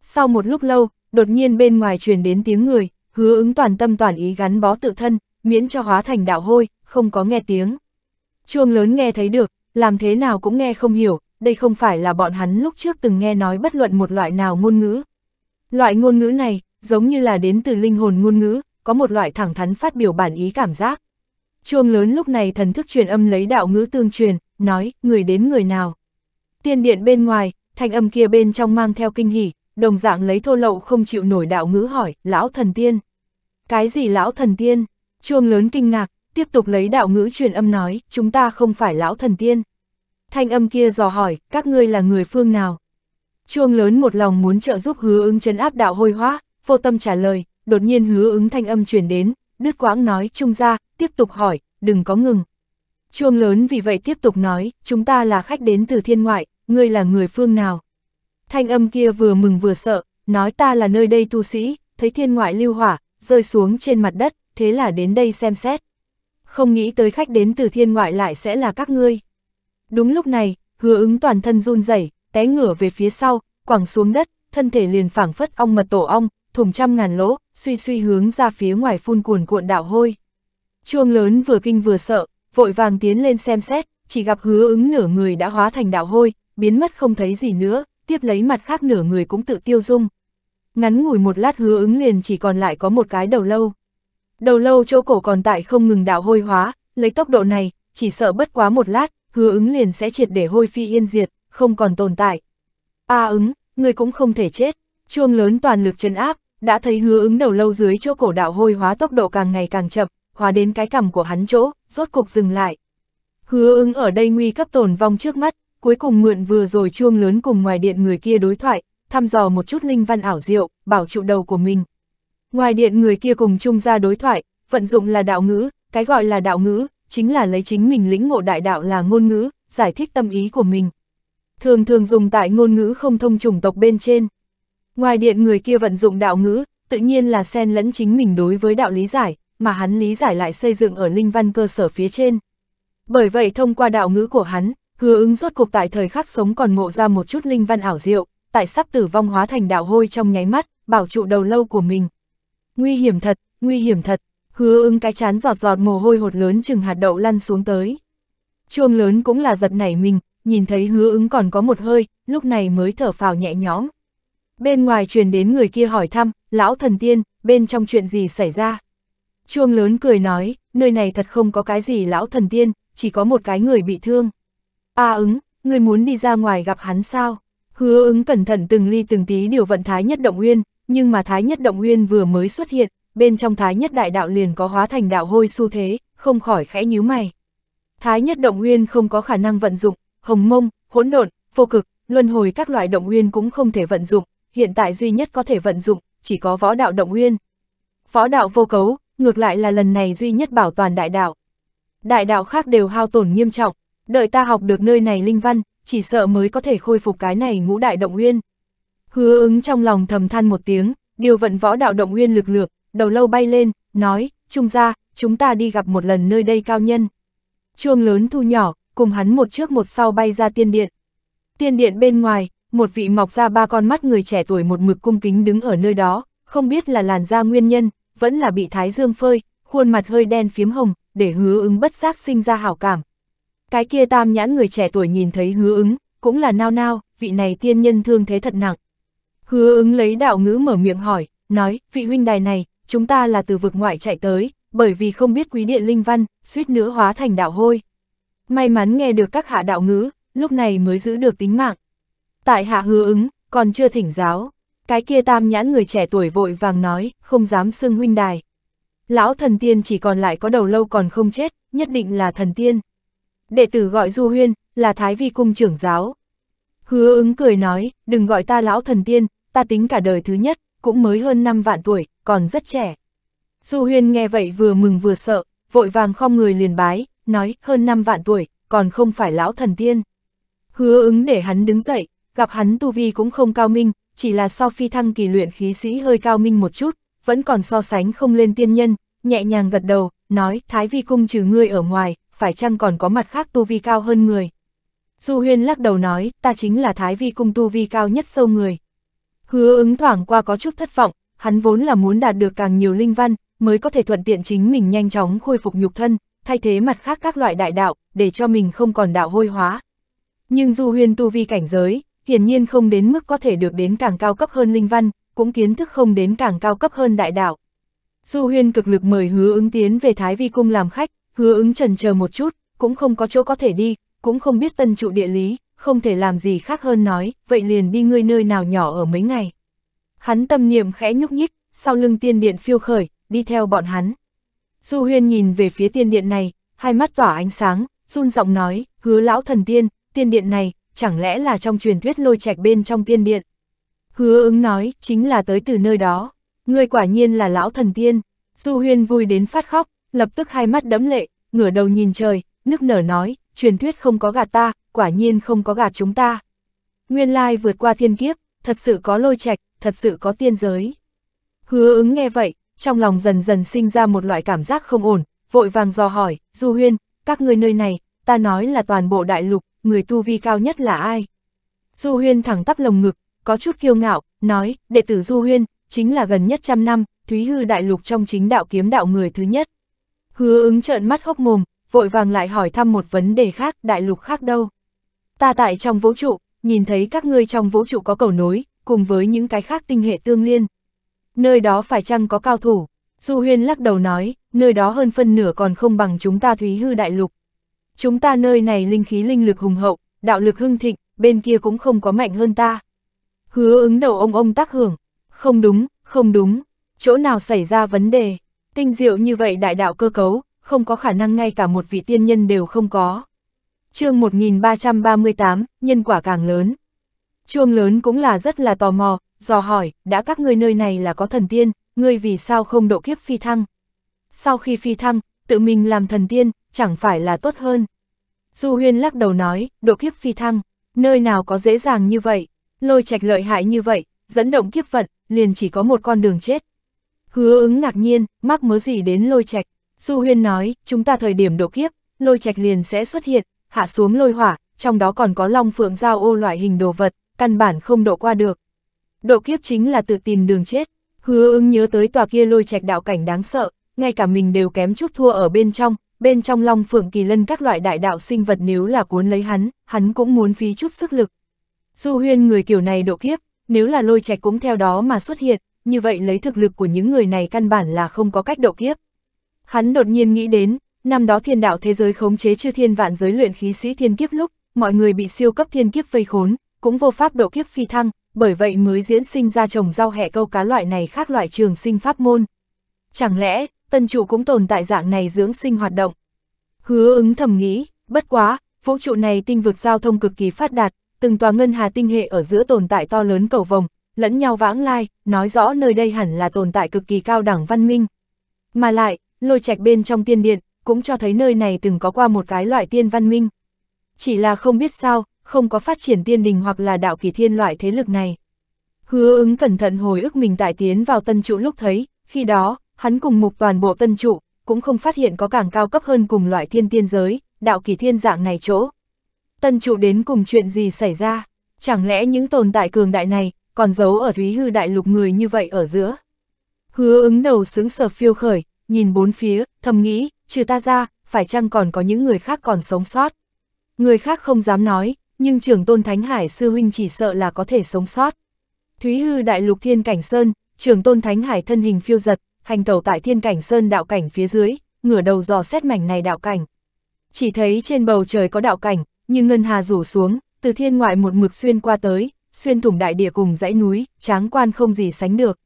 Sau một lúc lâu, đột nhiên bên ngoài truyền đến tiếng người, Hứa Ứng toàn tâm toàn ý gắn bó tự thân, miễn cho hóa thành đạo hôi, không có nghe tiếng. Chuông lớn nghe thấy được, làm thế nào cũng nghe không hiểu, đây không phải là bọn hắn lúc trước từng nghe nói bất luận một loại nào ngôn ngữ. Loại ngôn ngữ này, giống như là đến từ linh hồn ngôn ngữ, có một loại thẳng thắn phát biểu bản ý cảm giác. Chuông lớn lúc này thần thức truyền âm lấy đạo ngữ tương truyền, nói, người đến người nào. Tiên điện bên ngoài, thanh âm kia bên trong mang theo kinh hỉ, đồng dạng lấy thô lậu không chịu nổi đạo ngữ hỏi, lão thần tiên. Cái gì lão thần tiên? Chuông lớn kinh ngạc, tiếp tục lấy đạo ngữ truyền âm nói, chúng ta không phải lão thần tiên. thanh âm kia dò hỏi, các ngươi là người phương nào? Chuông lớn một lòng muốn trợ giúp Hứa Ứng trấn áp đạo hôi hóa, vô tâm trả lời, đột nhiên Hứa Ứng thanh âm truyền đến, đứt quãng nói, Trung gia, tiếp tục hỏi, đừng có ngừng. Chuông lớn vì vậy tiếp tục nói, chúng ta là khách đến từ thiên ngoại, ngươi là người phương nào? Thanh âm kia vừa mừng vừa sợ, nói ta là nơi đây tu sĩ, thấy thiên ngoại lưu hỏa, rơi xuống trên mặt đất, thế là đến đây xem xét. Không nghĩ tới khách đến từ thiên ngoại lại sẽ là các ngươi. Đúng lúc này, Hứa Ứng toàn thân run rẩy, té ngửa về phía sau, quẳng xuống đất, thân thể liền phảng phất ong mật tổ ong, thủng trăm ngàn lỗ, suy suy hướng ra phía ngoài phun cuồn cuộn đạo hôi. Chuông lớn vừa kinh vừa sợ, vội vàng tiến lên xem xét, chỉ gặp Hứa Ứng nửa người đã hóa thành đạo hôi, biến mất không thấy gì nữa, tiếp lấy mặt khác nửa người cũng tự tiêu dung. Ngắn ngủi một lát Hứa Ứng liền chỉ còn lại có một cái đầu lâu. Đầu lâu chỗ cổ còn tại không ngừng đạo hôi hóa, lấy tốc độ này, chỉ sợ bất quá một lát, Hứa Ứng liền sẽ triệt để hôi phi yên diệt, không còn tồn tại. A à, Ứng, ngươi cũng không thể chết, chuông lớn toàn lực trấn áp, đã thấy Hứa Ứng đầu lâu dưới chỗ cổ đạo hôi hóa tốc độ càng ngày càng chậm, hóa đến cái cằm của hắn chỗ, rốt cục dừng lại. Hứa Ứng ở đây nguy cấp tồn vong trước mắt, cuối cùng mượn vừa rồi chuông lớn cùng ngoài điện người kia đối thoại, thăm dò một chút linh văn ảo diệu, bảo trụ đầu của mình. Ngoài điện người kia cùng Trung gia đối thoại, vận dụng là đạo ngữ, cái gọi là đạo ngữ, chính là lấy chính mình lĩnh ngộ đại đạo là ngôn ngữ, giải thích tâm ý của mình. Thường thường dùng tại ngôn ngữ không thông chủng tộc bên trên. Ngoài điện người kia vận dụng đạo ngữ, tự nhiên là xen lẫn chính mình đối với đạo lý giải, mà hắn lý giải lại xây dựng ở linh văn cơ sở phía trên. Bởi vậy thông qua đạo ngữ của hắn, Hứa Ứng rốt cuộc tại thời khắc sống còn ngộ ra một chút linh văn ảo diệu, tại sắp tử vong hóa thành đạo hôi trong nháy mắt, bảo trụ đầu lâu của mình. Nguy hiểm thật, nguy hiểm thật, Hứa Ứng cái chán giọt giọt mồ hôi hột lớn chừng hạt đậu lăn xuống tới. Chuông lớn cũng là giật nảy mình, nhìn thấy Hứa Ứng còn có một hơi, lúc này mới thở phào nhẹ nhõm. Bên ngoài truyền đến người kia hỏi thăm, lão thần tiên, bên trong chuyện gì xảy ra? Chuông lớn cười nói, nơi này thật không có cái gì lão thần tiên, chỉ có một cái người bị thương. A à, Ứng, ngươi muốn đi ra ngoài gặp hắn sao? Hứa Ứng cẩn thận từng ly từng tí điều vận Thái Nhất Động Uyên, nhưng mà Thái Nhất Động Uyên vừa mới xuất hiện, bên trong Thái Nhất Đại Đạo liền có hóa thành đạo hôi xu thế, không khỏi khẽ nhíu mày. Thái Nhất Động Uyên không có khả năng vận dụng, Hồng Mông, Hỗn Độn, Vô Cực, Luân Hồi các loại động uyên cũng không thể vận dụng, hiện tại duy nhất có thể vận dụng chỉ có Võ Đạo Động Uyên. Võ đạo vô cấu, ngược lại là lần này duy nhất bảo toàn đại đạo. Đại đạo khác đều hao tổn nghiêm trọng, đợi ta học được nơi này linh văn, chỉ sợ mới có thể khôi phục cái này ngũ đại động uyên. Hứa Ứng trong lòng thầm than một tiếng, điều vận Võ Đạo Động Uyên lực lượng, đầu lâu bay lên, nói, Trung gia, chúng ta đi gặp một lần nơi đây cao nhân. Chuông lớn thu nhỏ, cùng hắn một trước một sau bay ra tiên điện. Tiên điện bên ngoài, một vị mọc ra ba con mắt người trẻ tuổi một mực cung kính đứng ở nơi đó, không biết là làn da nguyên nhân, vẫn là bị thái dương phơi, khuôn mặt hơi đen phím hồng, để Hứa Ứng bất giác sinh ra hảo cảm. Cái kia tam nhãn người trẻ tuổi nhìn thấy Hứa Ứng, cũng là nao nao, vị này tiên nhân thương thế thật nặng. Hứa Ứng lấy đạo ngữ mở miệng hỏi, nói, vị huynh đài này, chúng ta là từ vực ngoại chạy tới, bởi vì không biết quý địa linh văn, suýt nữa hóa thành đạo hôi. May mắn nghe được các hạ đạo ngữ, lúc này mới giữ được tính mạng. Tại hạ Hứa Ứng, còn chưa thỉnh giáo. Cái kia tam nhãn người trẻ tuổi vội vàng nói, không dám xưng huynh đài. Lão thần tiên chỉ còn lại có đầu lâu còn không chết, nhất định là thần tiên. Đệ tử gọi Du Huyên, là Thái Vi cung trưởng giáo. Hứa Ứng cười nói, đừng gọi ta lão thần tiên, ta tính cả đời thứ nhất, cũng mới hơn năm vạn tuổi, còn rất trẻ. Du Huyên nghe vậy vừa mừng vừa sợ, vội vàng khom người liền bái, nói, hơn năm vạn tuổi, còn không phải lão thần tiên. Hứa Ứng để hắn đứng dậy, gặp hắn tu vi cũng không cao minh, chỉ là so phi thăng kỳ luyện khí sĩ hơi cao minh một chút, vẫn còn so sánh không lên tiên nhân, nhẹ nhàng gật đầu, nói, Thái Vi cung trừ ngươi ở ngoài, phải chăng còn có mặt khác tu vi cao hơn người? Du Huyên lắc đầu nói, ta chính là Thái Vi cung tu vi cao nhất sâu người. Hứa Ứng thoảng qua có chút thất vọng, hắn vốn là muốn đạt được càng nhiều linh văn, mới có thể thuận tiện chính mình nhanh chóng khôi phục nhục thân, thay thế mặt khác các loại đại đạo, để cho mình không còn đạo hôi hóa. Nhưng Du Huyên tu vi cảnh giới, hiển nhiên không đến mức có thể được đến càng cao cấp hơn linh văn, cũng kiến thức không đến càng cao cấp hơn đại đạo. Du Huyên cực lực mời Hứa Ứng tiến về Thái Vi cung làm khách, Hứa Ứng chần chờ một chút, cũng không có chỗ có thể đi, cũng không biết tân trụ địa lý, không thể làm gì khác hơn nói, vậy liền đi ngươi nơi nào nhỏ ở mấy ngày. Hắn tâm niệm khẽ nhúc nhích, sau lưng tiên điện phiêu khởi, đi theo bọn hắn. Du Huyên nhìn về phía tiên điện này, hai mắt tỏa ánh sáng, run giọng nói, Hứa lão thần tiên, tiên điện này, chẳng lẽ là trong truyền thuyết lôi trạch bên trong tiên điện? Hứa Ứng nói, chính là tới từ nơi đó. Ngươi quả nhiên là lão thần tiên. Du Huyên vui đến phát khóc, lập tức hai mắt đẫm lệ, ngửa đầu nhìn trời, nức nở nói, truyền thuyết không có gạt ta, quả nhiên không có gạt chúng ta. Nguyên lai vượt qua thiên kiếp, thật sự có lôi trạch, thật sự có tiên giới. Hứa Ứng nghe vậy, trong lòng dần dần sinh ra một loại cảm giác không ổn, vội vàng dò hỏi, Du Huyên, các ngươi nơi này, ta nói là toàn bộ đại lục, người tu vi cao nhất là ai? Du Huyên thẳng tắp lồng ngực, có chút kiêu ngạo, nói, đệ tử Du Huyên, chính là gần nhất trăm năm, Thúy Hư đại lục trong chính đạo kiếm đạo người thứ nhất. Hứa Ứng trợn mắt hốc mồm, vội vàng lại hỏi thăm một vấn đề khác, đại lục khác đâu? Ta tại trong vũ trụ, nhìn thấy các ngươi trong vũ trụ có cầu nối, cùng với những cái khác tinh hệ tương liên. Nơi đó phải chăng có cao thủ? Du Huyên lắc đầu nói, nơi đó hơn phân nửa còn không bằng chúng ta Thúy Hư đại lục. Chúng ta nơi này linh khí linh lực hùng hậu, đạo lực hưng thịnh, bên kia cũng không có mạnh hơn ta. Hứa Ứng đầu ông ông tác hưởng, không đúng, không đúng, chỗ nào xảy ra vấn đề? Tinh diệu như vậy đại đạo cơ cấu, không có khả năng ngay cả một vị tiên nhân đều không có. Chương một nghìn ba trăm ba mươi tám, nhân quả càng lớn. Chuông lớn cũng là rất là tò mò, dò hỏi, đã các ngươi nơi này là có thần tiên, ngươi vì sao không độ kiếp phi thăng? Sau khi phi thăng, tự mình làm thần tiên, chẳng phải là tốt hơn? Du Huyên lắc đầu nói, độ kiếp phi thăng, nơi nào có dễ dàng như vậy, lôi trạch lợi hại như vậy, dẫn động kiếp vận, liền chỉ có một con đường chết. Hứa Ứng ngạc nhiên, mắc mớ gì đến lôi trạch? Du Huyên nói, chúng ta thời điểm độ kiếp, lôi trạch liền sẽ xuất hiện, hạ xuống lôi hỏa, trong đó còn có long phượng giao ô loại hình đồ vật, căn bản không độ qua được. Độ kiếp chính là tự tìm đường chết. Hứa Ứng nhớ tới tòa kia lôi trạch đạo cảnh đáng sợ, ngay cả mình đều kém chút thua ở bên trong, bên trong long phượng kỳ lân các loại đại đạo sinh vật nếu là cuốn lấy hắn, hắn cũng muốn phí chút sức lực. Du Huyên người kiểu này độ kiếp, nếu là lôi trạch cũng theo đó mà xuất hiện, như vậy lấy thực lực của những người này căn bản là không có cách độ kiếp. Hắn đột nhiên nghĩ đến, năm đó thiên đạo thế giới khống chế chư thiên vạn giới luyện khí sĩ thiên kiếp lúc, mọi người bị siêu cấp thiên kiếp vây khốn, cũng vô pháp độ kiếp phi thăng, bởi vậy mới diễn sinh ra trồng rau hẹ câu cá loại này khác loại trường sinh pháp môn. Chẳng lẽ, tân trụ cũng tồn tại dạng này dưỡng sinh hoạt động? Hứa Ứng thầm nghĩ, bất quá, vũ trụ này tinh vực giao thông cực kỳ phát đạt, từng tòa ngân hà tinh hệ ở giữa tồn tại to lớn cầu vồng, lẫn nhau vãng lai, nói rõ nơi đây hẳn là tồn tại cực kỳ cao đẳng văn minh. Mà lại, lôi trạch bên trong tiên điện, cũng cho thấy nơi này từng có qua một cái loại tiên văn minh. Chỉ là không biết sao, không có phát triển tiên đình hoặc là đạo kỳ thiên loại thế lực này. Hứa Ứng cẩn thận hồi ức mình tại tiến vào tân trụ lúc thấy, khi đó, hắn cùng mục toàn bộ tân trụ, cũng không phát hiện có càng cao cấp hơn cùng loại thiên tiên giới, đạo kỳ thiên dạng này chỗ. Tân trụ đến cùng chuyện gì xảy ra? Chẳng lẽ những tồn tại cường đại này, còn giấu ở Thúy Hư đại lục người như vậy ở giữa? Hứa Ứng đầu sướng sờ phiêu khởi, nhìn bốn phía, thầm nghĩ, trừ ta ra, phải chăng còn có những người khác còn sống sót? Người khác không dám nói, nhưng trưởng tôn Thánh Hải sư huynh chỉ sợ là có thể sống sót. Thúy Hư đại lục Thiên Cảnh Sơn, trưởng tôn Thánh Hải thân hình phiêu giật, hành tẩu tại Thiên Cảnh Sơn đạo cảnh phía dưới, ngửa đầu dò xét mảnh này đạo cảnh. Chỉ thấy trên bầu trời có đạo cảnh, như ngân hà rủ xuống, từ thiên ngoại một mực xuyên qua tới, xuyên thủng đại địa cùng dãy núi, tráng quan không gì sánh được.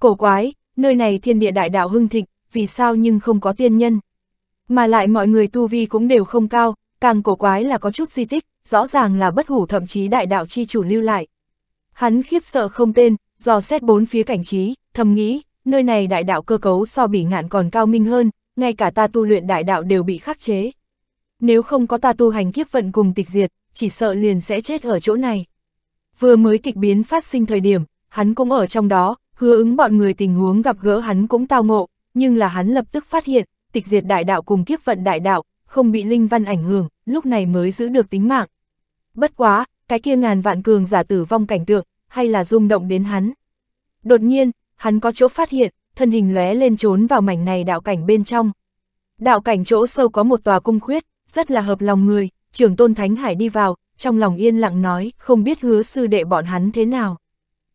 Cổ quái, nơi này thiên địa đại đạo hưng thịnh, vì sao nhưng không có tiên nhân? Mà lại mọi người tu vi cũng đều không cao, càng cổ quái là có chút di tích, rõ ràng là bất hủ thậm chí đại đạo chi chủ lưu lại. Hắn khiếp sợ không tên, dò xét bốn phía cảnh trí, thầm nghĩ, nơi này đại đạo cơ cấu so bỉ ngạn còn cao minh hơn, ngay cả ta tu luyện đại đạo đều bị khắc chế. Nếu không có ta tu hành kiếp vận cùng tịch diệt, chỉ sợ liền sẽ chết ở chỗ này. Vừa mới kịch biến phát sinh thời điểm, hắn cũng ở trong đó, Hứa Ứng bọn người tình huống gặp gỡ hắn cũng tao ngộ, nhưng là hắn lập tức phát hiện, tịch diệt đại đạo cùng kiếp vận đại đạo, không bị linh văn ảnh hưởng, lúc này mới giữ được tính mạng. Bất quá, cái kia ngàn vạn cường giả tử vong cảnh tượng, hay là rung động đến hắn. Đột nhiên, hắn có chỗ phát hiện, thân hình lóe lên trốn vào mảnh này đạo cảnh bên trong. Đạo cảnh chỗ sâu có một tòa cung khuyết, rất là hợp lòng người, trưởng tôn Thánh Hải đi vào, trong lòng yên lặng nói, không biết Hứa sư đệ bọn hắn thế nào.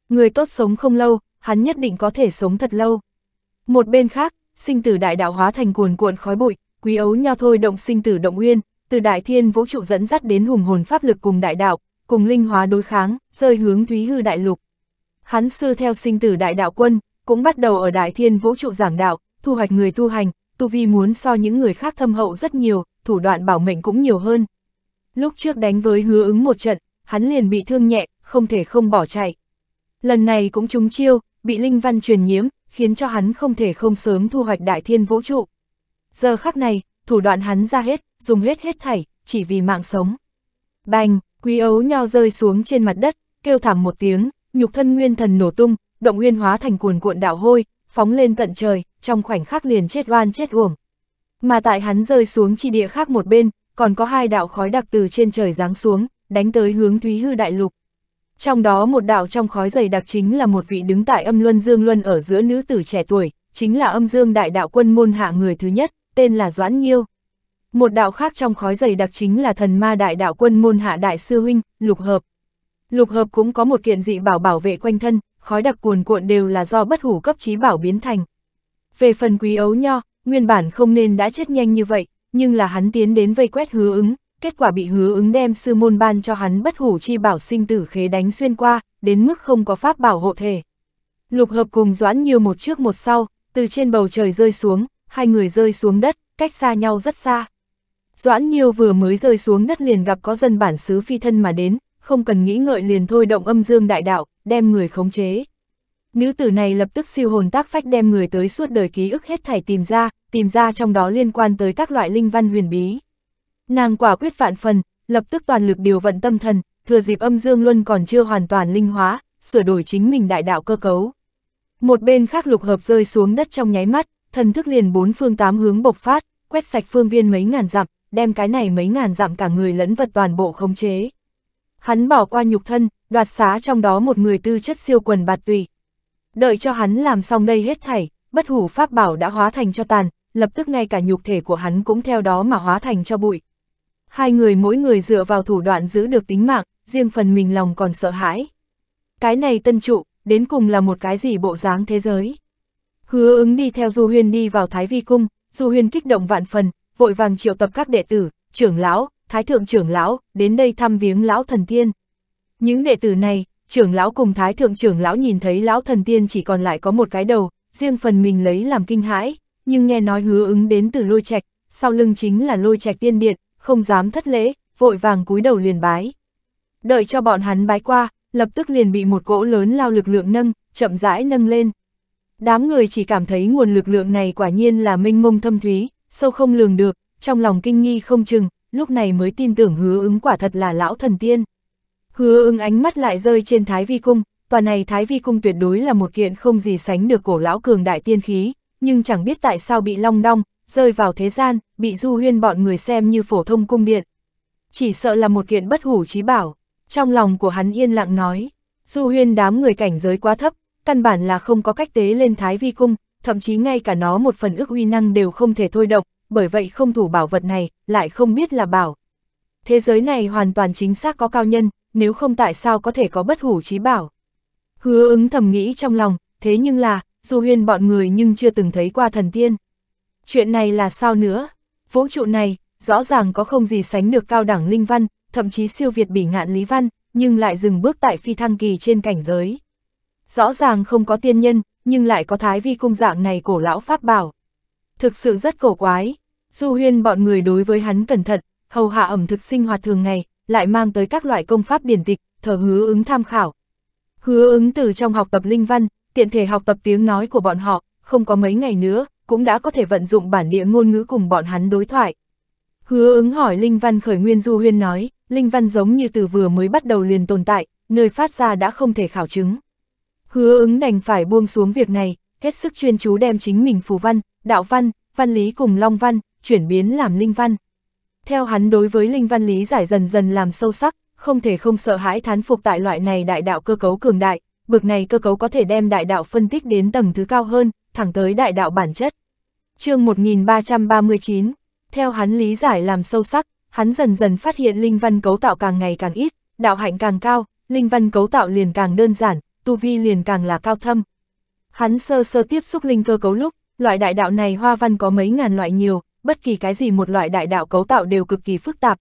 Người tốt sống không lâu, hắn nhất định có thể sống thật lâu. Một bên khác, sinh tử đại đạo hóa thành cuồn cuộn khói bụi, Quý Ấu Nho thôi động sinh tử động nguyên, từ đại thiên vũ trụ dẫn dắt đến hùng hồn pháp lực cùng đại đạo, cùng linh hóa đối kháng, rơi hướng Thúy Hư đại lục. Hắn sư theo sinh tử đại đạo quân, cũng bắt đầu ở đại thiên vũ trụ giảng đạo, thu hoạch người tu hành, tu vi muốn so những người khác thâm hậu rất nhiều, thủ đoạn bảo mệnh cũng nhiều hơn. Lúc trước đánh với Hứa Ứng một trận, hắn liền bị thương nhẹ, không thể không bỏ chạy. Lần này cũng trúng chiêu, bị linh văn truyền nhiễm, khiến cho hắn không thể không sớm thu hoạch đại thiên vũ trụ. Giờ khắc này, thủ đoạn hắn ra hết, dùng hết hết thảy, chỉ vì mạng sống. Bành, Quý Ấu Nho rơi xuống trên mặt đất, kêu thảm một tiếng, nhục thân nguyên thần nổ tung, động nguyên hóa thành cuồn cuộn đạo hôi, phóng lên tận trời, trong khoảnh khắc liền chết oan chết uổng. Mà tại hắn rơi xuống chi địa khác một bên, còn có hai đạo khói đặc từ trên trời giáng xuống, đánh tới hướng Thúy Hư Đại Lục. Trong đó một đạo trong khói dày đặc chính là một vị đứng tại Âm Luân Dương Luân ở giữa nữ tử trẻ tuổi, chính là Âm Dương Đại Đạo Quân môn hạ người thứ nhất, tên là Doãn Nhiêu. Một đạo khác trong khói dày đặc chính là Thần Ma Đại Đạo Quân môn hạ đại sư huynh, Lục Hợp. Lục Hợp cũng có một kiện dị bảo bảo vệ quanh thân, khói đặc cuồn cuộn đều là do bất hủ cấp chí bảo biến thành. Về phần Quý Ấu Nho, nguyên bản không nên đã chết nhanh như vậy, nhưng là hắn tiến đến vây quét Hứa Ứng, kết quả bị Hứa Ứng đem sư môn ban cho hắn bất hủ chi bảo sinh tử khế đánh xuyên qua, đến mức không có pháp bảo hộ thể. Lục Hợp cùng Doãn Nhiêu một trước một sau, từ trên bầu trời rơi xuống, hai người rơi xuống đất, cách xa nhau rất xa. Doãn Nhiêu vừa mới rơi xuống đất liền gặp có dân bản xứ phi thân mà đến, không cần nghĩ ngợi liền thôi động Âm Dương Đại Đạo, đem người khống chế. Nữ tử này lập tức siêu hồn tác phách đem người tới suốt đời ký ức hết thảy tìm ra, tìm ra trong đó liên quan tới các loại linh văn huyền bí. Nàng quả quyết vạn phần, lập tức toàn lực điều vận tâm thần, thừa dịp Âm Dương Luân còn chưa hoàn toàn linh hóa, sửa đổi chính mình đại đạo cơ cấu. Một bên khác Lục Hợp rơi xuống đất trong nháy mắt, thần thức liền bốn phương tám hướng bộc phát, quét sạch phương viên mấy ngàn dặm, đem cái này mấy ngàn dặm cả người lẫn vật toàn bộ khống chế. Hắn bỏ qua nhục thân, đoạt xá trong đó một người tư chất siêu quần bạt tụy. Đợi cho hắn làm xong đây hết thảy, bất hủ pháp bảo đã hóa thành cho tàn, lập tức ngay cả nhục thể của hắn cũng theo đó mà hóa thành cho bụi. Hai người mỗi người dựa vào thủ đoạn giữ được tính mạng, riêng phần mình lòng còn sợ hãi. Cái này tân trụ, đến cùng là một cái gì bộ dáng thế giới? Hứa Ứng đi theo Du Huyên đi vào Thái Vi Cung, Du Huyên kích động vạn phần, vội vàng triệu tập các đệ tử, trưởng lão, Thái Thượng trưởng lão, đến đây thăm viếng lão thần tiên. Những đệ tử này, trưởng lão cùng Thái Thượng trưởng lão nhìn thấy lão thần tiên chỉ còn lại có một cái đầu, riêng phần mình lấy làm kinh hãi, nhưng nghe nói Hứa Ứng đến từ Lôi Trạch, sau lưng chính là Lôi Trạch Tiên Điện, không dám thất lễ, vội vàng cúi đầu liền bái. Đợi cho bọn hắn bái qua, lập tức liền bị một cỗ lớn lao lực lượng nâng, chậm rãi nâng lên. Đám người chỉ cảm thấy nguồn lực lượng này quả nhiên là mênh mông thâm thúy, sâu không lường được, trong lòng kinh nghi không chừng, lúc này mới tin tưởng Hứa Ứng quả thật là lão thần tiên. Hứa Ứng ánh mắt lại rơi trên Thái Vi Cung, tòa này Thái Vi Cung tuyệt đối là một kiện không gì sánh được cổ lão cường đại tiên khí, nhưng chẳng biết tại sao bị long đong, rơi vào thế gian, bị Du Huyên bọn người xem như phổ thông cung điện. Chỉ sợ là một kiện bất hủ chí bảo, trong lòng của hắn yên lặng nói, Du Huyên đám người cảnh giới quá thấp, căn bản là không có cách tế lên Thái Vi Cung, thậm chí ngay cả nó một phần ức uy năng đều không thể thôi động, bởi vậy không thủ bảo vật này, lại không biết là bảo. Thế giới này hoàn toàn chính xác có cao nhân, nếu không tại sao có thể có bất hủ chí bảo. Hứa Ứng thầm nghĩ trong lòng, thế nhưng là, Du Huyên bọn người nhưng chưa từng thấy qua thần tiên. Chuyện này là sao nữa? Vũ trụ này, rõ ràng có không gì sánh được cao đẳng linh văn, thậm chí siêu việt bỉ ngạn lý văn, nhưng lại dừng bước tại phi thăng kỳ trên cảnh giới. Rõ ràng không có tiên nhân, nhưng lại có Thái Vi Cung dạng này cổ lão pháp bảo. Thực sự rất cổ quái, Du Huyên bọn người đối với hắn cẩn thận, hầu hạ ẩm thực sinh hoạt thường ngày, lại mang tới các loại công pháp điển tịch, thờ Hứa Ứng tham khảo. Hứa Ứng từ trong học tập linh văn, tiện thể học tập tiếng nói của bọn họ, không có mấy ngày nữa, cũng đã có thể vận dụng bản địa ngôn ngữ cùng bọn hắn đối thoại. Hứa Ứng hỏi linh văn khởi nguyên, Du Huyên nói, linh văn giống như từ vừa mới bắt đầu liền tồn tại, nơi phát ra đã không thể khảo chứng. Hứa Ứng đành phải buông xuống việc này, hết sức chuyên chú đem chính mình phù văn, đạo văn, văn lý cùng long văn, chuyển biến làm linh văn. Theo hắn đối với linh văn lý giải dần dần làm sâu sắc, không thể không sợ hãi thán phục tại loại này đại đạo cơ cấu cường đại, bực này cơ cấu có thể đem đại đạo phân tích đến tầng thứ cao hơn, thẳng tới đại đạo bản chất. Chương một nghìn ba trăm ba mươi chín, theo hắn lý giải làm sâu sắc, hắn dần dần phát hiện linh văn cấu tạo càng ngày càng ít, đạo hạnh càng cao, linh văn cấu tạo liền càng đơn giản, tu vi liền càng là cao thâm. Hắn sơ sơ tiếp xúc linh cơ cấu lúc, loại đại đạo này hoa văn có mấy ngàn loại nhiều, bất kỳ cái gì một loại đại đạo cấu tạo đều cực kỳ phức tạp.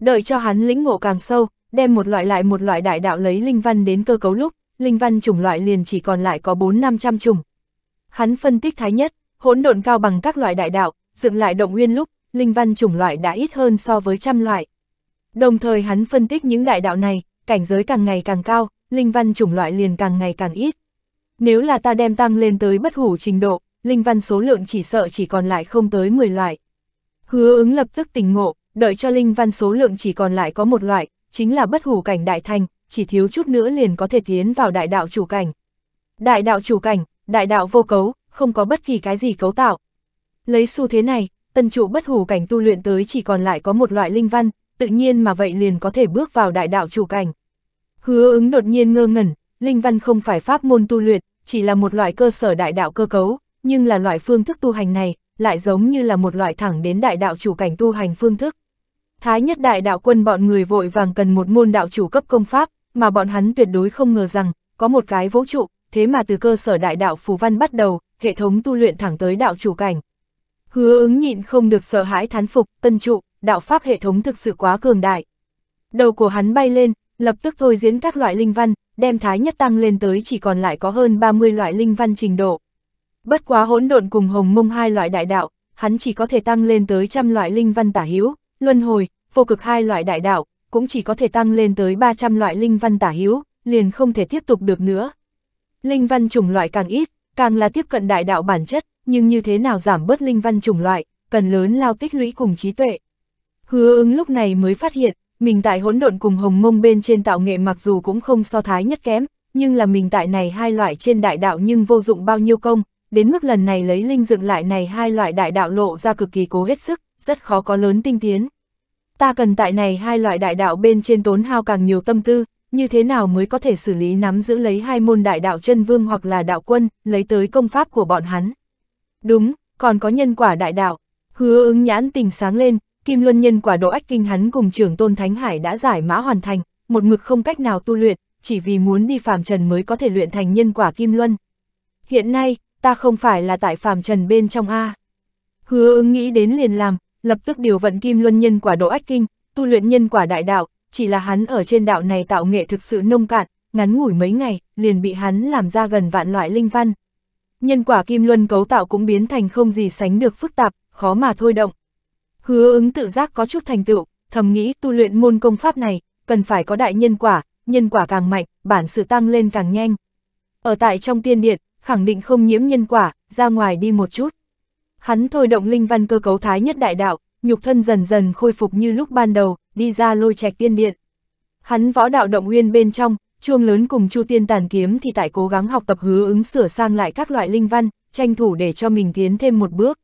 Đợi cho hắn lĩnh ngộ càng sâu, đem một loại lại một loại đại đạo lấy linh văn đến cơ cấu lúc, linh văn chủng loại liền chỉ còn lại có bốn năm trăm chủng. Hắn phân tích thái nhất, hỗn độn cao bằng các loại đại đạo, dựng lại động nguyên lúc, linh văn chủng loại đã ít hơn so với trăm loại. Đồng thời hắn phân tích những đại đạo này, cảnh giới càng ngày càng cao, linh văn chủng loại liền càng ngày càng ít. Nếu là ta đem tăng lên tới bất hủ trình độ, linh văn số lượng chỉ sợ chỉ còn lại không tới mười loại. Hứa Ứng lập tức tỉnh ngộ, đợi cho linh văn số lượng chỉ còn lại có một loại, chính là bất hủ cảnh đại thành, chỉ thiếu chút nữa liền có thể tiến vào đại đạo chủ cảnh. Đại đạo chủ cảnh, đại đạo vô cấu, không có bất kỳ cái gì cấu tạo. Lấy xu thế này, tân trụ bất hủ cảnh tu luyện tới chỉ còn lại có một loại linh văn, tự nhiên mà vậy liền có thể bước vào đại đạo chủ cảnh. Hứa Ứng đột nhiên ngơ ngẩn, linh văn không phải pháp môn tu luyện, chỉ là một loại cơ sở đại đạo cơ cấu, nhưng là loại phương thức tu hành này, lại giống như là một loại thẳng đến đại đạo chủ cảnh tu hành phương thức. Thái nhất đại đạo quân bọn người vội vàng cần một môn đạo chủ cấp công pháp, mà bọn hắn tuyệt đối không ngờ rằng, có một cái vũ trụ, thế mà từ cơ sở đại đạo phù văn bắt đầu, hệ thống tu luyện thẳng tới đạo chủ cảnh. Hứa Ứng nhịn không được sợ hãi thán phục, tân trụ, đạo pháp hệ thống thực sự quá cường đại. Đầu của hắn bay lên, lập tức thôi diễn các loại linh văn, đem thái nhất tăng lên tới chỉ còn lại có hơn ba mươi loại linh văn trình độ. Bất quá hỗn độn cùng hồng mông hai loại đại đạo, hắn chỉ có thể tăng lên tới trăm loại linh văn tả hữu, luân hồi, vô cực hai loại đại đạo, cũng chỉ có thể tăng lên tới ba trăm loại linh văn tả hữu, liền không thể tiếp tục được nữa. Linh văn chủng loại càng ít, càng là tiếp cận đại đạo bản chất, nhưng như thế nào giảm bớt linh văn chủng loại, cần lớn lao tích lũy cùng trí tuệ. Hứa Ứng lúc này mới phát hiện, mình tại hỗn độn cùng hồng mông bên trên tạo nghệ mặc dù cũng không so thái nhất kém, nhưng là mình tại này hai loại trên đại đạo nhưng vô dụng bao nhiêu công, đến mức lần này lấy linh dựng lại này hai loại đại đạo lộ ra cực kỳ cố hết sức, rất khó có lớn tinh tiến. Ta cần tại này hai loại đại đạo bên trên tốn hao càng nhiều tâm tư, như thế nào mới có thể xử lý nắm giữ lấy hai môn đại đạo chân vương hoặc là đạo quân, lấy tới công pháp của bọn hắn. Đúng, còn có nhân quả đại đạo. Hứa Ứng nhãn tình sáng lên, Kim Luân nhân quả độ ách kinh hắn cùng trưởng tôn Thánh Hải đã giải mã hoàn thành, một mực không cách nào tu luyện, chỉ vì muốn đi phàm trần mới có thể luyện thành nhân quả Kim Luân. Hiện nay, ta không phải là tại phàm trần bên trong a. Hứa Ứng nghĩ đến liền làm, lập tức điều vận Kim Luân nhân quả độ ách kinh, tu luyện nhân quả đại đạo, chỉ là hắn ở trên đạo này tạo nghệ thực sự nông cạn, ngắn ngủi mấy ngày, liền bị hắn làm ra gần vạn loại linh văn. Nhân quả Kim Luân cấu tạo cũng biến thành không gì sánh được phức tạp, khó mà thôi động. Hứa Ứng tự giác có chút thành tựu, thầm nghĩ tu luyện môn công pháp này, cần phải có đại nhân quả, nhân quả càng mạnh, bản sự tăng lên càng nhanh. Ở tại trong tiên điện, khẳng định không nhiễm nhân quả, ra ngoài đi một chút. Hắn thôi động linh văn cơ cấu thái nhất đại đạo, nhục thân dần dần khôi phục như lúc ban đầu, đi ra lôi trạch tiên điện. Hắn võ đạo động uyên bên trong, chuông lớn cùng Chu Tiên Tàn Kiếm thì tại cố gắng học tập Hứa Ứng sửa sang lại các loại linh văn, tranh thủ để cho mình tiến thêm một bước.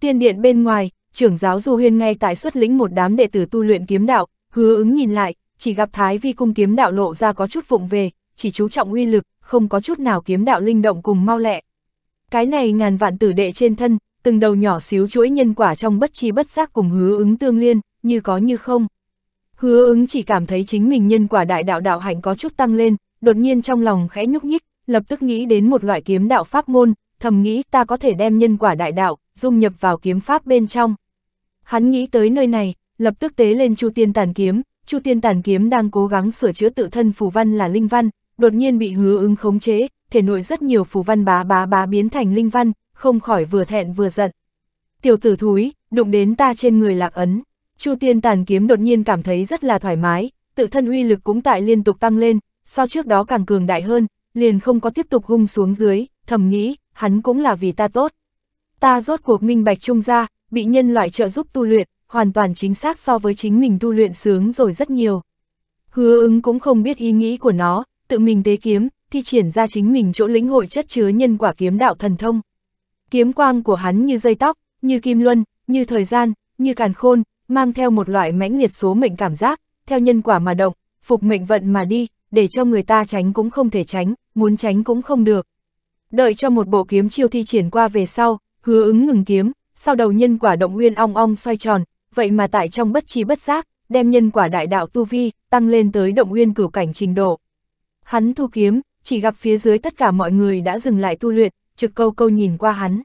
Tiên điện bên ngoài, trưởng giáo Du Huyên ngay tại xuất lĩnh một đám đệ tử tu luyện kiếm đạo. Hứa Ứng nhìn lại, chỉ gặp Thái Vi cung kiếm đạo lộ ra có chút vụng về, chỉ chú trọng uy lực, không có chút nào kiếm đạo linh động cùng mau lẹ. Cái này ngàn vạn tử đệ trên thân, từng đầu nhỏ xíu chuỗi nhân quả trong bất chi bất giác cùng Hứa Ứng tương liên, như có như không. Hứa Ứng chỉ cảm thấy chính mình nhân quả đại đạo đạo hạnh có chút tăng lên, đột nhiên trong lòng khẽ nhúc nhích, lập tức nghĩ đến một loại kiếm đạo pháp môn, thầm nghĩ ta có thể đem nhân quả đại đạo dung nhập vào kiếm pháp bên trong. Hắn nghĩ tới nơi này, lập tức tế lên Chu Tiên Tàn Kiếm. Chu Tiên Tàn Kiếm đang cố gắng sửa chữa tự thân phù văn là linh văn, đột nhiên bị Hứa Ứng khống chế, thể nội rất nhiều phù văn bá bá bá biến thành linh văn, không khỏi vừa thẹn vừa giận. Tiểu tử thúi, đụng đến ta trên người lạc ấn. Chu Tiên Tàn Kiếm đột nhiên cảm thấy rất là thoải mái, tự thân uy lực cũng tại liên tục tăng lên, so trước đó càng cường đại hơn, liền không có tiếp tục hung xuống dưới, thầm nghĩ, hắn cũng là vì ta tốt. Ta rốt cuộc minh bạch trung gia, bị nhân loại trợ giúp tu luyện, hoàn toàn chính xác so với chính mình tu luyện sướng rồi rất nhiều. Hứa Ứng cũng không biết ý nghĩ của nó, tự mình tế kiếm, thi triển ra chính mình chỗ lĩnh hội chất chứa nhân quả kiếm đạo thần thông. Kiếm quang của hắn như dây tóc, như kim luân, như thời gian, như càn khôn, mang theo một loại mãnh liệt số mệnh cảm giác, theo nhân quả mà động, phục mệnh vận mà đi, để cho người ta tránh cũng không thể tránh, muốn tránh cũng không được. Đợi cho một bộ kiếm chiêu thi triển qua về sau, Hứa Ứng ngừng kiếm, sau đầu nhân quả động nguyên ong ong xoay tròn, vậy mà tại trong bất chi bất giác, đem nhân quả đại đạo tu vi tăng lên tới động nguyên cửu cảnh trình độ. Hắn thu kiếm, chỉ gặp phía dưới tất cả mọi người đã dừng lại tu luyện, trực câu câu nhìn qua hắn.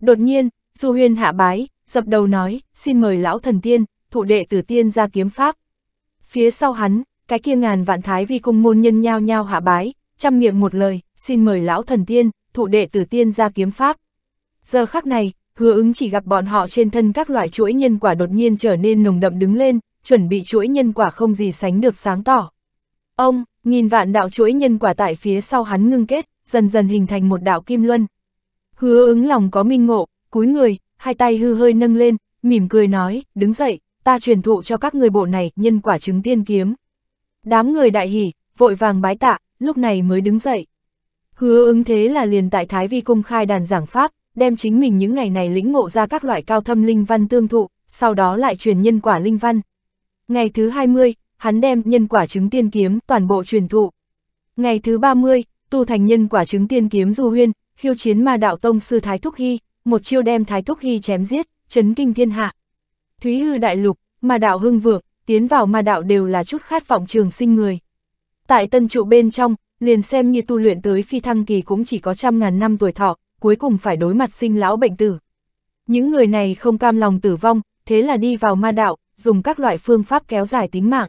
Đột nhiên, Du Huyên hạ bái, dập đầu nói, xin mời lão thần tiên, thụ đệ tử tiên ra kiếm pháp. Phía sau hắn, cái kia ngàn vạn thái vi cung môn nhân nhao nhao hạ bái, trăm miệng một lời, xin mời lão thần tiên, thụ đệ tử tiên ra kiếm pháp. Giờ khắc này, Hứa Ứng chỉ gặp bọn họ trên thân các loại chuỗi nhân quả đột nhiên trở nên nồng đậm đứng lên, chuẩn bị chuỗi nhân quả không gì sánh được sáng tỏ. Ông, nghìn vạn đạo chuỗi nhân quả tại phía sau hắn ngưng kết, dần dần hình thành một đạo kim luân. Hứa Ứng lòng có minh ngộ, cúi người, hai tay hư hơi nâng lên, mỉm cười nói, đứng dậy, ta truyền thụ cho các người bộ này nhân quả chứng tiên kiếm. Đám người đại hỉ, vội vàng bái tạ, lúc này mới đứng dậy. Hứa Ứng thế là liền tại Thái Vi Cung khai đàn giảng pháp, đem chính mình những ngày này lĩnh ngộ ra các loại cao thâm linh văn tương thụ, sau đó lại truyền nhân quả linh văn. Ngày thứ hai mươi, hắn đem nhân quả chứng tiên kiếm toàn bộ truyền thụ. Ngày thứ ba mươi, tu thành nhân quả chứng tiên kiếm Du Huyên, khiêu chiến Ma Đạo Tông sư Thái Thúc Hy, một chiêu đem Thái Thúc Hy chém giết, chấn kinh thiên hạ. Thúy Hư Đại Lục, Ma Đạo hưng vượng, tiến vào Ma Đạo đều là chút khát vọng trường sinh người. Tại Tân Trụ bên trong, liền xem như tu luyện tới phi thăng kỳ cũng chỉ có trăm ngàn năm tuổi thọ, cuối cùng phải đối mặt sinh lão bệnh tử. Những người này không cam lòng tử vong, thế là đi vào Ma Đạo, dùng các loại phương pháp kéo dài tính mạng.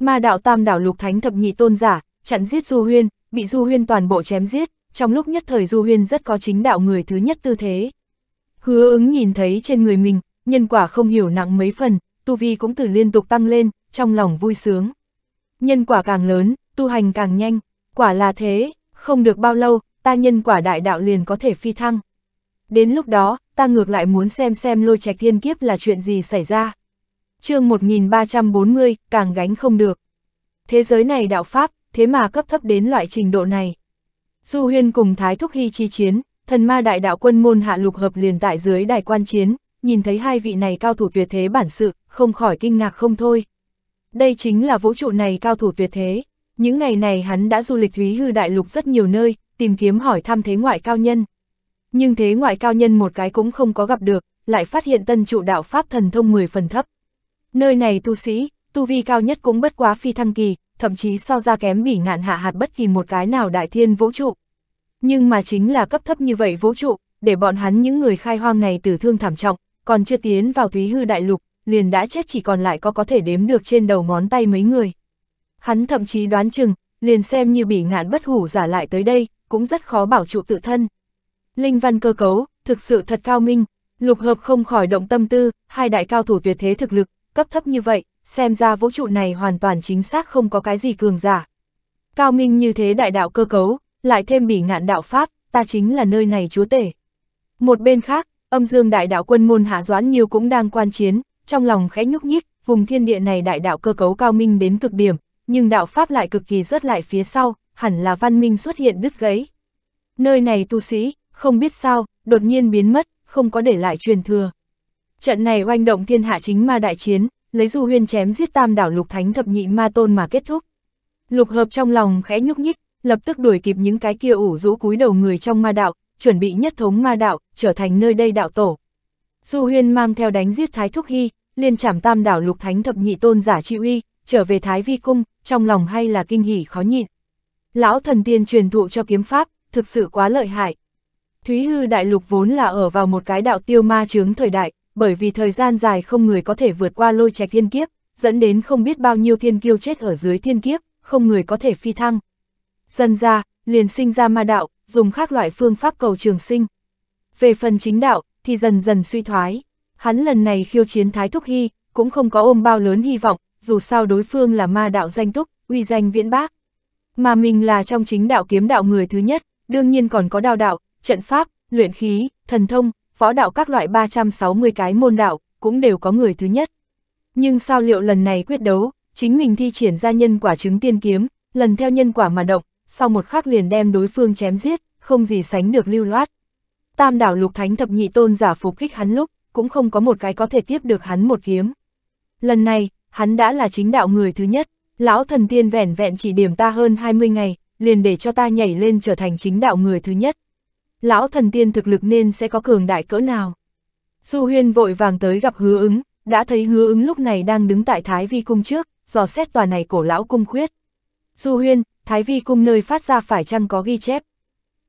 Ma Đạo Tam Đảo Lục Thánh Thập Nhị Tôn giả, chặn giết Du Huyên, bị Du Huyên toàn bộ chém giết, trong lúc nhất thời Du Huyên rất có chính đạo người thứ nhất tư thế. Hứa Ứng nhìn thấy trên người mình, nhân quả không hiểu nặng mấy phần, tu vi cũng từ liên tục tăng lên, trong lòng vui sướng. Nhân quả càng lớn, tu hành càng nhanh, quả là thế, không được bao lâu, ta nhân quả đại đạo liền có thể phi thăng. Đến lúc đó, ta ngược lại muốn xem xem Lôi Trạch Thiên Kiếp là chuyện gì xảy ra. Chương một nghìn ba trăm bốn mươi, càng gánh không được. Thế giới này đạo pháp, thế mà cấp thấp đến loại trình độ này. Du Huyên cùng Thái Thúc Hy chi chiến, thần ma đại đạo quân môn hạ lục hợp liền tại dưới đài quan chiến, nhìn thấy hai vị này cao thủ tuyệt thế bản sự, không khỏi kinh ngạc không thôi. Đây chính là vũ trụ này cao thủ tuyệt thế. Những ngày này hắn đã du lịch Thúy Hư Đại Lục rất nhiều nơi, tìm kiếm hỏi thăm thế ngoại cao nhân. Nhưng thế ngoại cao nhân một cái cũng không có gặp được, lại phát hiện Tân Trụ đạo pháp thần thông mười phần thấp. Nơi này tu sĩ, tu vi cao nhất cũng bất quá phi thăng kỳ, thậm chí so ra kém Bỉ Ngạn Hạ Hạt bất kỳ một cái nào đại thiên vũ trụ. Nhưng mà chính là cấp thấp như vậy vũ trụ, để bọn hắn những người khai hoang này tử thương thảm trọng, còn chưa tiến vào Thúy Hư Đại Lục, liền đã chết chỉ còn lại có có thể đếm được trên đầu ngón tay mấy người. Hắn thậm chí đoán chừng, liền xem như Bỉ Ngạn Bất Hủ giả lại tới đây, cũng rất khó bảo trụ tự thân. Linh văn cơ cấu, thực sự thật cao minh, lục hợp không khỏi động tâm tư, hai đại cao thủ tuyệt thế thực lực, cấp thấp như vậy, xem ra vũ trụ này hoàn toàn chính xác không có cái gì cường giả. Cao minh như thế đại đạo cơ cấu, lại thêm Bỉ Ngạn đạo pháp, ta chính là nơi này chúa tể. Một bên khác, Âm Dương đại đạo quân môn hạ Doãn Nhiêu cũng đang quan chiến, trong lòng khẽ nhúc nhích, vùng thiên địa này đại đạo cơ cấu cao minh đến cực điểm, nhưng đạo pháp lại cực kỳ rớt lại phía sau, hẳn là văn minh xuất hiện đứt gãy. Nơi này tu sĩ, không biết sao, đột nhiên biến mất, không có để lại truyền thừa. Trận này oanh động thiên hạ chính ma đại chiến, lấy Du Huyên chém giết Tam Đảo Lục Thánh Thập Nhị Ma Tôn mà kết thúc. Lục hợp trong lòng khẽ nhúc nhích, lập tức đuổi kịp những cái kia ủ rũ cúi đầu người trong ma đạo, chuẩn bị nhất thống ma đạo, trở thành nơi đây đạo tổ. Du Huyên mang theo đánh giết Thái Thúc Hy, liên trảm Tam Đảo Lục Thánh Thập Nhị Tôn giả chi uy, trở về Thái Vi Cung, trong lòng hay là kinh hỉ khó nhịn. Lão thần tiên truyền thụ cho kiếm pháp, thực sự quá lợi hại. Thúy Hư Đại Lục vốn là ở vào một cái đạo tiêu ma chướng thời đại, bởi vì thời gian dài không người có thể vượt qua Lôi Trạch Thiên Kiếp, dẫn đến không biết bao nhiêu thiên kiêu chết ở dưới thiên kiếp, không người có thể phi thăng. Dần ra, liền sinh ra ma đạo, dùng các loại phương pháp cầu trường sinh. Về phần chính đạo, thì dần dần suy thoái. Hắn lần này khiêu chiến Thái Thúc Hy, cũng không có ôm bao lớn hy vọng, dù sao đối phương là ma đạo danh túc, uy danh viễn bác. Mà mình là trong chính đạo kiếm đạo người thứ nhất, đương nhiên còn có đao đạo, trận pháp, luyện khí, thần thông, võ đạo các loại ba trăm sáu mươi cái môn đạo, cũng đều có người thứ nhất. Nhưng sao liệu lần này quyết đấu, chính mình thi triển ra nhân quả chứng tiên kiếm, lần theo nhân quả mà động, sau một khắc liền đem đối phương chém giết, không gì sánh được lưu loát. Tam Đảo Lục Thánh Thập Nhị Tôn giả phục kích hắn lúc, cũng không có một cái có thể tiếp được hắn một kiếm. Lần này, hắn đã là chính đạo người thứ nhất, lão thần tiên vẻn vẹn chỉ điểm ta hơn hai mươi ngày, liền để cho ta nhảy lên trở thành chính đạo người thứ nhất. Lão thần tiên thực lực nên sẽ có cường đại cỡ nào. Du Huyên vội vàng tới gặp Hứa Ứng, đã thấy Hứa Ứng lúc này đang đứng tại Thái Vi Cung trước, dò xét tòa này cổ lão cung khuyết. Du Huyên, Thái Vi Cung nơi phát ra phải chăng có ghi chép?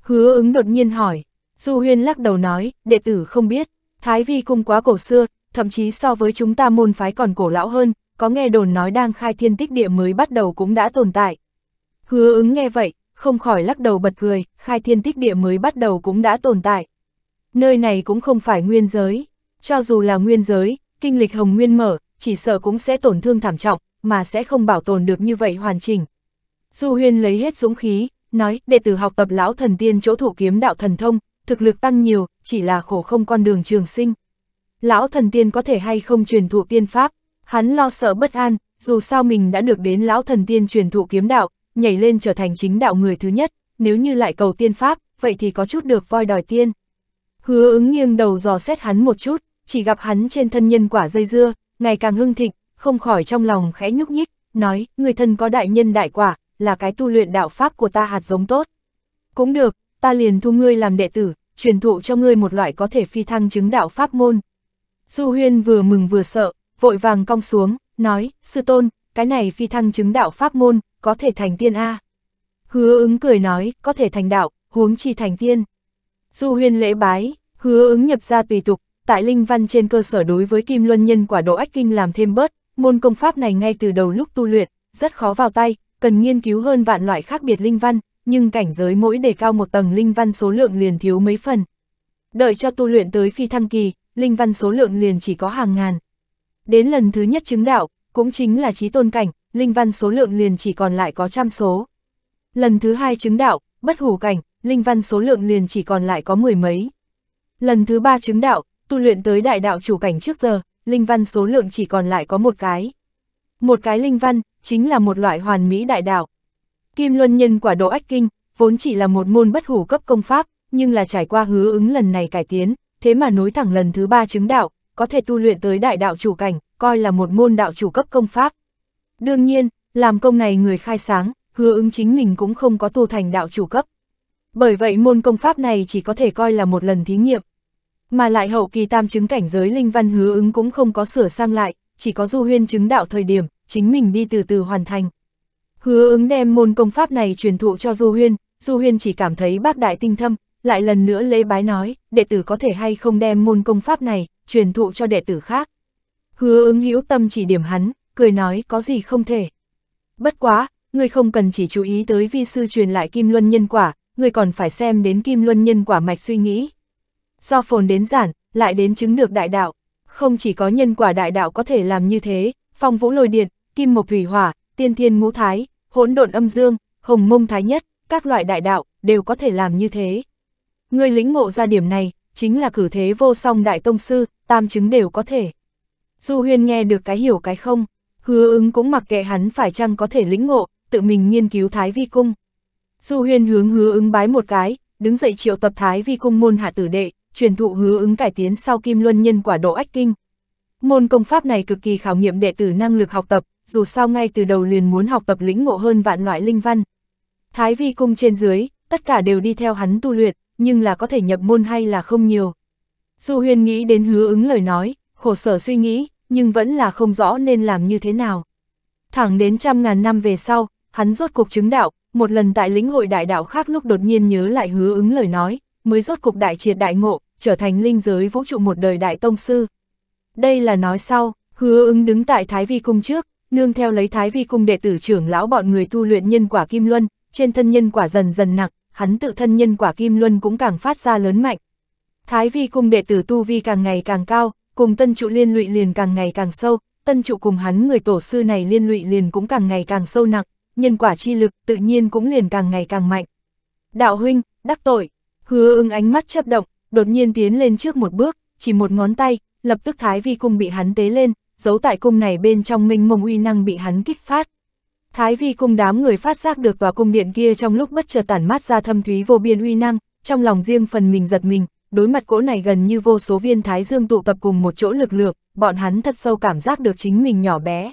Hứa Ứng đột nhiên hỏi. Du Huyên lắc đầu nói, đệ tử không biết, Thái Vi Cung quá cổ xưa, thậm chí so với chúng ta môn phái còn cổ lão hơn, có nghe đồn nói đang khai thiên tích địa mới bắt đầu cũng đã tồn tại. Hứa Ứng nghe vậy, không khỏi lắc đầu bật cười, khai thiên tích địa mới bắt đầu cũng đã tồn tại. Nơi này cũng không phải nguyên giới, cho dù là nguyên giới, kinh lịch hồng nguyên mở, chỉ sợ cũng sẽ tổn thương thảm trọng, mà sẽ không bảo tồn được như vậy hoàn chỉnh. Du Huyên lấy hết dũng khí, nói, đệ tử học tập lão thần tiên chỗ thủ kiếm đạo thần thông, thực lực tăng nhiều, chỉ là khổ không con đường trường sinh. Lão thần tiên có thể hay không truyền thụ tiên pháp, hắn lo sợ bất an, dù sao mình đã được đến lão thần tiên truyền thụ kiếm đạo, nhảy lên trở thành chính đạo người thứ nhất, nếu như lại cầu tiên pháp, vậy thì có chút được voi đòi tiên. Hứa Ứng nghiêng đầu dò xét hắn một chút, chỉ gặp hắn trên thân nhân quả dây dưa, ngày càng hưng thịnh, không khỏi trong lòng khẽ nhúc nhích, nói, người thân có đại nhân đại quả, là cái tu luyện đạo pháp của ta hạt giống tốt. Cũng được, ta liền thu ngươi làm đệ tử, truyền thụ cho ngươi một loại có thể phi thăng chứng đạo pháp môn. Du Huyên vừa mừng vừa sợ, vội vàng cong xuống, nói, sư tôn, cái này phi thăng chứng đạo pháp môn, có thể thành tiên a. Hứa Ứng cười nói, có thể thành đạo, huống chi thành tiên. Du Huyên lễ bái, Hứa Ứng nhập ra tùy tục, tại linh văn trên cơ sở đối với Kim Luân Nhân Quả Độ Ách Kinh làm thêm bớt, môn công pháp này ngay từ đầu lúc tu luyện, rất khó vào tay, cần nghiên cứu hơn vạn loại khác biệt linh văn, nhưng cảnh giới mỗi đề cao một tầng linh văn số lượng liền thiếu mấy phần. Đợi cho tu luyện tới phi thăng kỳ, linh văn số lượng liền chỉ có hàng ngàn. Đến lần thứ nhất chứng đạo, cũng chính là trí tôn cảnh, linh văn số lượng liền chỉ còn lại có trăm số. Lần thứ hai chứng đạo, bất hủ cảnh, linh văn số lượng liền chỉ còn lại có mười mấy. Lần thứ ba chứng đạo, tu luyện tới đại đạo chủ cảnh trước giờ, linh văn số lượng chỉ còn lại có một cái. Một cái linh văn, chính là một loại hoàn mỹ đại đạo. Kim Luân Nhân Quả Độ Ách Kinh, vốn chỉ là một môn bất hủ cấp công pháp, nhưng là trải qua Hứa Ứng lần này cải tiến, thế mà nối thẳng lần thứ ba chứng đạo, có thể tu luyện tới đại đạo chủ cảnh, coi là một môn đạo chủ cấp công pháp. Đương nhiên, làm công này người khai sáng, Hứa Ứng chính mình cũng không có tu thành đạo chủ cấp. Bởi vậy môn công pháp này chỉ có thể coi là một lần thí nghiệm. Mà lại hậu kỳ tam chứng cảnh giới linh văn Hứa Ứng cũng không có sửa sang lại, chỉ có Du Huyên chứng đạo thời điểm, chính mình đi từ từ hoàn thành. Hứa Ứng đem môn công pháp này truyền thụ cho Du Huyên, Du Huyên chỉ cảm thấy bác đại tinh thâm, lại lần nữa lễ bái nói, đệ tử có thể hay không đem môn công pháp này, truyền thụ cho đệ tử khác. Hứa Ứng hữu tâm chỉ điểm hắn, cười nói có gì không thể. Bất quá, ngươi không cần chỉ chú ý tới vi sư truyền lại Kim Luân Nhân Quả, ngươi còn phải xem đến Kim Luân Nhân Quả mạch suy nghĩ. Do phồn đến giản, lại đến chứng được đại đạo, không chỉ có nhân quả đại đạo có thể làm như thế, phong vũ lôi điện, kim mộc thủy hỏa, tiên thiên ngũ thái, hỗn độn âm dương, hồng mông thái nhất, các loại đại đạo đều có thể làm như thế. Người lĩnh ngộ ra điểm này, chính là cử thế vô song đại tông sư, tam chứng đều có thể. Du Huyên nghe được cái hiểu cái không, Hứa Ứng cũng mặc kệ hắn phải chăng có thể lĩnh ngộ, tự mình nghiên cứu Thái Vi Cung. Du Huyên hướng Hứa Ứng bái một cái, đứng dậy triệu tập Thái Vi Cung môn hạ tử đệ, truyền thụ Hứa Ứng cải tiến sau Kim Luân Nhân Quả Độ Ách Kinh. Môn công pháp này cực kỳ khảo nghiệm đệ tử năng lực học tập, dù sao ngay từ đầu liền muốn học tập lĩnh ngộ hơn vạn loại linh văn. Thái Vi Cung trên dưới, tất cả đều đi theo hắn tu luyện, nhưng là có thể nhập môn hay là không nhiều. Du Huyên nghĩ đến Hứa Ứng lời nói, khổ sở suy nghĩ, nhưng vẫn là không rõ nên làm như thế nào. Thẳng đến trăm ngàn năm về sau, hắn rốt cục chứng đạo, một lần tại lĩnh hội đại đạo khác lúc đột nhiên nhớ lại Hứa Ứng lời nói, mới rốt cục đại triệt đại ngộ, trở thành linh giới vũ trụ một đời đại tông sư. Đây là nói sau, Hứa Ứng đứng tại Thái Vi Cung trước, nương theo lấy Thái Vi Cung đệ tử trưởng lão bọn người tu luyện nhân quả Kim Luân, trên thân nhân quả dần dần nặng, hắn tự thân nhân quả Kim Luân cũng càng phát ra lớn mạnh. Thái Vi Cung đệ tử tu vi càng ngày càng cao, cùng tân trụ liên lụy liền càng ngày càng sâu, tân trụ cùng hắn người tổ sư này liên lụy liền cũng càng ngày càng sâu nặng, nhân quả chi lực tự nhiên cũng liền càng ngày càng mạnh. Đạo huynh, đắc tội. Hứa Ứng ánh mắt chớp động, đột nhiên tiến lên trước một bước, chỉ một ngón tay, lập tức Thái Vi Cung bị hắn tế lên, giấu tại cung này bên trong mênh mông uy năng bị hắn kích phát. Thái Vi Cung đám người phát giác được vào cung điện kia trong lúc bất chợt tản mát ra thâm thúy vô biên uy năng, trong lòng riêng phần mình giật mình, đối mặt cỗ này gần như vô số viên thái dương tụ tập cùng một chỗ lực lượng, bọn hắn thật sâu cảm giác được chính mình nhỏ bé.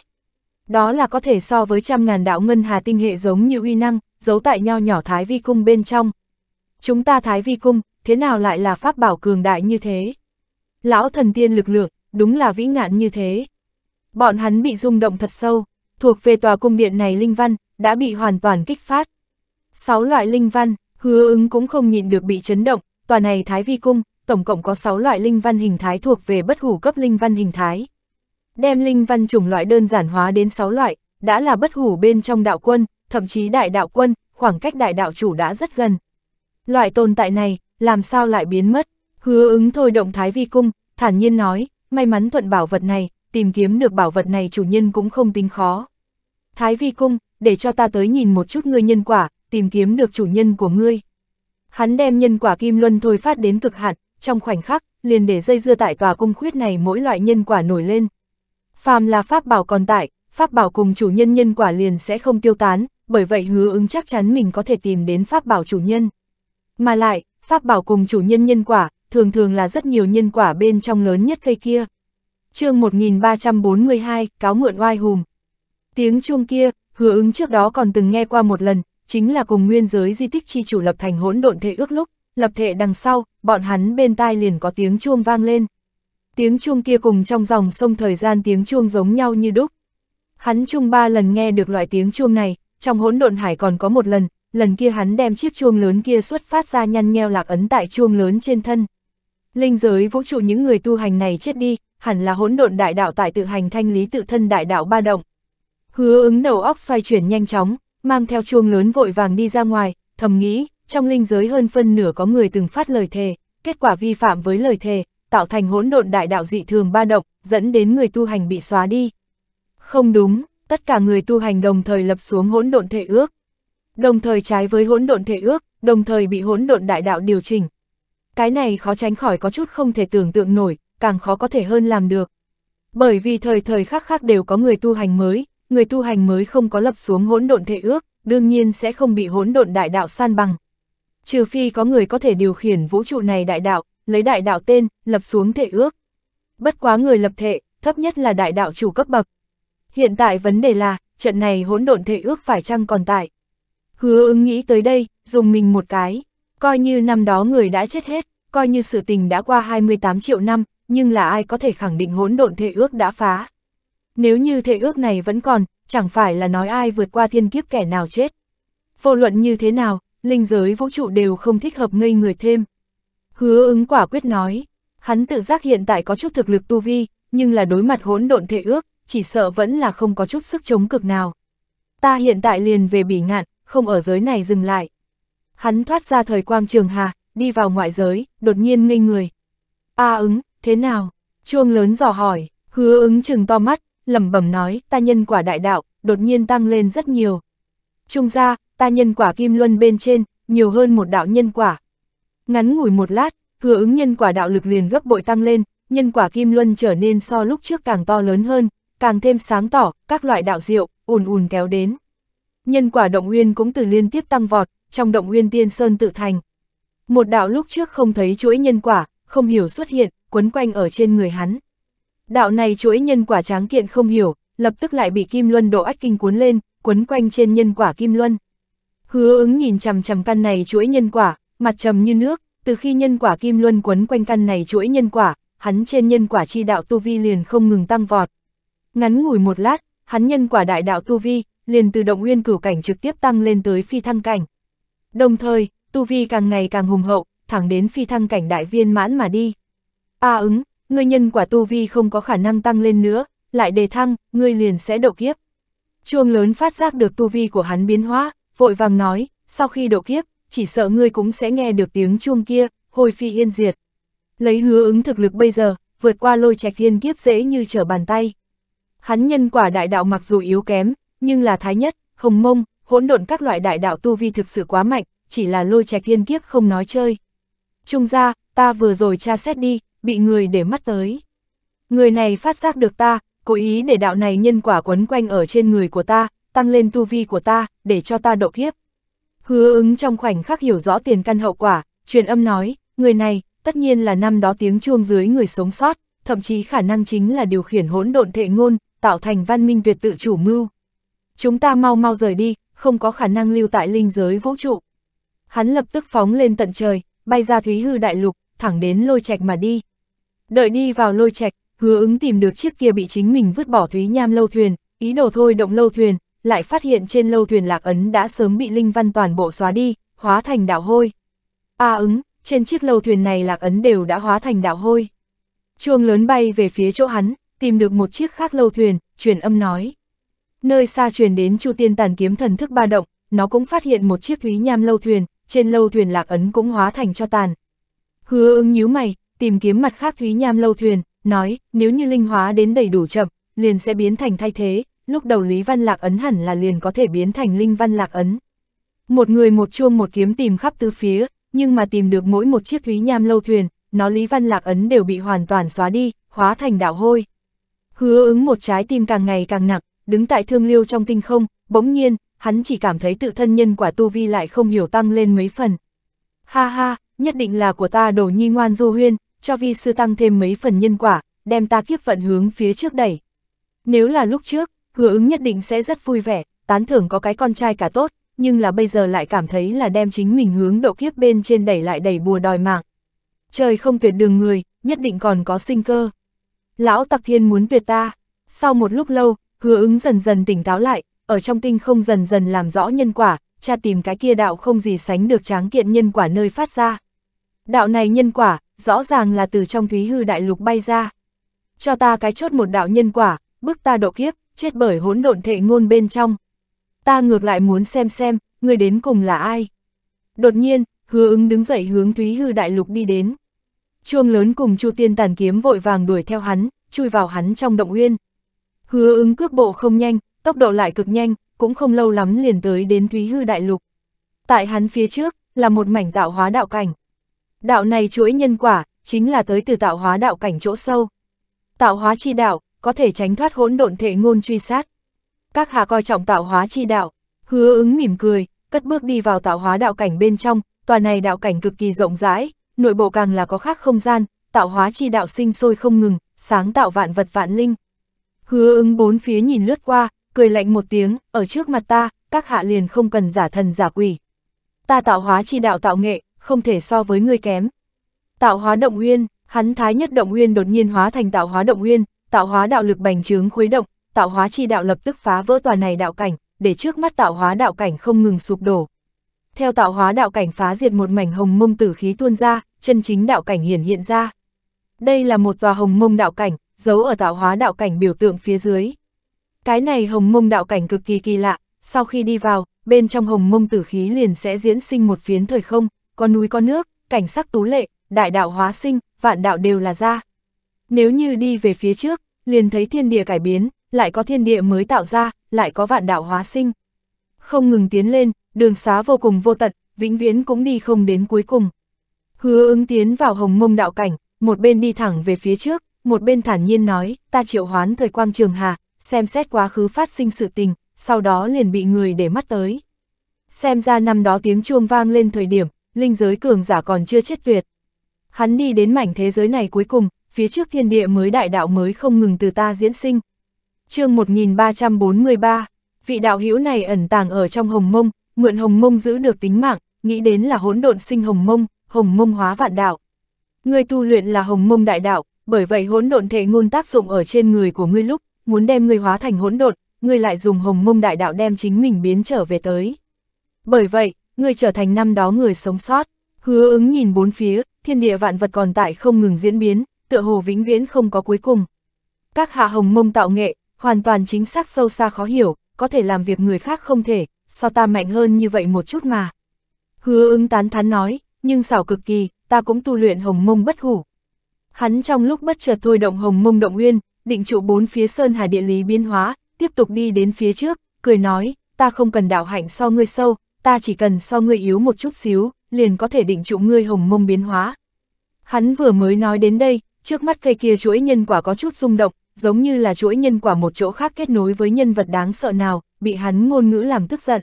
Đó là có thể so với trăm ngàn đạo ngân hà tinh hệ giống như uy năng, giấu tại nho nhỏ Thái Vi Cung bên trong. Chúng ta Thái Vi Cung, thế nào lại là pháp bảo cường đại như thế? Lão thần tiên lực lượng, đúng là vĩ ngạn như thế. Bọn hắn bị rung động thật sâu, thuộc về tòa cung điện này linh văn, đã bị hoàn toàn kích phát. Sáu loại linh văn, Hứa Ứng cũng không nhịn được bị chấn động, tòa này Thái Vi Cung, tổng cộng có sáu loại linh văn hình thái thuộc về bất hủ cấp linh văn hình thái. Đem linh văn chủng loại đơn giản hóa đến sáu loại, đã là bất hủ bên trong đạo quân, thậm chí đại đạo quân, khoảng cách đại đạo chủ đã rất gần. Loại tồn tại này, làm sao lại biến mất? Hứa Ứng thôi động Thái Vi Cung, thản nhiên nói, may mắn thuận bảo vật này, tìm kiếm được bảo vật này chủ nhân cũng không tính khó. Thái Vi Cung, để cho ta tới nhìn một chút ngươi nhân quả, tìm kiếm được chủ nhân của ngươi. Hắn đem nhân quả kim luân thôi phát đến cực hạn, trong khoảnh khắc, liền để dây dưa tại tòa cung khuyết này mỗi loại nhân quả nổi lên. Phàm là pháp bảo còn tại, pháp bảo cùng chủ nhân nhân quả liền sẽ không tiêu tán, bởi vậy Hứa Ứng chắc chắn mình có thể tìm đến pháp bảo chủ nhân. Mà lại, pháp bảo cùng chủ nhân nhân quả, thường thường là rất nhiều nhân quả bên trong lớn nhất cây kia. Chương một nghìn ba trăm bốn mươi hai, cáo mượn oai hùm. Tiếng chuông kia, Hứa Ứng trước đó còn từng nghe qua một lần, chính là cùng nguyên giới di tích chi chủ lập thành hỗn độn thể ước lúc, lập thể đằng sau, bọn hắn bên tai liền có tiếng chuông vang lên. Tiếng chuông kia cùng trong dòng sông thời gian tiếng chuông giống nhau như đúc. Hắn chung ba lần nghe được loại tiếng chuông này, trong hỗn độn hải còn có một lần, lần kia hắn đem chiếc chuông lớn kia xuất phát ra nhăn nheo lạc ấn tại chuông lớn trên thân. Linh giới vũ trụ những người tu hành này chết đi, hẳn là hỗn độn đại đạo tại tự hành thanh lý tự thân đại đạo ba động. Hứa Ứng đầu óc xoay chuyển nhanh chóng, mang theo chuông lớn vội vàng đi ra ngoài, thầm nghĩ, trong linh giới hơn phân nửa có người từng phát lời thề, kết quả vi phạm với lời thề, tạo thành hỗn độn đại đạo dị thường ba động, dẫn đến người tu hành bị xóa đi. Không đúng, tất cả người tu hành đồng thời lập xuống hỗn độn thể ước, đồng thời trái với hỗn độn thể ước, đồng thời bị hỗn độn đại đạo điều chỉnh. Cái này khó tránh khỏi có chút không thể tưởng tượng nổi, càng khó có thể hơn làm được. Bởi vì thời thời khắc khắc đều có người tu hành mới, người tu hành mới không có lập xuống hỗn độn thể ước, đương nhiên sẽ không bị hỗn độn đại đạo san bằng. Trừ phi có người có thể điều khiển vũ trụ này đại đạo, lấy đại đạo tên, lập xuống thể ước. Bất quá người lập thể, thấp nhất là đại đạo chủ cấp bậc. Hiện tại vấn đề là, trận này hỗn độn thể ước phải chăng còn tại? Hứa Ứng nghĩ tới đây, dùng mình một cái. Coi như năm đó người đã chết hết, coi như sự tình đã qua hai mươi tám triệu năm, nhưng là ai có thể khẳng định hỗn độn thể ước đã phá? Nếu như thể ước này vẫn còn, chẳng phải là nói ai vượt qua thiên kiếp kẻ nào chết? Vô luận như thế nào, linh giới vũ trụ đều không thích hợp ngây người thêm. Hứa Ứng quả quyết nói, hắn tự giác hiện tại có chút thực lực tu vi, nhưng là đối mặt hỗn độn thể ước, chỉ sợ vẫn là không có chút sức chống cực nào. Ta hiện tại liền về Bỉ Ngạn, không ở giới này dừng lại. Hắn thoát ra thời quang trường hà, đi vào ngoại giới, đột nhiên ngây người. A Ứng, thế nào? Chuông lớn dò hỏi. Hứa Ứng trừng to mắt, lẩm bẩm nói, ta nhân quả đại đạo, đột nhiên tăng lên rất nhiều. Trung ra, ta nhân quả kim luân bên trên, nhiều hơn một đạo nhân quả. Ngắn ngủi một lát, Hứa Ứng nhân quả đạo lực liền gấp bội tăng lên, nhân quả kim luân trở nên so lúc trước càng to lớn hơn, càng thêm sáng tỏ, các loại đạo diệu, ùn ùn kéo đến. Nhân quả động nguyên cũng từ liên tiếp tăng vọt, trong động nguyên tiên sơn tự thành. Một đạo lúc trước không thấy chuỗi nhân quả, không hiểu xuất hiện, quấn quanh ở trên người hắn. Đạo này chuỗi nhân quả tráng kiện không hiểu, lập tức lại bị kim luân độ ách kinh cuốn lên, quấn quanh trên nhân quả kim luân. Hứa Ứng nhìn chằm chằm căn này chuỗi nhân quả, mặt trầm như nước, từ khi nhân quả kim luân quấn quanh căn này chuỗi nhân quả, hắn trên nhân quả chi đạo tu vi liền không ngừng tăng vọt. Ngắn ngủi một lát, hắn nhân quả đại đạo tu vi liền từ động nguyên cửu cảnh trực tiếp tăng lên tới phi thăng cảnh. Đồng thời, tu vi càng ngày càng hùng hậu, thẳng đến phi thăng cảnh đại viên mãn mà đi. A Ứng, ngươi nhân quả tu vi không có khả năng tăng lên nữa, lại đề thăng, ngươi liền sẽ độ kiếp. Chuông lớn phát giác được tu vi của hắn biến hóa, vội vàng nói, sau khi độ kiếp, chỉ sợ ngươi cũng sẽ nghe được tiếng chuông kia, hồi phi yên diệt. Lấy Hứa Ứng thực lực bây giờ, vượt qua lôi trạch thiên kiếp dễ như trở bàn tay. Hắn nhân quả đại đạo mặc dù yếu kém, nhưng là Thái Nhất, Hồng Mông, hỗn độn các loại đại đạo tu vi thực sự quá mạnh, chỉ là lôi trạch thiên kiếp không nói chơi. Trung gia, ta vừa rồi tra xét đi, bị người để mắt tới. Người này phát giác được ta, cố ý để đạo này nhân quả quấn quanh ở trên người của ta, tăng lên tu vi của ta, để cho ta độ kiếp. Hứa Ứng trong khoảnh khắc hiểu rõ tiền căn hậu quả, truyền âm nói, người này, tất nhiên là năm đó tiếng chuông dưới người sống sót, thậm chí khả năng chính là điều khiển hỗn độn thệ ngôn, tạo thành văn minh tuyệt tự chủ mưu. Chúng ta mau mau rời đi, không có khả năng lưu tại linh giới vũ trụ. Hắn lập tức phóng lên tận trời, bay ra Thúy Hư đại lục, thẳng đến lôi trạch mà đi. Đợi đi vào lôi trạch, Hứa Ứng tìm được chiếc kia bị chính mình vứt bỏ Thúy Nham lâu thuyền, ý đồ thôi động lâu thuyền, lại phát hiện trên lâu thuyền lạc ấn đã sớm bị linh văn toàn bộ xóa đi, hóa thành đạo hôi. A Ứng, trên chiếc lâu thuyền này lạc ấn đều đã hóa thành đạo hôi. Chuông lớn bay về phía chỗ hắn, tìm được một chiếc khác lâu thuyền, truyền âm nói. Nơi xa truyền đến Chu Tiên Tàn Kiếm thần thức ba động, nó cũng phát hiện một chiếc Thúy Nham lâu thuyền, trên lâu thuyền lạc ấn cũng hóa thành cho tàn. Hứa Ứng nhíu mày, tìm kiếm mặt khác Thúy Nham lâu thuyền, nói, nếu như linh hóa đến đầy đủ chậm, liền sẽ biến thành thay thế, lúc đầu Lý Văn Lạc ấn hẳn là liền có thể biến thành Linh Văn Lạc ấn. Một người một chuông một kiếm tìm khắp tứ phía, nhưng mà tìm được mỗi một chiếc Thúy Nham lâu thuyền, nó Lý Văn Lạc ấn đều bị hoàn toàn xóa đi, hóa thành đạo hôi. Hứa Ứng một trái tim càng ngày càng nặng, đứng tại Thương Liêu trong tinh không, bỗng nhiên, hắn chỉ cảm thấy tự thân nhân quả tu vi lại không hiểu tăng lên mấy phần. Ha ha, nhất định là của ta Đồ Nhi ngoan du huyên, cho vi sư tăng thêm mấy phần nhân quả, đem ta kiếp vận hướng phía trước đẩy. Nếu là lúc trước, Hứa Ứng nhất định sẽ rất vui vẻ, tán thưởng có cái con trai cả tốt, nhưng là bây giờ lại cảm thấy là đem chính mình hướng độ kiếp bên trên đẩy lại đẩy bùa đòi mạng. Trời không tuyệt đường người, nhất định còn có sinh cơ. Lão tặc thiên muốn tuyệt ta. Sau một lúc lâu, Hứa Ứng dần dần tỉnh táo lại, ở trong tinh không dần dần làm rõ nhân quả, tra tìm cái kia đạo không gì sánh được tráng kiện nhân quả nơi phát ra. Đạo này nhân quả, rõ ràng là từ trong Thúy Hư đại lục bay ra. Cho ta cái chốt một đạo nhân quả, bức ta độ kiếp, chết bởi hỗn độn thệ ngôn bên trong. Ta ngược lại muốn xem xem, người đến cùng là ai. Đột nhiên, Hứa Ứng đứng dậy hướng Thúy Hư đại lục đi đến. Chuông lớn cùng Chu Tiên Tàn Kiếm vội vàng đuổi theo hắn, chui vào hắn trong động uyên. Hứa Ứng cước bộ không nhanh, tốc độ lại cực nhanh, cũng không lâu lắm liền tới đến Thúy Hư đại lục. Tại hắn phía trước, là một mảnh tạo hóa đạo cảnh. Đạo này chuỗi nhân quả, chính là tới từ tạo hóa đạo cảnh chỗ sâu. Tạo hóa chi đạo, có thể tránh thoát hỗn độn thệ ngôn truy sát. Các hạ coi trọng tạo hóa chi đạo. Hứa Ứng mỉm cười, cất bước đi vào tạo hóa đạo cảnh bên trong, tòa này đạo cảnh cực kỳ rộng rãi, nội bộ càng là có khác không gian, tạo hóa chi đạo sinh sôi không ngừng, sáng tạo vạn vật vạn linh. Hứa Ứng bốn phía nhìn lướt qua, cười lạnh một tiếng, ở trước mặt ta, các hạ liền không cần giả thần giả quỷ. Ta tạo hóa chi đạo tạo nghệ, không thể so với ngươi kém. Tạo hóa động uyên, hắn thái nhất động uyên đột nhiên hóa thành tạo hóa động uyên, tạo hóa đạo lực bành trướng khuấy động, tạo hóa chi đạo lập tức phá vỡ tòa này đạo cảnh, để trước mắt tạo hóa đạo cảnh không ngừng sụp đổ. Theo tạo hóa đạo cảnh phá diệt một mảnh hồng mông tử khí tuôn ra, chân chính đạo cảnh hiển hiện ra. Đây là một tòa hồng mông đạo cảnh, giấu ở tạo hóa đạo cảnh biểu tượng phía dưới. Cái này hồng mông đạo cảnh cực kỳ kỳ lạ, sau khi đi vào, bên trong hồng mông tử khí liền sẽ diễn sinh một phiến thời không, có núi có nước, cảnh sắc tú lệ, đại đạo hóa sinh, vạn đạo đều là ra. Nếu như đi về phía trước, liền thấy thiên địa cải biến, lại có thiên địa mới tạo ra, lại có vạn đạo hóa sinh. Không ngừng tiến lên, đường xá vô cùng vô tận, vĩnh viễn cũng đi không đến cuối cùng. Hứa Ứng tiến vào hồng mông đạo cảnh, một bên đi thẳng về phía trước, một bên thản nhiên nói, ta triệu hoán thời quang trường hà, xem xét quá khứ phát sinh sự tình, sau đó liền bị người để mắt tới. Xem ra năm đó tiếng chuông vang lên thời điểm, linh giới cường giả còn chưa chết tuyệt. Hắn đi đến mảnh thế giới này cuối cùng, phía trước thiên địa mới đại đạo mới không ngừng từ ta diễn sinh. Chương một nghìn ba trăm bốn mươi ba, vị đạo hữu này ẩn tàng ở trong hồng mông, mượn hồng mông giữ được tính mạng, nghĩ đến là hỗn độn sinh hồng mông, hồng mông hóa vạn đạo. Ngươi tu luyện là hồng mông đại đạo, bởi vậy hỗn độn thể ngôn tác dụng ở trên người của ngươi lúc, muốn đem ngươi hóa thành hỗn độn, ngươi lại dùng hồng mông đại đạo đem chính mình biến trở về tới. Bởi vậy, ngươi trở thành năm đó người sống sót. Hứa Ứng nhìn bốn phía, thiên địa vạn vật còn tại không ngừng diễn biến, tựa hồ vĩnh viễn không có cuối cùng. Các hạ hồng mông tạo nghệ, hoàn toàn chính xác sâu xa khó hiểu, có thể làm việc người khác không thể, so ta mạnh hơn như vậy một chút mà. Hứa Ứng tán thán nói, nhưng xảo cực kỳ, ta cũng tu luyện hồng mông bất hủ. Hắn trong lúc bất chợt thôi động hồng mông động nguyên, định trụ bốn phía sơn hà địa lý biến hóa, tiếp tục đi đến phía trước, cười nói, ta không cần đạo hạnh so ngươi sâu, ta chỉ cần so ngươi yếu một chút xíu, liền có thể định trụ ngươi hồng mông biến hóa. Hắn vừa mới nói đến đây, trước mắt cây kia chuỗi nhân quả có chút rung động, giống như là chuỗi nhân quả một chỗ khác kết nối với nhân vật đáng sợ nào, bị hắn ngôn ngữ làm tức giận.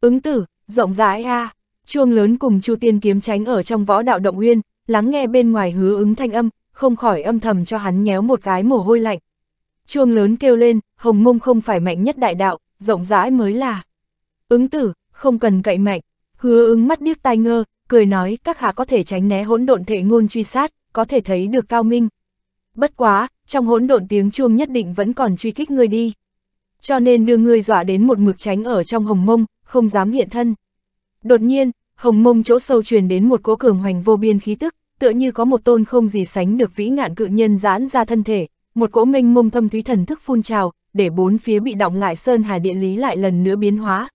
Ứng tử, rộng rãi a. À. Chuông lớn cùng Chu Tiên Kiếm tránh ở trong võ đạo động uyên, lắng nghe bên ngoài Hứa Ứng thanh âm, không khỏi âm thầm cho hắn nhéo một cái mồ hôi lạnh. Chuông lớn kêu lên, hồng mông không phải mạnh nhất đại đạo, rộng rãi mới là. Ứng tử, không cần cậy mạnh. Hứa Ứng mắt điếc tai ngơ, cười nói, các hạ có thể tránh né hỗn độn thể ngôn truy sát, có thể thấy được cao minh. Bất quá, trong hỗn độn tiếng chuông nhất định vẫn còn truy kích ngươi đi. Cho nên đưa ngươi dọa đến một mực tránh ở trong hồng mông, không dám hiện thân. Đột nhiên, hồng mông chỗ sâu truyền đến một cỗ cường hoành vô biên khí tức, tựa như có một tôn không gì sánh được vĩ ngạn cự nhân giãn ra thân thể, một cỗ mênh mông thâm thúy thần thức phun trào, để bốn phía bị động lại sơn hà địa lý lại lần nữa biến hóa.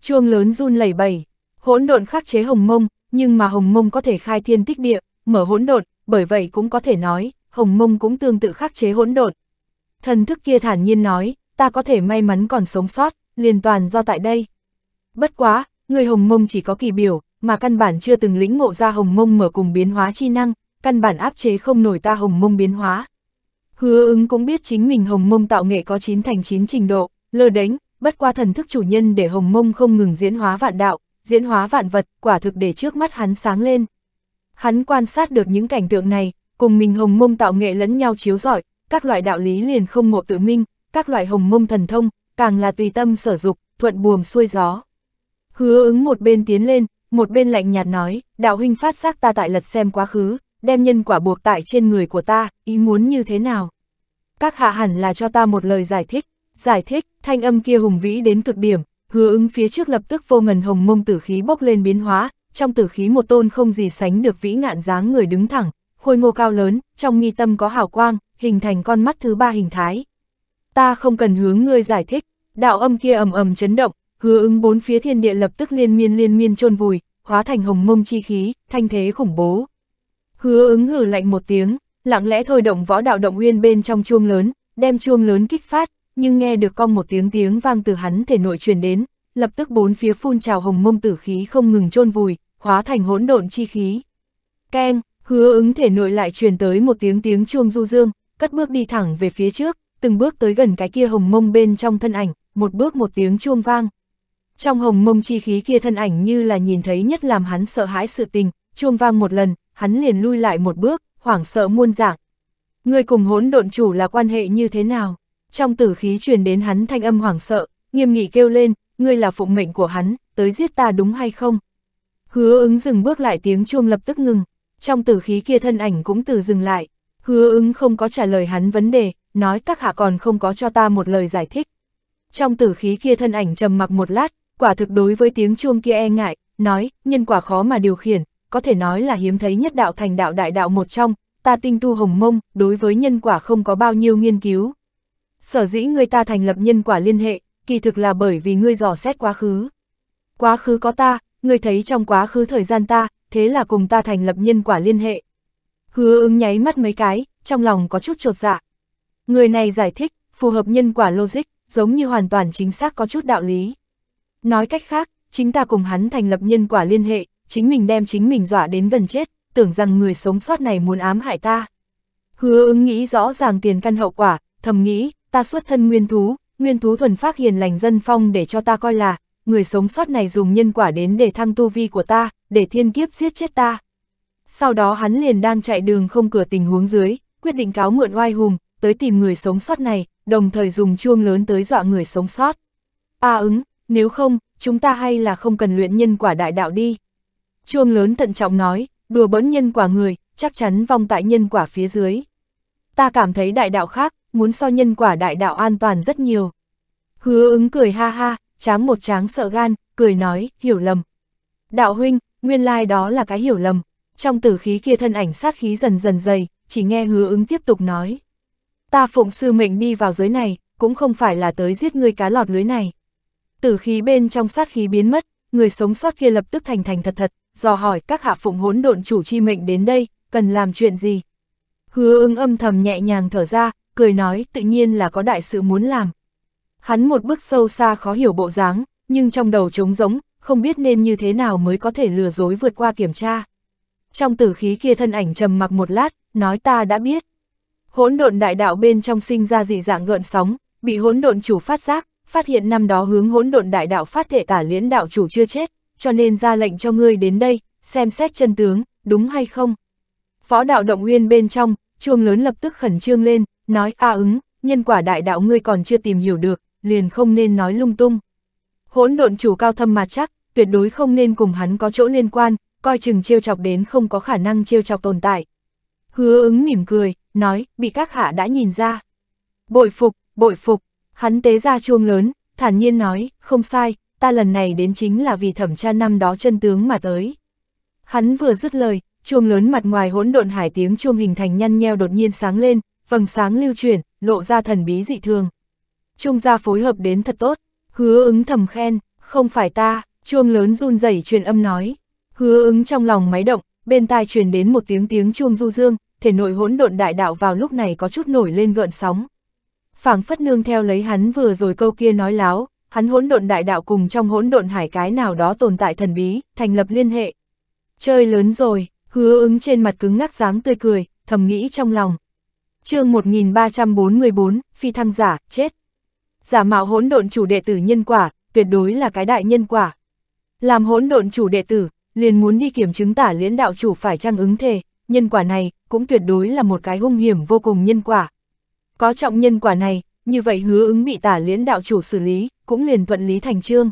Chuông lớn run lẩy bẩy, hỗn độn khắc chế hồng mông, nhưng mà hồng mông có thể khai thiên tích địa, mở hỗn độn, bởi vậy cũng có thể nói, Hồng Mông cũng tương tự khắc chế hỗn độn. Thần thức kia thản nhiên nói, ta có thể may mắn còn sống sót, liền toàn do tại đây. Bất quá, người Hồng Mông chỉ có kỳ biểu, mà căn bản chưa từng lĩnh ngộ ra Hồng Mông mở cùng biến hóa chi năng, căn bản áp chế không nổi ta Hồng Mông biến hóa. Hứa Ứng cũng biết chính mình Hồng Mông tạo nghệ có chín thành chín trình độ, lơ đánh, bất qua thần thức chủ nhân để Hồng Mông không ngừng diễn hóa vạn đạo, diễn hóa vạn vật, quả thực để trước mắt hắn sáng lên. Hắn quan sát được những cảnh tượng này, cùng mình Hồng Mông tạo nghệ lẫn nhau chiếu rọi, các loại đạo lý liền không ngộ tự minh, các loại Hồng Mông thần thông, càng là tùy tâm sở dục, thuận buồm xuôi gió. Hứa Ứng một bên tiến lên, một bên lạnh nhạt nói, đạo huynh phát giác ta tại lật xem quá khứ, đem nhân quả buộc tại trên người của ta, ý muốn như thế nào? Các hạ hẳn là cho ta một lời giải thích. Giải thích, thanh âm kia hùng vĩ đến cực điểm, Hứa Ứng phía trước lập tức vô ngần Hồng Mông tử khí bốc lên biến hóa, trong tử khí một tôn không gì sánh được vĩ ngạn dáng người đứng thẳng, khôi ngô cao lớn, trong mi tâm có hào quang, hình thành con mắt thứ ba hình thái. Ta không cần hướng ngươi giải thích, đạo âm kia ầm ầm chấn động, Hứa Ứng bốn phía thiên địa lập tức liên miên liên miên chôn vùi, hóa thành Hồng Mông chi khí, thanh thế khủng bố. Hứa Ứng hừ lạnh một tiếng, lặng lẽ thôi động võ đạo động uyên bên trong chuông lớn, đem chuông lớn kích phát, nhưng nghe được cong một tiếng tiếng vang từ hắn thể nội truyền đến, lập tức bốn phía phun trào Hồng Mông tử khí không ngừng chôn vùi, hóa thành hỗn độn chi khí. Keng, Hứa Ứng thể nội lại truyền tới một tiếng tiếng chuông du dương, cất bước đi thẳng về phía trước, từng bước tới gần cái kia Hồng Mông bên trong thân ảnh, một bước một tiếng chuông vang. Trong Hồng Mông chi khí kia thân ảnh như là nhìn thấy nhất làm hắn sợ hãi sự tình, chuông vang một lần, hắn liền lui lại một bước, hoảng sợ muôn dạng. Người cùng hỗn độn chủ là quan hệ như thế nào? Trong tử khí truyền đến hắn thanh âm hoảng sợ, nghiêm nghị kêu lên, ngươi là phụng mệnh của hắn, tới giết ta đúng hay không? Hứa Ứng dừng bước lại, tiếng chuông lập tức ngừng, trong tử khí kia thân ảnh cũng từ dừng lại. Hứa Ứng không có trả lời hắn vấn đề, nói các hạ còn không có cho ta một lời giải thích. Trong tử khí kia thân ảnh trầm mặc một lát, quả thực đối với tiếng chuông kia e ngại, nói, nhân quả khó mà điều khiển, có thể nói là hiếm thấy nhất đạo thành đạo đại đạo một trong, ta tinh tu Hồng Mông, đối với nhân quả không có bao nhiêu nghiên cứu. Sở dĩ người ta thành lập nhân quả liên hệ, kỳ thực là bởi vì ngươi dò xét quá khứ. Quá khứ có ta, ngươi thấy trong quá khứ thời gian ta, thế là cùng ta thành lập nhân quả liên hệ. Hứa Ứng nháy mắt mấy cái, trong lòng có chút chột dạ. Người này giải thích, phù hợp nhân quả logic, giống như hoàn toàn chính xác có chút đạo lý. Nói cách khác, chính ta cùng hắn thành lập nhân quả liên hệ, chính mình đem chính mình dọa đến gần chết, tưởng rằng người sống sót này muốn ám hại ta. Hứa Ứng nghĩ rõ ràng tiền căn hậu quả, thầm nghĩ, ta xuất thân nguyên thú, nguyên thú thuần phác hiền lành dân phong để cho ta coi là, người sống sót này dùng nhân quả đến để thăng tu vi của ta, để thiên kiếp giết chết ta. Sau đó hắn liền đang chạy đường không cửa tình huống dưới, quyết định cáo mượn oai hùng, tới tìm người sống sót này, đồng thời dùng chuông lớn tới dọa người sống sót. A Ứng, nếu không, chúng ta hay là không cần luyện nhân quả đại đạo đi. Chuông lớn thận trọng nói, đùa bỡn nhân quả người, chắc chắn vong tại nhân quả phía dưới. Ta cảm thấy đại đạo khác, muốn so nhân quả đại đạo an toàn rất nhiều. Hứa Ứng cười ha ha, tráng một tráng sợ gan, cười nói, hiểu lầm. Đạo huynh, nguyên lai đó là cái hiểu lầm. Trong tử khí kia thân ảnh sát khí dần dần dày, chỉ nghe Hứa Ứng tiếp tục nói. Ta phụng sư mệnh đi vào giới này, cũng không phải là tới giết ngươi cá lọt lưới này. Tử khí bên trong sát khí biến mất, người sống sót kia lập tức thành thành thật thật, dò hỏi các hạ phụng hỗn độn chủ chi mệnh đến đây, cần làm chuyện gì? Hứa Ứng âm thầm nhẹ nhàng thở ra, cười nói tự nhiên là có đại sự muốn làm. Hắn một bước sâu xa khó hiểu bộ dáng, nhưng trong đầu trống rỗng, không biết nên như thế nào mới có thể lừa dối vượt qua kiểm tra. Trong tử khí kia thân ảnh trầm mặc một lát, nói ta đã biết. Hỗn độn đại đạo bên trong sinh ra dị dạng gợn sóng, bị hỗn độn chủ phát giác, phát hiện năm đó hướng hỗn độn đại đạo phát thể Tả Liễn đạo chủ chưa chết, cho nên ra lệnh cho ngươi đến đây, xem xét chân tướng, đúng hay không? Võ đạo động nguyên bên trong, chuông lớn lập tức khẩn trương lên, nói A Ứng, nhân quả đại đạo ngươi còn chưa tìm hiểu được, liền không nên nói lung tung. Hỗn độn chủ cao thâm mà chắc, tuyệt đối không nên cùng hắn có chỗ liên quan, coi chừng trêu chọc đến không có khả năng trêu chọc tồn tại. Hứa Ứng mỉm cười, nói, bị các hạ đã nhìn ra. Bội phục, bội phục, hắn tế ra chuông lớn, thản nhiên nói, không sai, ta lần này đến chính là vì thẩm tra năm đó chân tướng mà tới. Hắn vừa dứt lời, chuông lớn mặt ngoài hỗn độn hải tiếng chuông hình thành nhăn nheo đột nhiên sáng lên, vầng sáng lưu chuyển, lộ ra thần bí dị thường. Trung gia phối hợp đến thật tốt, Hứa Ứng thầm khen, không phải ta, chuông lớn run rẩy truyền âm nói. Hứa Ứng trong lòng máy động, bên tai truyền đến một tiếng tiếng chuông du dương, thể nội hỗn độn đại đạo vào lúc này có chút nổi lên gợn sóng. Phảng phất nương theo lấy hắn vừa rồi câu kia nói láo, hắn hỗn độn đại đạo cùng trong hỗn độn hải cái nào đó tồn tại thần bí, thành lập liên hệ. Chơi lớn rồi, Hứa Ứng trên mặt cứng ngắc dáng tươi cười, thầm nghĩ trong lòng. Chương một nghìn ba trăm bốn mươi bốn, phi thăng giả, chết. Giả mạo hỗn độn chủ đệ tử nhân quả, tuyệt đối là cái đại nhân quả. Làm hỗn độn chủ đệ tử, liền muốn đi kiểm chứng Tả Liễn đạo chủ phải trang ứng thề, nhân quả này cũng tuyệt đối là một cái hung hiểm vô cùng nhân quả. Có trọng nhân quả này, như vậy Hứa Ứng bị Tả Liễn đạo chủ xử lý, cũng liền thuận lý thành trương.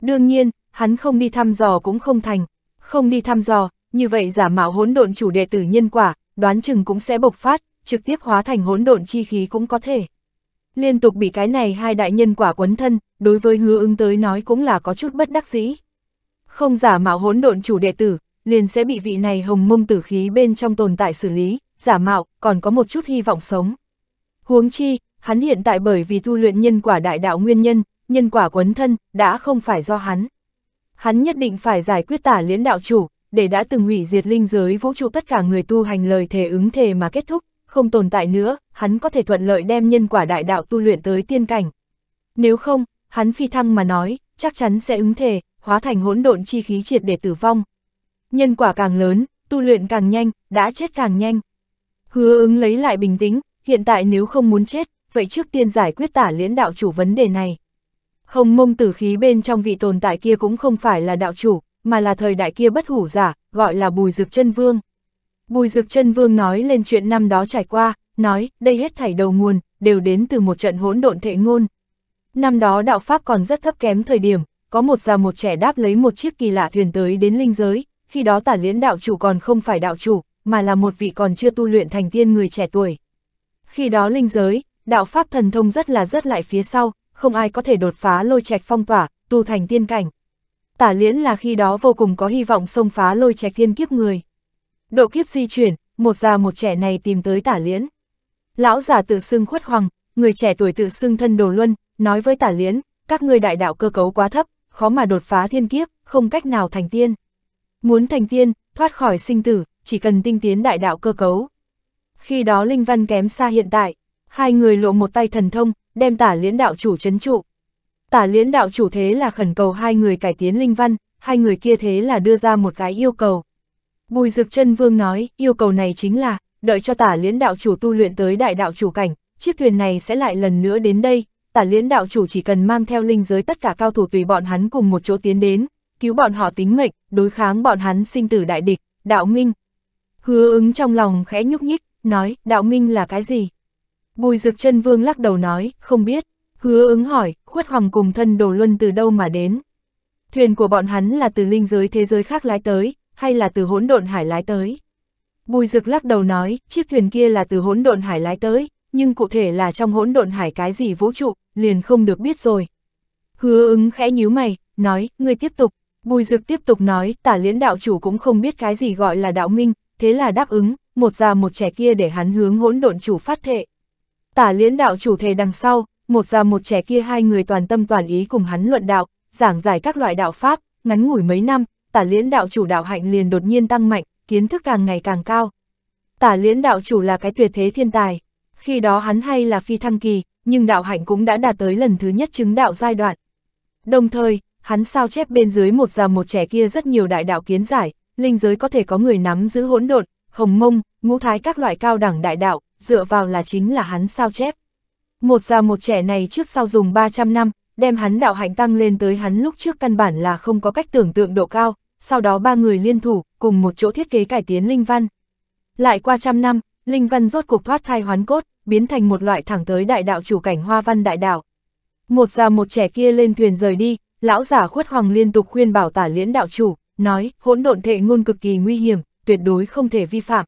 Đương nhiên, hắn không đi thăm dò cũng không thành, không đi thăm dò, như vậy giả mạo hỗn độn chủ đệ tử nhân quả, đoán chừng cũng sẽ bộc phát, trực tiếp hóa thành hỗn độn chi khí cũng có thể. Liên tục bị cái này hai đại nhân quả quấn thân, đối với Hứa Ứng tới nói cũng là có chút bất đắc dĩ. Không giả mạo hỗn độn chủ đệ tử, liền sẽ bị vị này hồng mông tử khí bên trong tồn tại xử lý, giả mạo, còn có một chút hy vọng sống. Huống chi, hắn hiện tại bởi vì tu luyện nhân quả đại đạo nguyên nhân, nhân quả quấn thân, đã không phải do hắn. Hắn nhất định phải giải quyết Tả Liễn đạo chủ, để đã từng hủy diệt linh giới vũ trụ tất cả người tu hành lời thề ứng thề mà kết thúc, không tồn tại nữa, hắn có thể thuận lợi đem nhân quả đại đạo tu luyện tới tiên cảnh. Nếu không, hắn phi thăng mà nói, chắc chắn sẽ ứng thề, hóa thành hỗn độn chi khí triệt để tử vong. Nhân quả càng lớn, tu luyện càng nhanh, đã chết càng nhanh. Hứa Ứng lấy lại bình tĩnh, hiện tại nếu không muốn chết, vậy trước tiên giải quyết Tả Liễn đạo chủ vấn đề này. Hồng mông tử khí bên trong vị tồn tại kia cũng không phải là đạo chủ, mà là thời đại kia bất hủ giả, gọi là Bùi Dực Chân Vương. Bùi Dực Chân Vương nói lên chuyện năm đó trải qua, nói đây hết thảy đầu nguồn, đều đến từ một trận hỗn độn thệ ngôn. Năm đó đạo Pháp còn rất thấp kém thời điểm, có một già một trẻ đáp lấy một chiếc kỳ lạ thuyền tới đến linh giới, khi đó Tả Liễn đạo chủ còn không phải đạo chủ, mà là một vị còn chưa tu luyện thành tiên người trẻ tuổi. Khi đó linh giới, đạo Pháp thần thông rất là rất lại phía sau, không ai có thể đột phá lôi trạch phong tỏa, tu thành tiên cảnh. Tả Liễn là khi đó vô cùng có hy vọng xông phá lôi trạch thiên kiếp người. Độ kiếp di chuyển, một già một trẻ này tìm tới Tả Liễn. Lão già tự xưng Khuất Hoàng, người trẻ tuổi tự xưng Thân Đồ Luân, nói với Tả Liễn, các ngươi đại đạo cơ cấu quá thấp, khó mà đột phá thiên kiếp, không cách nào thành tiên. Muốn thành tiên, thoát khỏi sinh tử, chỉ cần tinh tiến đại đạo cơ cấu. Khi đó linh văn kém xa hiện tại, hai người lộ một tay thần thông, đem Tả Liễn đạo chủ trấn trụ. Tả Liễn đạo chủ thế là khẩn cầu hai người cải tiến linh văn, hai người kia thế là đưa ra một cái yêu cầu. Bùi Dực Chân Vương nói, yêu cầu này chính là, đợi cho Tả Liễn đạo chủ tu luyện tới đại đạo chủ cảnh, chiếc thuyền này sẽ lại lần nữa đến đây, Tả Liễn đạo chủ chỉ cần mang theo linh giới tất cả cao thủ tùy bọn hắn cùng một chỗ tiến đến, cứu bọn họ tính mệnh, đối kháng bọn hắn sinh tử đại địch, đạo minh. Hứa Ứng trong lòng khẽ nhúc nhích, nói, đạo minh là cái gì? Bùi Dực Chân Vương lắc đầu nói, không biết. Hứa Ứng hỏi, Khuất Hoàng cùng Thân Đồ Luân từ đâu mà đến? Thuyền của bọn hắn là từ linh giới thế giới khác lái tới, hay là từ hỗn độn hải lái tới? Bùi Dực lắc đầu nói, chiếc thuyền kia là từ hỗn độn hải lái tới, nhưng cụ thể là trong hỗn độn hải cái gì vũ trụ, liền không được biết rồi. Hứa Ứng khẽ nhíu mày, nói, ngươi tiếp tục. Bùi Dực tiếp tục nói, Tả Liễn đạo chủ cũng không biết cái gì gọi là đạo minh, thế là đáp ứng, một già một trẻ kia để hắn hướng hỗn độn chủ phát thệ. Tả Liễn đạo chủ thề đằng sau, một già một trẻ kia hai người toàn tâm toàn ý cùng hắn luận đạo, giảng giải các loại đạo pháp, ngắn ngủi mấy năm, Tả Liễn đạo chủ đạo hạnh liền đột nhiên tăng mạnh, kiến thức càng ngày càng cao. Tả Liễn đạo chủ là cái tuyệt thế thiên tài, khi đó hắn hay là phi thăng kỳ, nhưng đạo hạnh cũng đã đạt tới lần thứ nhất chứng đạo giai đoạn. Đồng thời, hắn sao chép bên dưới một già một trẻ kia rất nhiều đại đạo kiến giải, linh giới có thể có người nắm giữ hỗn độn, hồng mông, ngũ thái các loại cao đẳng đại đạo, dựa vào là chính là hắn sao chép. Một già một trẻ này trước sau dùng ba trăm năm, đem hắn đạo hạnh tăng lên tới hắn lúc trước căn bản là không có cách tưởng tượng độ cao, sau đó ba người liên thủ, cùng một chỗ thiết kế cải tiến linh văn. Lại qua trăm năm, linh văn rốt cục thoát thai hoán cốt, biến thành một loại thẳng tới đại đạo chủ cảnh hoa văn đại đạo. Một già một trẻ kia lên thuyền rời đi, lão giả Khuất Hoàng liên tục khuyên bảo Tả Liễn đạo chủ, nói hỗn độn thệ ngôn cực kỳ nguy hiểm, tuyệt đối không thể vi phạm.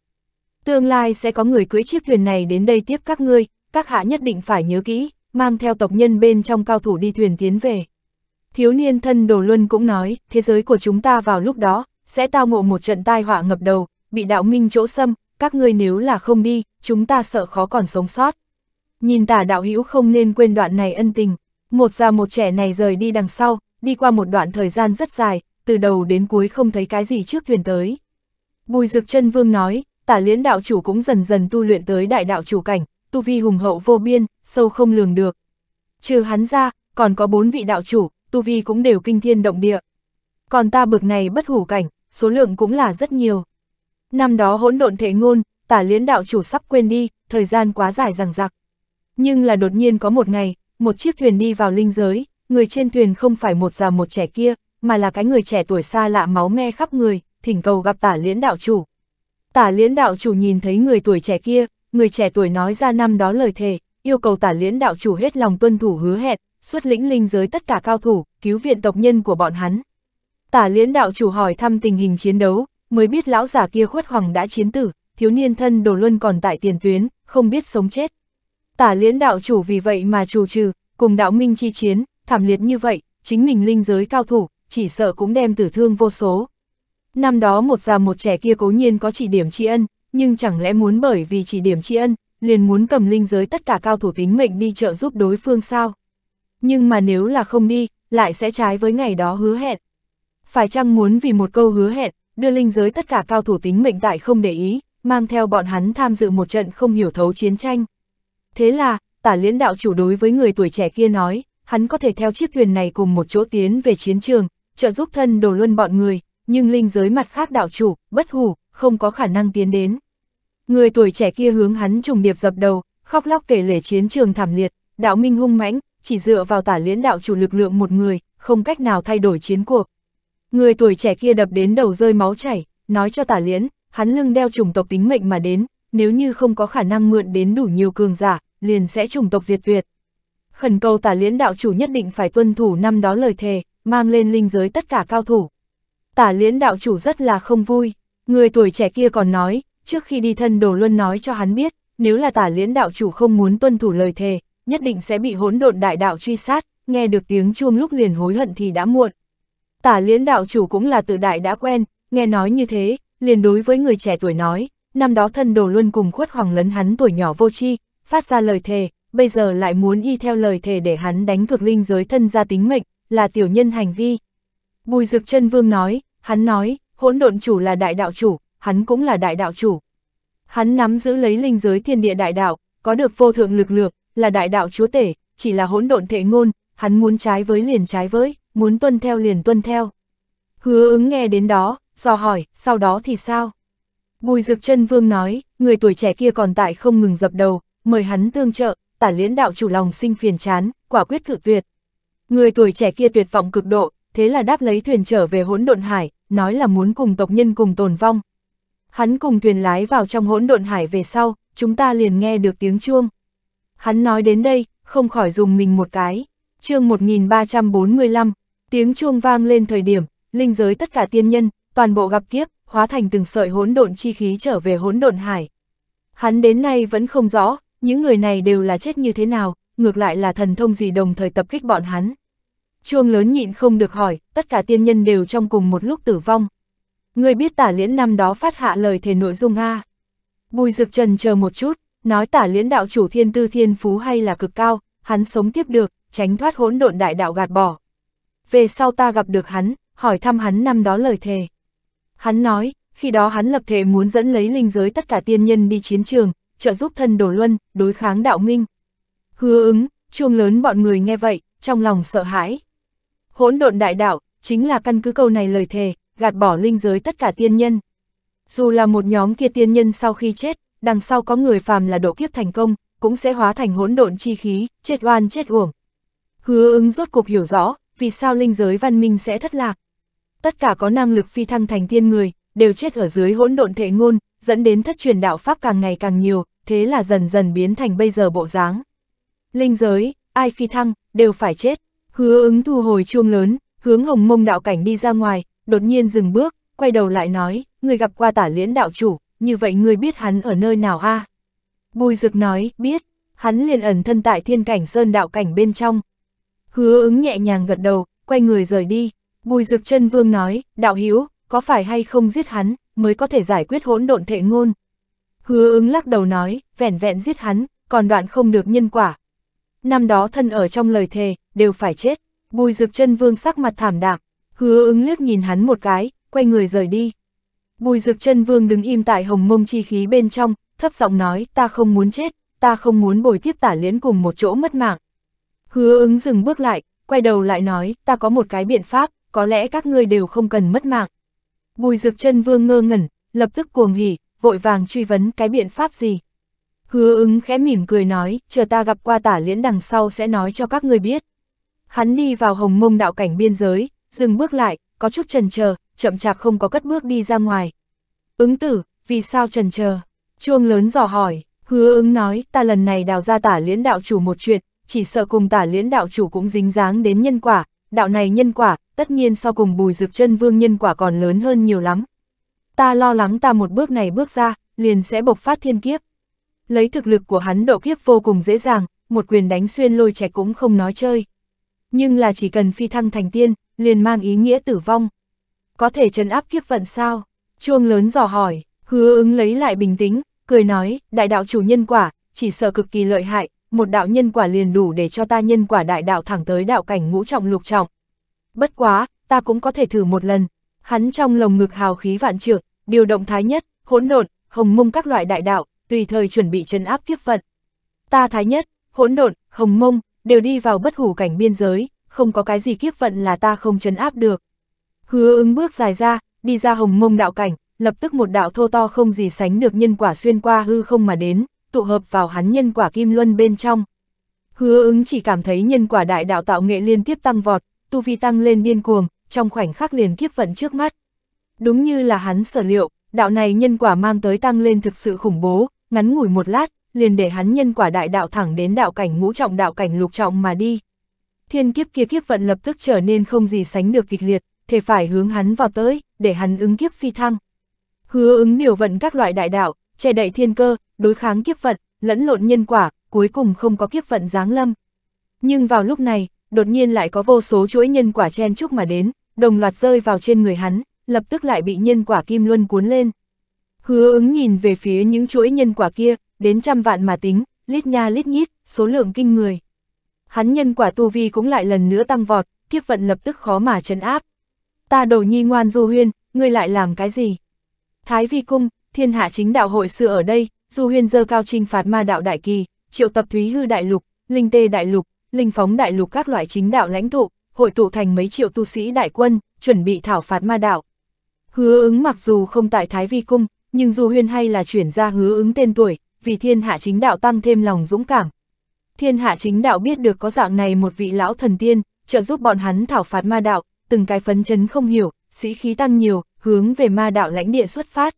Tương lai sẽ có người cưỡi chiếc thuyền này đến đây tiếp các ngươi, các hạ nhất định phải nhớ kỹ, mang theo tộc nhân bên trong cao thủ đi thuyền tiến về. Thiếu niên Thân Đồ Luân cũng nói, thế giới của chúng ta vào lúc đó, sẽ tao ngộ một trận tai họa ngập đầu, bị đạo minh chỗ xâm, các ngươi nếu là không đi, chúng ta sợ khó còn sống sót. Nhìn Tả đạo hữu không nên quên đoạn này ân tình. Một già một trẻ này rời đi đằng sau, đi qua một đoạn thời gian rất dài, từ đầu đến cuối không thấy cái gì trước thuyền tới. Bùi Dực Chân Vương nói, Tả Liễn đạo chủ cũng dần dần tu luyện tới đại đạo chủ cảnh, tu vi hùng hậu vô biên, sâu không lường được. Trừ hắn ra, còn có bốn vị đạo chủ, tu vi cũng đều kinh thiên động địa. Còn ta bực này bất hủ cảnh, số lượng cũng là rất nhiều. Năm đó hỗn độn thể ngôn, Tả Liễn đạo chủ sắp quên đi, thời gian quá dài dằng dặc. Nhưng là đột nhiên có một ngày, một chiếc thuyền đi vào linh giới, người trên thuyền không phải một già một trẻ kia, mà là cái người trẻ tuổi xa lạ máu me khắp người, thỉnh cầu gặp Tả Liễn đạo chủ. Tả Liễn đạo chủ nhìn thấy người tuổi trẻ kia, người trẻ tuổi nói ra năm đó lời thề, yêu cầu Tả Liễn đạo chủ hết lòng tuân thủ hứa hẹn, xuất lĩnh linh giới tất cả cao thủ, cứu viện tộc nhân của bọn hắn. Tả Liễn đạo chủ hỏi thăm tình hình chiến đấu, mới biết lão giả kia khuất hoàng đã chiến tử, thiếu niên thân đồ luân còn tại tiền tuyến, không biết sống chết. Tả Liễn đạo chủ vì vậy mà chủ trừ, cùng đạo minh chi chiến, thảm liệt như vậy, chính mình linh giới cao thủ, chỉ sợ cũng đem tử thương vô số. Năm đó một già một trẻ kia cố nhiên có chỉ điểm tri ân, nhưng chẳng lẽ muốn bởi vì chỉ điểm tri ân, liền muốn cầm linh giới tất cả cao thủ tính mệnh đi trợ giúp đối phương sao? Nhưng mà nếu là không đi, lại sẽ trái với ngày đó hứa hẹn. Phải chăng muốn vì một câu hứa hẹn, đưa linh giới tất cả cao thủ tính mệnh tại không để ý, mang theo bọn hắn tham dự một trận không hiểu thấu chiến tranh? Thế là, Tả Liễn đạo chủ đối với người tuổi trẻ kia nói, hắn có thể theo chiếc thuyền này cùng một chỗ tiến về chiến trường, trợ giúp thân đồ luân bọn người, nhưng linh giới mặt khác đạo chủ, bất hủ, không có khả năng tiến đến. Người tuổi trẻ kia hướng hắn trùng điệp dập đầu, khóc lóc kể lể chiến trường thảm liệt, đạo minh hung mãnh, chỉ dựa vào Tả Liễn đạo chủ lực lượng một người, không cách nào thay đổi chiến cuộc. Người tuổi trẻ kia đập đến đầu rơi máu chảy, nói cho Tả Liễn, hắn lưng đeo chủng tộc tính mệnh mà đến, nếu như không có khả năng mượn đến đủ nhiều cường giả, liền sẽ chủng tộc diệt tuyệt. Khẩn cầu Tả Liễn đạo chủ nhất định phải tuân thủ năm đó lời thề, mang lên linh giới tất cả cao thủ. Tả Liễn đạo chủ rất là không vui, người tuổi trẻ kia còn nói, trước khi đi thân đồ luân nói cho hắn biết, nếu là Tả Liễn đạo chủ không muốn tuân thủ lời thề, nhất định sẽ bị hỗn độn đại đạo truy sát, nghe được tiếng chuông lúc liền hối hận thì đã muộn. Tả Liễn đạo chủ cũng là tự đại đã quen, nghe nói như thế, liền đối với người trẻ tuổi nói, năm đó thân đồ luân cùng khuất hoàng lấn hắn tuổi nhỏ vô tri, phát ra lời thề, bây giờ lại muốn y theo lời thề để hắn đánh cược linh giới thân gia tính mệnh, là tiểu nhân hành vi. Bùi Dực Chân Vương nói, hắn nói, hỗn độn chủ là đại đạo chủ, hắn cũng là đại đạo chủ. Hắn nắm giữ lấy linh giới thiên địa đại đạo, có được vô thượng lực lượng, là đại đạo chúa tể, chỉ là hỗn độn thệ ngôn, hắn muốn trái với liền trái với, muốn tuân theo liền tuân theo. Hứa Ứng nghe đến đó, dò hỏi, sau đó thì sao? Bùi Dực Chân Vương nói, người tuổi trẻ kia còn tại không ngừng dập đầu, mời hắn tương trợ, Tả Liễn đạo chủ lòng sinh phiền chán, quả quyết cự tuyệt. Người tuổi trẻ kia tuyệt vọng cực độ, thế là đáp lấy thuyền trở về hỗn độn hải, nói là muốn cùng tộc nhân cùng tồn vong. Hắn cùng thuyền lái vào trong hỗn độn hải về sau, chúng ta liền nghe được tiếng chuông. Hắn nói đến đây, không khỏi dùng mình một cái. Chương một nghìn ba trăm bốn mươi lăm, tiếng chuông vang lên thời điểm, linh giới tất cả tiên nhân, toàn bộ gặp kiếp, hóa thành từng sợi hỗn độn chi khí trở về hỗn độn hải. Hắn đến nay vẫn không rõ, những người này đều là chết như thế nào, ngược lại là thần thông gì đồng thời tập kích bọn hắn. Chuông lớn nhịn không được hỏi, tất cả tiên nhân đều trong cùng một lúc tử vong. Ngươi biết Tả Liễn năm đó phát hạ lời thề nội dung a? Bùi Dực trần chờ một chút, nói Tả Liễn đạo chủ thiên tư thiên phú hay là cực cao, hắn sống tiếp được, tránh thoát hỗn độn đại đạo gạt bỏ. Về sau ta gặp được hắn, hỏi thăm hắn năm đó lời thề. Hắn nói, khi đó hắn lập thệ muốn dẫn lấy linh giới tất cả tiên nhân đi chiến trường, trợ giúp thân đồ luân, đối kháng đạo minh. Hứa Ứng, chuông lớn bọn người nghe vậy, trong lòng sợ hãi. Hỗn độn đại đạo, chính là căn cứ câu này lời thề, gạt bỏ linh giới tất cả tiên nhân. Dù là một nhóm kia tiên nhân sau khi chết, đằng sau có người phàm là độ kiếp thành công, cũng sẽ hóa thành hỗn độn chi khí, chết oan chết uổng. Hứa Ứng rốt cuộc hiểu rõ, vì sao linh giới văn minh sẽ thất lạc. Tất cả có năng lực phi thăng thành tiên người, đều chết ở dưới hỗn độn thệ ngôn, dẫn đến thất truyền đạo pháp càng ngày càng nhiều, thế là dần dần biến thành bây giờ bộ dáng. Linh giới, ai phi thăng, đều phải chết. Hứa Ứng thu hồi chuông lớn, hướng Hồng Mông đạo cảnh đi ra ngoài, đột nhiên dừng bước, quay đầu lại nói, người gặp qua Tả Liễn đạo chủ, như vậy người biết hắn ở nơi nào a? À? Bùi Dực nói, biết, hắn liền ẩn thân tại thiên cảnh sơn đạo cảnh bên trong. Hứa Ứng nhẹ nhàng gật đầu, quay người rời đi. Bùi Dực Chân Vương nói, đạo hữu, có phải hay không giết hắn, mới có thể giải quyết hỗn độn thệ ngôn? Hứa Ứng lắc đầu nói, vẻn vẹn giết hắn, còn đoạn không được nhân quả. Năm đó thân ở trong lời thề, đều phải chết. Bùi Dực Chân Vương sắc mặt thảm đạm, Hứa Ứng liếc nhìn hắn một cái, quay người rời đi. Bùi Dực Chân Vương đứng im tại hồng mông chi khí bên trong, thấp giọng nói, ta không muốn chết, ta không muốn bồi tiếp Tả Liễn cùng một chỗ mất mạng. Hứa Ứng dừng bước lại, quay đầu lại nói, ta có một cái biện pháp, có lẽ các ngươi đều không cần mất mạng. Bùi Dực Chân Vương ngơ ngẩn, lập tức cuồng hỉ, vội vàng truy vấn, cái biện pháp gì? Hứa Ứng khẽ mỉm cười nói, chờ ta gặp qua Tả Liễn đằng sau sẽ nói cho các ngươi biết. Hắn đi vào hồng mông đạo cảnh biên giới, dừng bước lại, có chút chần chờ, chậm chạp không có cất bước đi ra ngoài. Ứng tử, vì sao chần chờ? Chuông lớn dò hỏi. Hứa Ứng nói, ta lần này đào ra Tả Liễn đạo chủ một chuyện, chỉ sợ cùng Tả Liễn đạo chủ cũng dính dáng đến nhân quả, đạo này nhân quả, tất nhiên so cùng Bùi Dực Chân Vương nhân quả còn lớn hơn nhiều lắm. Ta lo lắng ta một bước này bước ra, liền sẽ bộc phát thiên kiếp. Lấy thực lực của hắn độ kiếp vô cùng dễ dàng, một quyền đánh xuyên lôi trẻ cũng không nói chơi. Nhưng là chỉ cần phi thăng thành tiên, liền mang ý nghĩa tử vong. Có thể trấn áp kiếp vận sao? Chuông lớn dò hỏi. Hứa Ứng lấy lại bình tĩnh, cười nói, đại đạo chủ nhân quả, chỉ sợ cực kỳ lợi hại, một đạo nhân quả liền đủ để cho ta nhân quả đại đạo thẳng tới đạo cảnh ngũ trọng lục trọng. Bất quá, ta cũng có thể thử một lần. Hắn trong lồng ngực hào khí vạn trượng, điều động thái nhất, hỗn độn, hồng mông các loại đại đạo, tùy thời chuẩn bị trấn áp kiếp vận. Ta thái nhất, hỗn độn, hồng mông, đều đi vào bất hủ cảnh biên giới, không có cái gì kiếp vận là ta không trấn áp được. Hứa Ứng bước dài ra, đi ra hồng mông đạo cảnh, lập tức một đạo thô to không gì sánh được nhân quả xuyên qua hư không mà đến, tụ hợp vào hắn nhân quả kim luân bên trong. Hứa Ứng chỉ cảm thấy nhân quả đại đạo tạo nghệ liên tiếp tăng vọt, tu vi tăng lên điên cuồng, trong khoảnh khắc liền kiếp vận trước mắt. Đúng như là hắn sở liệu, đạo này nhân quả mang tới tăng lên thực sự khủng bố, ngắn ngủi một lát, liền để hắn nhân quả đại đạo thẳng đến đạo cảnh ngũ trọng đạo cảnh lục trọng mà đi. Thiên kiếp kia kiếp vận lập tức trở nên không gì sánh được kịch liệt, thể phải hướng hắn vào tới, để hắn ứng kiếp phi thăng. Hứa Ứng điều vận các loại đại đạo, che đậy thiên cơ, đối kháng kiếp vận, lẫn lộn nhân quả, cuối cùng không có kiếp vận giáng lâm. Nhưng vào lúc này, đột nhiên lại có vô số chuỗi nhân quả chen chúc mà đến, đồng loạt rơi vào trên người hắn, lập tức lại bị nhân quả kim luân cuốn lên. Hứa Ứng nhìn về phía những chuỗi nhân quả kia, đến trăm vạn mà tính, lít nha lít nhít, số lượng kinh người. Hắn nhân quả tu vi cũng lại lần nữa tăng vọt, kiếp vận lập tức khó mà trấn áp. Ta Đồ Nhi ngoan Du Huyên, ngươi lại làm cái gì? Thái Vi Cung, Thiên Hạ Chính Đạo hội sự ở đây, Du Huyên dơ cao trinh phạt ma đạo đại kỳ, triệu tập Thúy Hư đại lục, Linh Tê đại lục, Linh Phóng đại lục các loại chính đạo lãnh tụ, hội tụ thành mấy triệu tu sĩ đại quân, chuẩn bị thảo phạt ma đạo. Hứa Ứng mặc dù không tại Thái Vi Cung, nhưng Du Huyên hay là chuyển ra Hứa Ứng tên tuổi, vì Thiên Hạ Chính Đạo tăng thêm lòng dũng cảm. Thiên Hạ Chính Đạo biết được có dạng này một vị lão thần tiên, trợ giúp bọn hắn thảo phạt ma đạo, từng cái phấn chấn không hiểu, sĩ khí tăng nhiều, hướng về ma đạo lãnh địa xuất phát.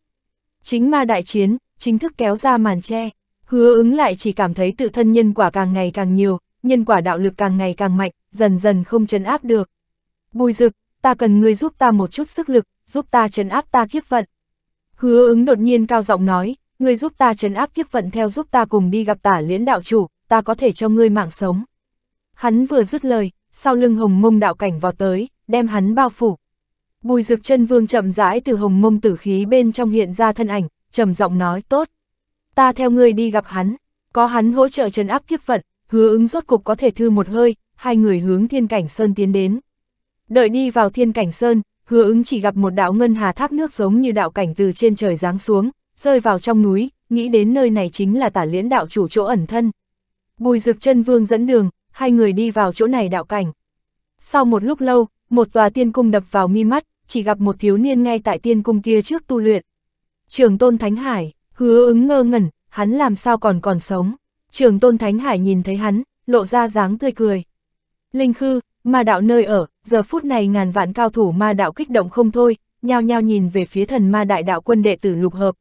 Chính ma đại chiến, chính thức kéo ra màn che. Hứa Ứng lại chỉ cảm thấy tự thân nhân quả càng ngày càng nhiều, nhân quả đạo lực càng ngày càng mạnh, dần dần không trấn áp được. Bùi Dực, ta cần ngươi giúp ta một chút sức lực, giúp ta trấn áp ta kiếp vận. Hứa Ứng đột nhiên cao giọng nói, ngươi giúp ta trấn áp kiếp vận theo giúp ta cùng đi gặp Tả Liễn đạo chủ, ta có thể cho ngươi mạng sống. Hắn vừa dứt lời, sau lưng hồng mông đạo cảnh vọt tới, đem hắn bao phủ. Bùi Dực Chân Vương chậm rãi từ hồng mông tử khí bên trong hiện ra thân ảnh, trầm giọng nói, tốt, ta theo ngươi đi gặp hắn, có hắn hỗ trợ trấn áp kiếp vận, Hứa Ứng rốt cục có thể thư một hơi, hai người hướng Thiên Cảnh Sơn tiến đến. Đợi đi vào Thiên Cảnh Sơn, Hứa Ứng chỉ gặp một đạo ngân hà thác nước giống như đạo cảnh từ trên trời giáng xuống, rơi vào trong núi, nghĩ đến nơi này chính là Tả Liễn đạo chủ chỗ ẩn thân. Bùi Dực Chân Vương dẫn đường, hai người đi vào chỗ này đạo cảnh. Sau một lúc lâu, một tòa tiên cung đập vào mi mắt, chỉ gặp một thiếu niên ngay tại tiên cung kia trước tu luyện. Trường Tôn Thánh Hải, Hứa Ứng ngơ ngẩn, hắn làm sao còn còn sống. Trường Tôn Thánh Hải nhìn thấy hắn, lộ ra dáng tươi cười. Linh Khư, ma đạo nơi ở, giờ phút này ngàn vạn cao thủ ma đạo kích động không thôi, nhao nhao nhìn về phía thần ma đại đạo quân đệ tử Lục Hợp.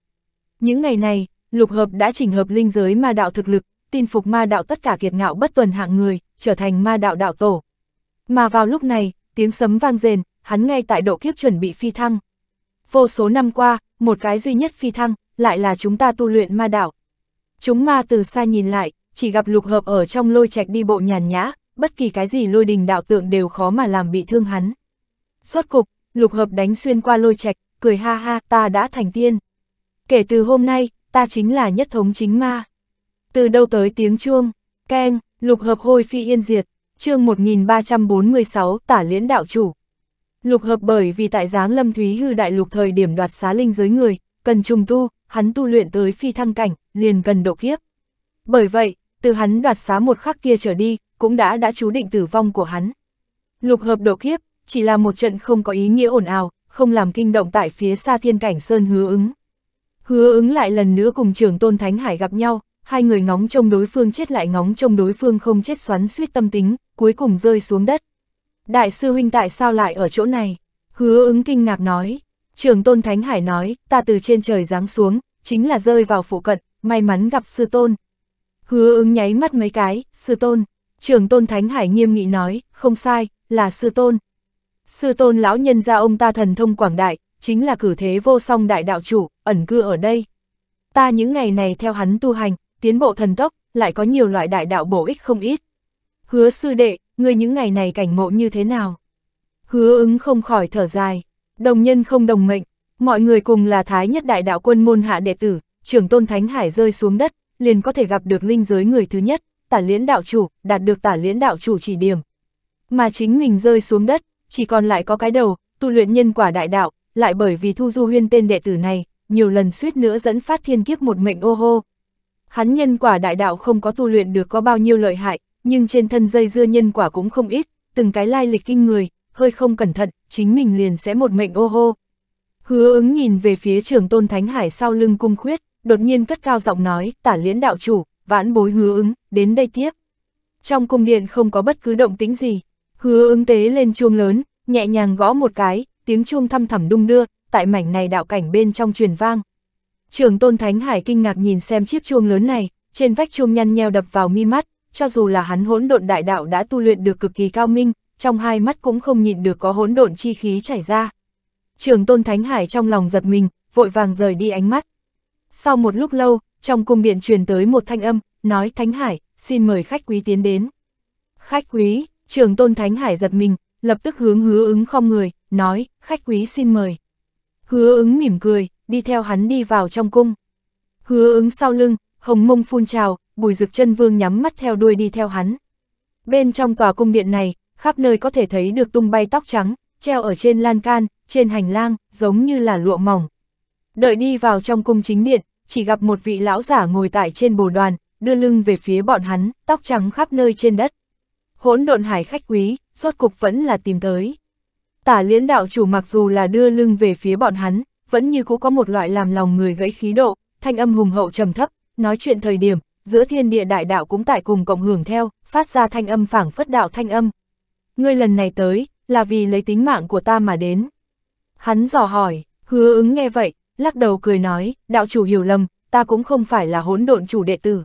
Những ngày này, Lục Hợp đã chỉnh hợp linh giới ma đạo thực lực, tin phục ma đạo tất cả kiệt ngạo bất tuần hạng người, trở thành ma đạo đạo tổ. Mà vào lúc này, tiếng sấm vang rền, hắn ngay tại độ kiếp chuẩn bị phi thăng. Vô số năm qua, một cái duy nhất phi thăng, lại là chúng ta tu luyện ma đạo. Chúng ma từ xa nhìn lại, chỉ gặp Lục Hợp ở trong lôi trạch đi bộ nhàn nhã, bất kỳ cái gì lôi đình đạo tượng đều khó mà làm bị thương hắn. Rốt cục, Lục Hợp đánh xuyên qua lôi trạch, cười ha ha, ta đã thành tiên. Kể từ hôm nay, ta chính là nhất thống chính ma. Từ đâu tới tiếng chuông, keng, Lục Hợp hôi phi yên diệt, chương một nghìn ba trăm bốn mươi sáu Tả Liễn đạo chủ. Lục hợp bởi vì tại Giáng Lâm Thúy Hư Đại Lục thời điểm đoạt xá linh giới người, cần trùng tu, hắn tu luyện tới phi thăng cảnh, liền cần độ kiếp. Bởi vậy, từ hắn đoạt xá một khắc kia trở đi, cũng đã đã chú định tử vong của hắn. Lục hợp độ kiếp, chỉ là một trận không có ý nghĩa ồn ào, không làm kinh động tại phía xa thiên cảnh Sơn Hứa Ứng. Hứa Ứng lại lần nữa cùng Trưởng Tôn Thánh Hải gặp nhau, hai người ngóng trông đối phương chết lại ngóng trông đối phương không chết xoắn suýt tâm tính, cuối cùng rơi xuống đất. Đại sư huynh tại sao lại ở chỗ này? Hứa Ứng kinh ngạc nói. Trưởng Tôn Thánh Hải nói, ta từ trên trời giáng xuống, chính là rơi vào phụ cận, may mắn gặp sư tôn. Hứa Ứng nháy mắt mấy cái, sư tôn. Trưởng Tôn Thánh Hải nghiêm nghị nói, không sai, là sư tôn. Sư tôn lão nhân gia ông ta thần thông quảng đại, chính là cử thế vô song đại đạo chủ, ẩn cư ở đây. Ta những ngày này theo hắn tu hành, tiến bộ thần tốc, lại có nhiều loại đại đạo bổ ích không ít. Hứa sư đệ, ngươi những ngày này cảnh ngộ như thế nào? Hứa Ứng không khỏi thở dài, đồng nhân không đồng mệnh, mọi người cùng là Thái Nhất Đại Đạo Quân môn hạ đệ tử, Trưởng Tôn Thánh Hải rơi xuống đất, liền có thể gặp được linh giới người thứ nhất, Tả Liễn đạo chủ, đạt được Tả Liễn đạo chủ chỉ điểm. Mà chính mình rơi xuống đất, chỉ còn lại có cái đầu, tu luyện nhân quả đại đạo, lại bởi vì Thu Du Huyên tên đệ tử này, nhiều lần suýt nữa dẫn phát thiên kiếp một mệnh ô hô. Hắn nhân quả đại đạo không có tu luyện được có bao nhiêu lợi hại, nhưng trên thân dây dưa nhân quả cũng không ít, từng cái lai lịch kinh người, hơi không cẩn thận, chính mình liền sẽ một mệnh ô hô. Hứa Ứng nhìn về phía Trưởng Tôn Thánh Hải sau lưng cung khuyết, đột nhiên cất cao giọng nói, Tả Liễn đạo chủ, vãn bối Hứa Ứng, đến đây tiếp. Trong cung điện không có bất cứ động tĩnh gì, Hứa Ứng tế lên chuông lớn, nhẹ nhàng gõ một cái, tiếng chuông thăm thẳm đung đưa, tại mảnh này đạo cảnh bên trong truyền vang. Trưởng Tôn Thánh Hải kinh ngạc nhìn xem chiếc chuông lớn này, trên vách chuông nhăn nheo đập vào mi mắt, cho dù là hắn hỗn độn đại đạo đã tu luyện được cực kỳ cao minh, trong hai mắt cũng không nhịn được có hỗn độn chi khí chảy ra. Trưởng Tôn Thánh Hải trong lòng giật mình, vội vàng rời đi ánh mắt. Sau một lúc lâu, trong cung điện truyền tới một thanh âm, nói Thánh Hải, xin mời khách quý tiến đến. Khách quý, Trưởng Tôn Thánh Hải giật mình, lập tức hướng Hứa Ứng khom người, nói, khách quý xin mời. Hứa Ứng mỉm cười, đi theo hắn đi vào trong cung. Hứa Ứng sau lưng, hồng mông phun trào, Bùi Dực Chân Vương nhắm mắt theo đuôi đi theo hắn. Bên trong tòa cung điện này, khắp nơi có thể thấy được tung bay tóc trắng, treo ở trên lan can, trên hành lang, giống như là lụa mỏng. Đợi đi vào trong cung chính điện, chỉ gặp một vị lão giả ngồi tại trên bồ đoàn, đưa lưng về phía bọn hắn, tóc trắng khắp nơi trên đất. Hỗn độn hải khách quý, rốt cục vẫn là tìm tới. Tả Liễn đạo chủ mặc dù là đưa lưng về phía bọn hắn, vẫn như cũ có một loại làm lòng người gãy khí độ, thanh âm hùng hậu trầm thấp, nói chuyện thời điểm, giữa thiên địa đại đạo cũng tại cùng cộng hưởng theo, phát ra thanh âm phảng phất đạo thanh âm. Ngươi lần này tới, là vì lấy tính mạng của ta mà đến. Hắn dò hỏi, Hứa Ứng nghe vậy, lắc đầu cười nói, đạo chủ hiểu lầm, ta cũng không phải là hỗn độn chủ đệ tử.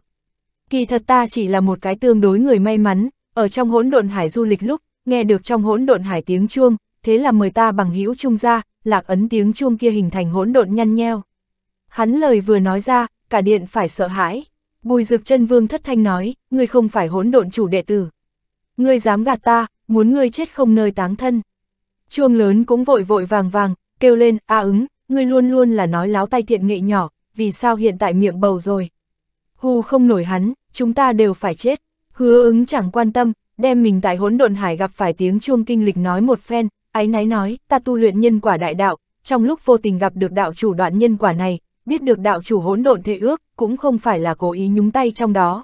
Kỳ thật ta chỉ là một cái tương đối người may mắn, ở trong hỗn độn hải du lịch lúc, nghe được trong hỗn độn hải tiếng chuông, thế là mời ta bằng hữu chung ra, lạc ấn tiếng chuông kia hình thành hỗn độn nhăn nheo. Hắn lời vừa nói ra, cả điện phải sợ hãi. Bùi Dực Chân Vương thất thanh nói, ngươi không phải hỗn độn chủ đệ tử. Ngươi dám gạt ta, muốn ngươi chết không nơi táng thân. Chuông lớn cũng vội vội vàng vàng, kêu lên, a Ứng, ngươi luôn luôn là nói láo tay thiện nghệ nhỏ, vì sao hiện tại miệng bầu rồi. Hù không nổi hắn, chúng ta đều phải chết. Hứa Ứng chẳng quan tâm, đem mình tại hỗn độn hải gặp phải tiếng chuông kinh lịch nói một phen, áy náy nói, ta tu luyện nhân quả đại đạo, trong lúc vô tình gặp được đạo chủ đoạn nhân quả này, biết được đạo chủ hỗn độn thệ ước, cũng không phải là cố ý nhúng tay trong đó.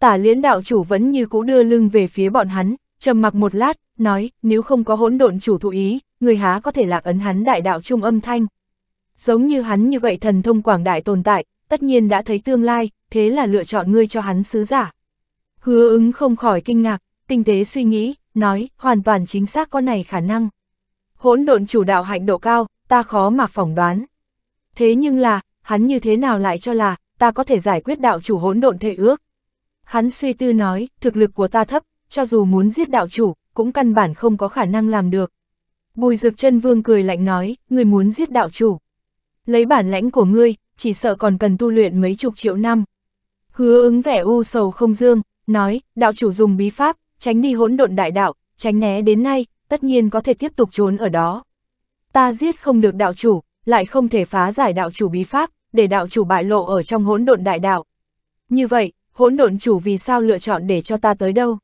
Tả Liễn đạo chủ vẫn như cũ đưa lưng về phía bọn hắn, trầm mặc một lát, nói, nếu không có hỗn độn chủ thụ ý, người há có thể lạc ấn hắn đại đạo trung âm thanh. Giống như hắn như vậy thần thông quảng đại tồn tại, tất nhiên đã thấy tương lai, thế là lựa chọn ngươi cho hắn sứ giả. Hứa Ứng không khỏi kinh ngạc, tinh tế suy nghĩ, nói, hoàn toàn chính xác có này khả năng. Hỗn độn chủ đạo hạnh độ cao, ta khó mà phỏng đoán. Thế nhưng là, hắn như thế nào lại cho là, ta có thể giải quyết đạo chủ hỗn độn thệ ước. Hắn suy tư nói, thực lực của ta thấp, cho dù muốn giết đạo chủ, cũng căn bản không có khả năng làm được. Bùi Dực Chân Vương cười lạnh nói, ngươi muốn giết đạo chủ. Lấy bản lãnh của ngươi, chỉ sợ còn cần tu luyện mấy chục triệu năm. Hứa Ứng vẻ u sầu không dương, nói, đạo chủ dùng bí pháp, tránh đi hỗn độn đại đạo, tránh né đến nay, tất nhiên có thể tiếp tục trốn ở đó. Ta giết không được đạo chủ, lại không thể phá giải đạo chủ bí pháp, để đạo chủ bại lộ ở trong hỗn độn đại đạo. Như vậy, hỗn độn chủ vì sao lựa chọn để cho ta tới đâu?